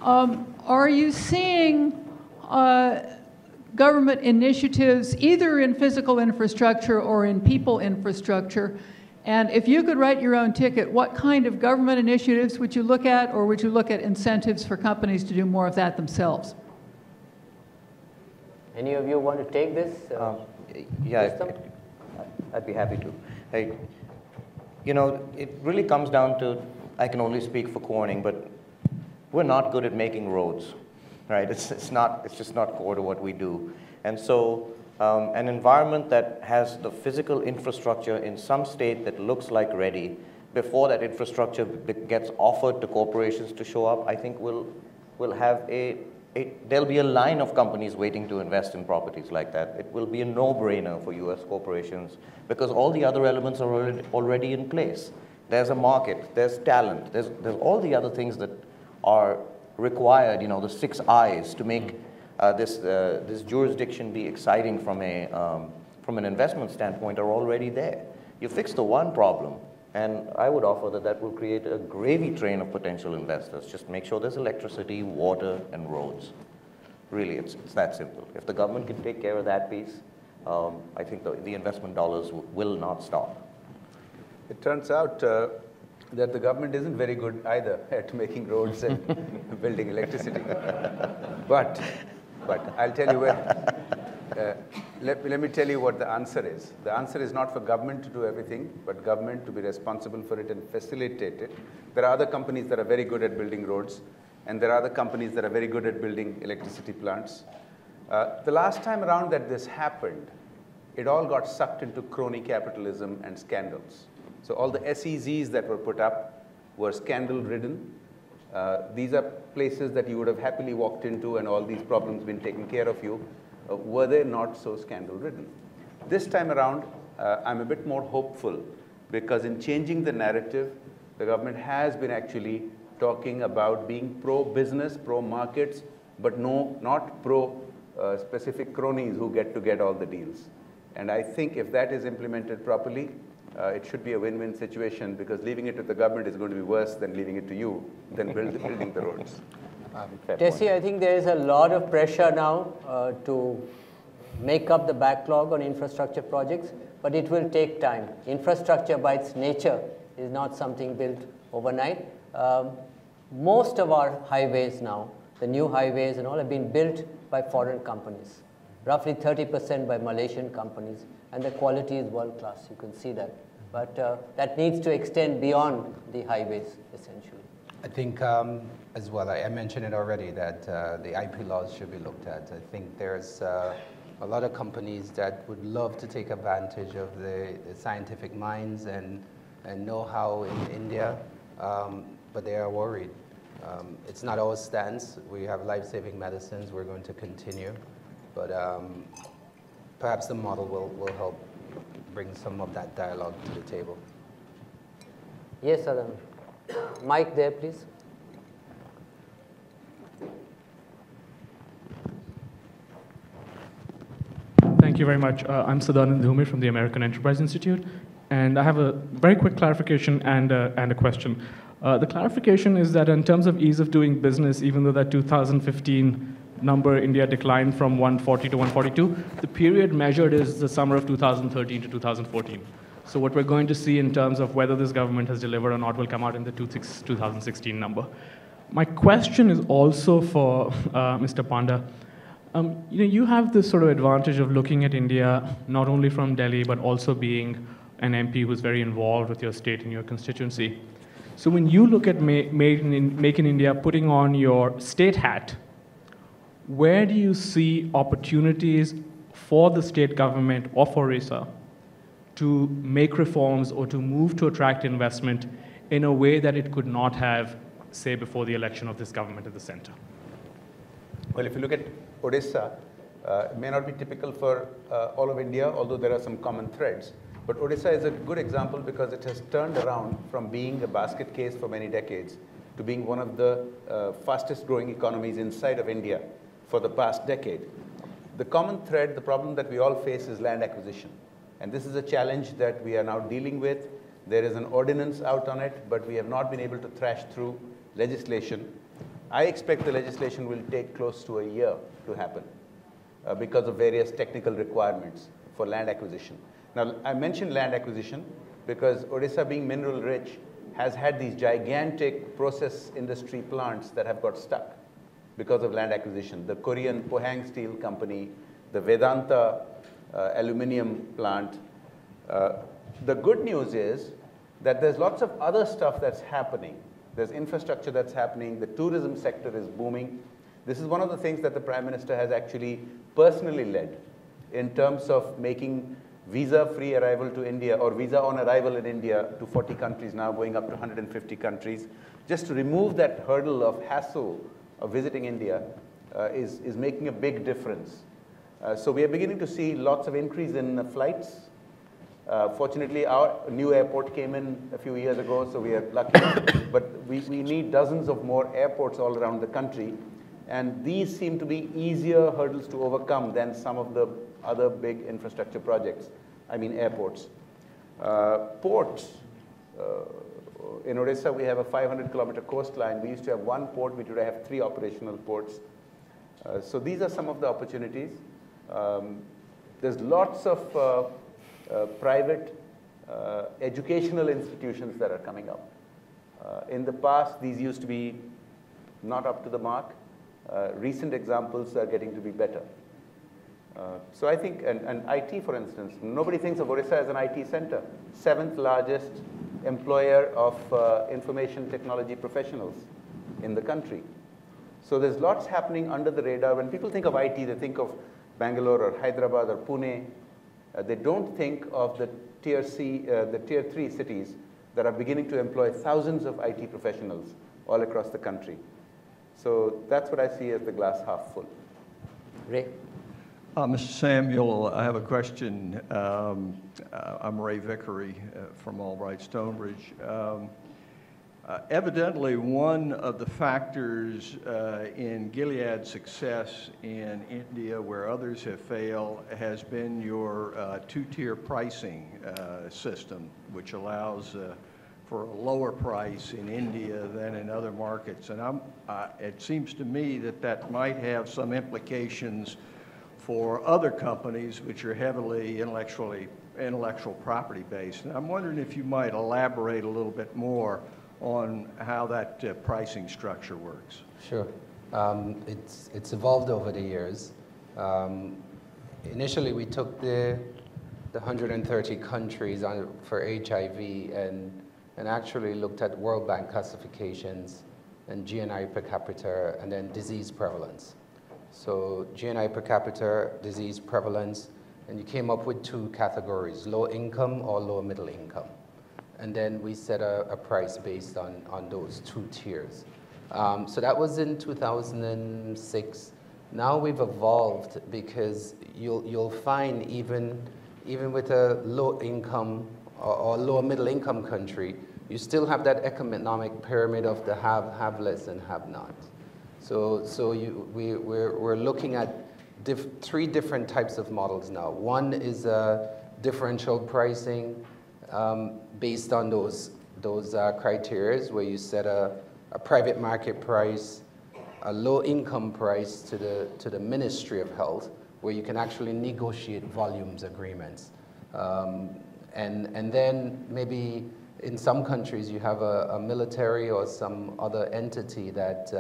are you seeing government initiatives either in physical infrastructure or in people infrastructure? And if you could write your own ticket, what kind of government initiatives would you look at, or would you look at incentives for companies to do more of that themselves? Any of you want to take this? Yeah, I'd be happy to. Hey, you know, it really comes down to, I can only speak for Corning, but we're not good at making roads, right? It's just not core to what we do. And so an environment that has the physical infrastructure in some state that looks like ready before that infrastructure gets offered to corporations to show up, I think will have there'll be a line of companies waiting to invest in properties like that. It will be a no-brainer for US corporations because all the other elements are already in place. There's a market, there's talent, there's all the other things that are required, you know, the 6 I's to make this jurisdiction be exciting from an investment standpoint are already there. You fix the one problem, and I would offer that that will create a gravy train of potential investors. Just make sure there's electricity, water, and roads. Really, it's that simple. If the government can take care of that piece, I think the investment dollars will not stop. It turns out that the government isn't very good either at making roads and building electricity. But I'll tell you where. Let me tell you what the answer is. The answer is not for government to do everything, but government to be responsible for it and facilitate it. There are other companies that are very good at building roads, and there are other companies that are very good at building electricity plants. The last time around that this happened, it all got sucked into crony capitalism and scandals. So all the SEZs that were put up were scandal-ridden. These are places that you would have happily walked into and all these problems been taken care of you, were they not so scandal-ridden. This time around, I'm a bit more hopeful because in changing the narrative, the government has been actually talking about being pro-business, pro-markets, but no, not pro-specific cronies who get to get all the deals. And I think if that is implemented properly, it should be a win-win situation because leaving it to the government is going to be worse than leaving it to you, than building the roads. Desi, I think there is a lot of pressure now to make up the backlog on infrastructure projects, but it will take time. Infrastructure by its nature is not something built overnight. Most of our highways now, the new highways and all, have been built by foreign companies, roughly 30% by Malaysian companies, and the quality is world-class, you can see that. But that needs to extend beyond the highways, essentially. I think as well, I mentioned it already, that the IP laws should be looked at. I think there's a lot of companies that would love to take advantage of the scientific minds and know-how in India, but they are worried. It's not our stance. We have life-saving medicines. We're going to continue. But perhaps the model will help bring some of that dialogue to the table. Yes, Adam. Mic there, please. Thank you very much. I'm Sadanand Dhume from the American Enterprise Institute, and I have a very quick clarification and a question. The clarification is that in terms of ease of doing business, even though that 2015 number, India declined from 140 to 142. The period measured is the summer of 2013 to 2014. So what we're going to see in terms of whether this government has delivered or not will come out in the 2016 number. My question is also for Mr. Panda. You know, you have this sort of advantage of looking at India not only from Delhi but also being an MP who's very involved with your state and your constituency. So when you look at Make in India, putting on your state hat, where do you see opportunities for the state government or for Orissa to make reforms or to move to attract investment in a way that it could not have, say, before the election of this government at the center? Well, if you look at Odisha, it may not be typical for all of India, although there are some common threads. But Odisha is a good example because it has turned around from being a basket case for many decades to being one of the fastest growing economies inside of India for the past decade. The common thread, the problem that we all face is land acquisition. And this is a challenge that we are now dealing with. There is an ordinance out on it, but we have not been able to thrash through legislation. I expect the legislation will take close to a year to happen because of various technical requirements for land acquisition. Now, I mentioned land acquisition because Odisha, being mineral rich, has had these gigantic process industry plants that have got stuck because of land acquisition. The Korean Pohang Steel Company, the Vedanta aluminium plant. The good news is that there's lots of other stuff that's happening. There's infrastructure that's happening. The tourism sector is booming. This is one of the things that the Prime Minister has actually personally led in terms of making visa-free arrival to India or visa on arrival in India to 40 countries now, going up to 150 countries. Just to remove that hurdle of hassle of visiting India is making a big difference. So we are beginning to see lots of increase in flights. Fortunately, our new airport came in a few years ago, so we are lucky. But we need dozens of more airports all around the country. And these seem to be easier hurdles to overcome than some of the other big infrastructure projects. I mean airports. Ports. In Odisha, we have a 500-kilometer coastline. We used to have one port. We today have 3 operational ports. So these are some of the opportunities. There's lots of private educational institutions that are coming up. In the past, these used to be not up to the mark. Recent examples are getting to be better. So I think, and IT, for instance, nobody thinks of Odisha as an IT center. 7th largest employer of information technology professionals in the country. So there's lots happening under the radar. When people think of IT, they think of Bangalore or Hyderabad or Pune. They don't think of the tier 3 cities that are beginning to employ thousands of IT professionals all across the country. So that's what I see as the glass half full. Ray? Mr. Samuel, I have a question. I'm Ray Vickery from Albright Stonebridge. Evidently, one of the factors in Gilead's success in India, where others have failed, has been your two-tier pricing system, which allows for a lower price in India than in other markets. And it seems to me that that might have some implications for other companies which are heavily intellectual property based. And I'm wondering if you might elaborate a little bit more on how that pricing structure works. Sure. It's evolved over the years. Initially, we took the 130 countries for HIV and actually looked at World Bank classifications and GNI per capita and then disease prevalence. So GNI per capita, disease prevalence, and you came up with 2 categories, low income or low middle income. And then we set a price based on those 2 tiers. So that was in 2006. Now we've evolved because you'll find even with a low income or low middle income country, you still have that economic pyramid of the have less, and have not. So we're looking at 3 different types of models now. One is differential pricing based on those criteria, where you set a private market price, a low income price to the Ministry of Health, where you can actually negotiate volumes agreements, and then maybe in some countries you have a military or some other entity that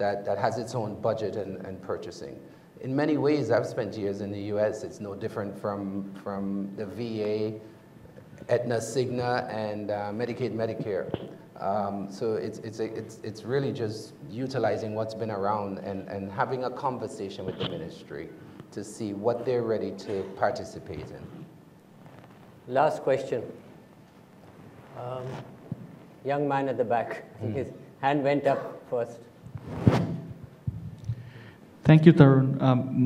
has its own budget and purchasing. In many ways, I've spent years in the US, it's no different from the VA, Aetna, Cigna, and Medicaid, Medicare. So it's really just utilizing what's been around and having a conversation with the ministry to see what they're ready to participate in. Last question. Young man at the back, his hand went up first. Thank you, Tarun.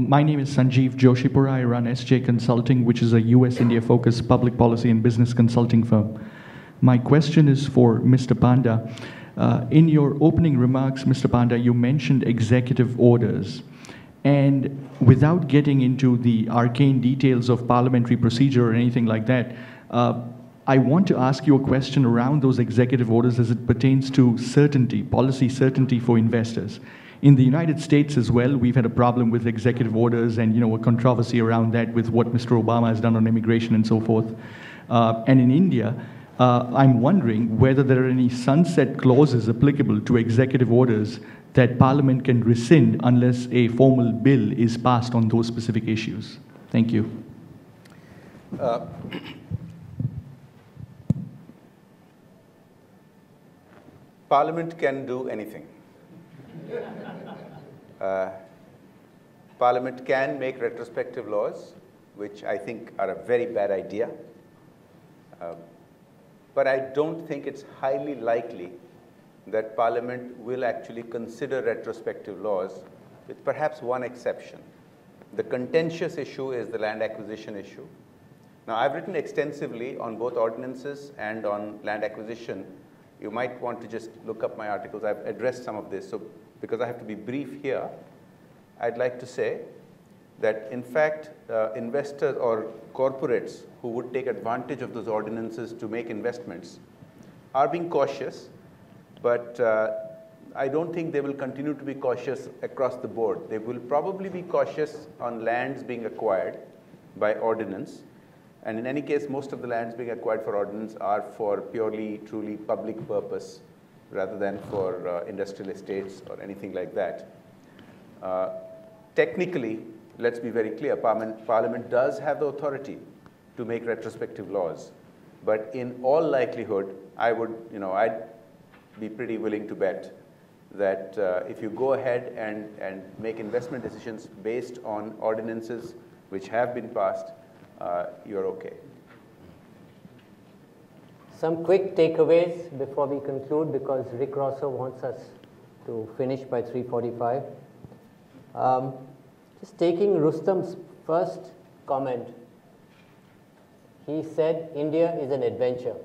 My name is Sanjeev Joshipura. I run SJ Consulting, which is a US-India-focused public policy and business consulting firm. My question is for Mr. Panda. In your opening remarks, Mr. Panda, you mentioned executive orders. And without getting into the arcane details of parliamentary procedure or anything like that, I want to ask you a question around those executive orders as it pertains to certainty, policy certainty for investors. In the United States as well, we've had a problem with executive orders and, you know, a controversy around that with what Mr. Obama has done on immigration and so forth. And in India, I'm wondering whether there are any sunset clauses applicable to executive orders that Parliament can rescind unless a formal bill is passed on those specific issues. Thank you. Parliament can do anything. Parliament can make retrospective laws, which I think are a very bad idea. But I don't think it's highly likely that Parliament will actually consider retrospective laws, with perhaps one exception. The contentious issue is the land acquisition issue. Now, I've written extensively on both ordinances and on land acquisition. You might want to just look up my articles. I've addressed some of this. So because I have to be brief here, I'd like to say that, in fact, investors or corporates who would take advantage of those ordinances to make investments are being cautious, but I don't think they will continue to be cautious across the board. They will probably be cautious on lands being acquired by ordinance, and in any case, most of the lands being acquired for ordinance are for purely, truly public purpose rather than for industrial estates or anything like that. Technically, let's be very clear, Parliament does have the authority to make retrospective laws, but in all likelihood, I would, you know, I'd be pretty willing to bet that if you go ahead and make investment decisions based on ordinances which have been passed, you're okay. Some quick takeaways before we conclude, because Rick Rossow wants us to finish by 3:45. Just taking Rustam's first comment, he said India is an adventure.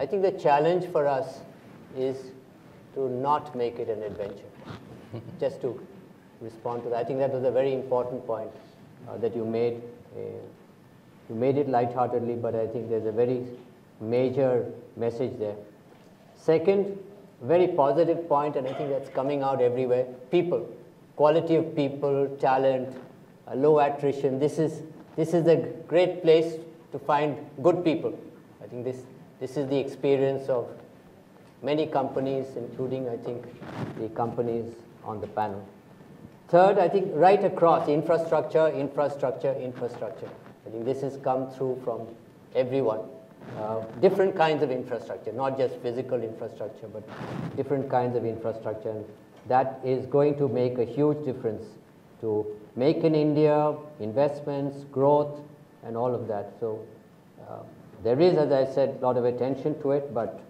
I think the challenge for us is to not make it an adventure. Just to respond to that, I think that was a very important point that you made. You made it lightheartedly, but I think there's a very major message there. Second, very positive point, and I think that's coming out everywhere, people. Quality of people, talent, low attrition. This is a great place to find good people. I think this is the experience of many companies, including, I think, the companies on the panel. Third, I think right across, infrastructure, infrastructure, infrastructure. I think this has come through from everyone. Different kinds of infrastructure, not just physical infrastructure, but different kinds of infrastructure. And that is going to make a huge difference to Make in India, investments, growth, and all of that. So there is, as I said, a lot of attention to it, but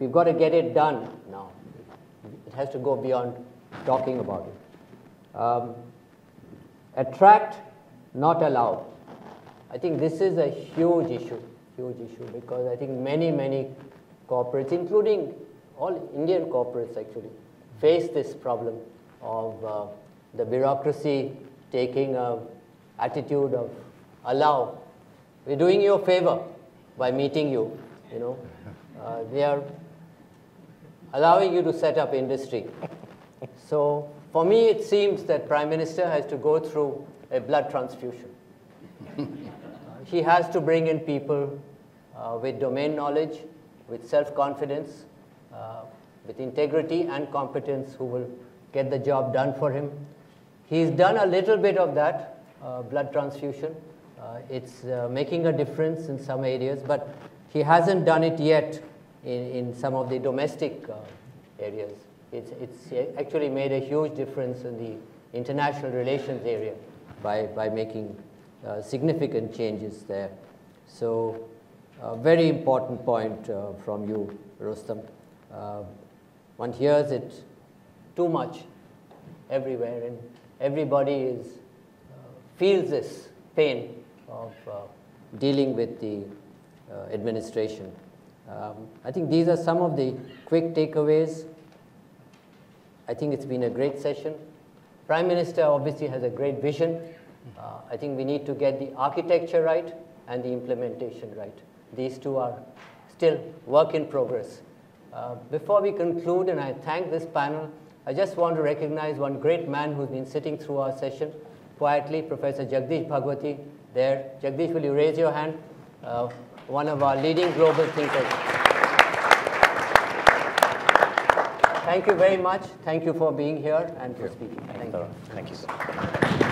we've got to get it done now. It has to go beyond talking about it. Attract, not allow. I think this is a huge issue, because I think many, many corporates, including all Indian corporates actually, face this problem of the bureaucracy taking an attitude of allow. We're doing you a favor by meeting you, you know. They are allowing you to set up industry. So for me, it seems that Prime Minister has to go through a blood transfusion. He has to bring in people with domain knowledge, with self-confidence, with integrity and competence, who will get the job done for him. He's done a little bit of that blood transfusion. It's making a difference in some areas, but he hasn't done it yet in some of the domestic areas. It's actually made a huge difference in the international relations area by making significant changes there. So a very important point from you, Rustam. One hears it too much everywhere, and everybody feels this pain of dealing with the administration. I think these are some of the quick takeaways. I think it's been a great session. Prime Minister obviously has a great vision. I think we need to get the architecture right and the implementation right. These two are still work in progress. Before we conclude, and I thank this panel, I just want to recognize one great man who's been sitting through our session quietly, Professor Jagdish Bhagwati there. Jagdish, will you raise your hand? One of our leading global thinkers. Thank you very much. Thank you for being here and for speaking. Thank you. Thank you, sir.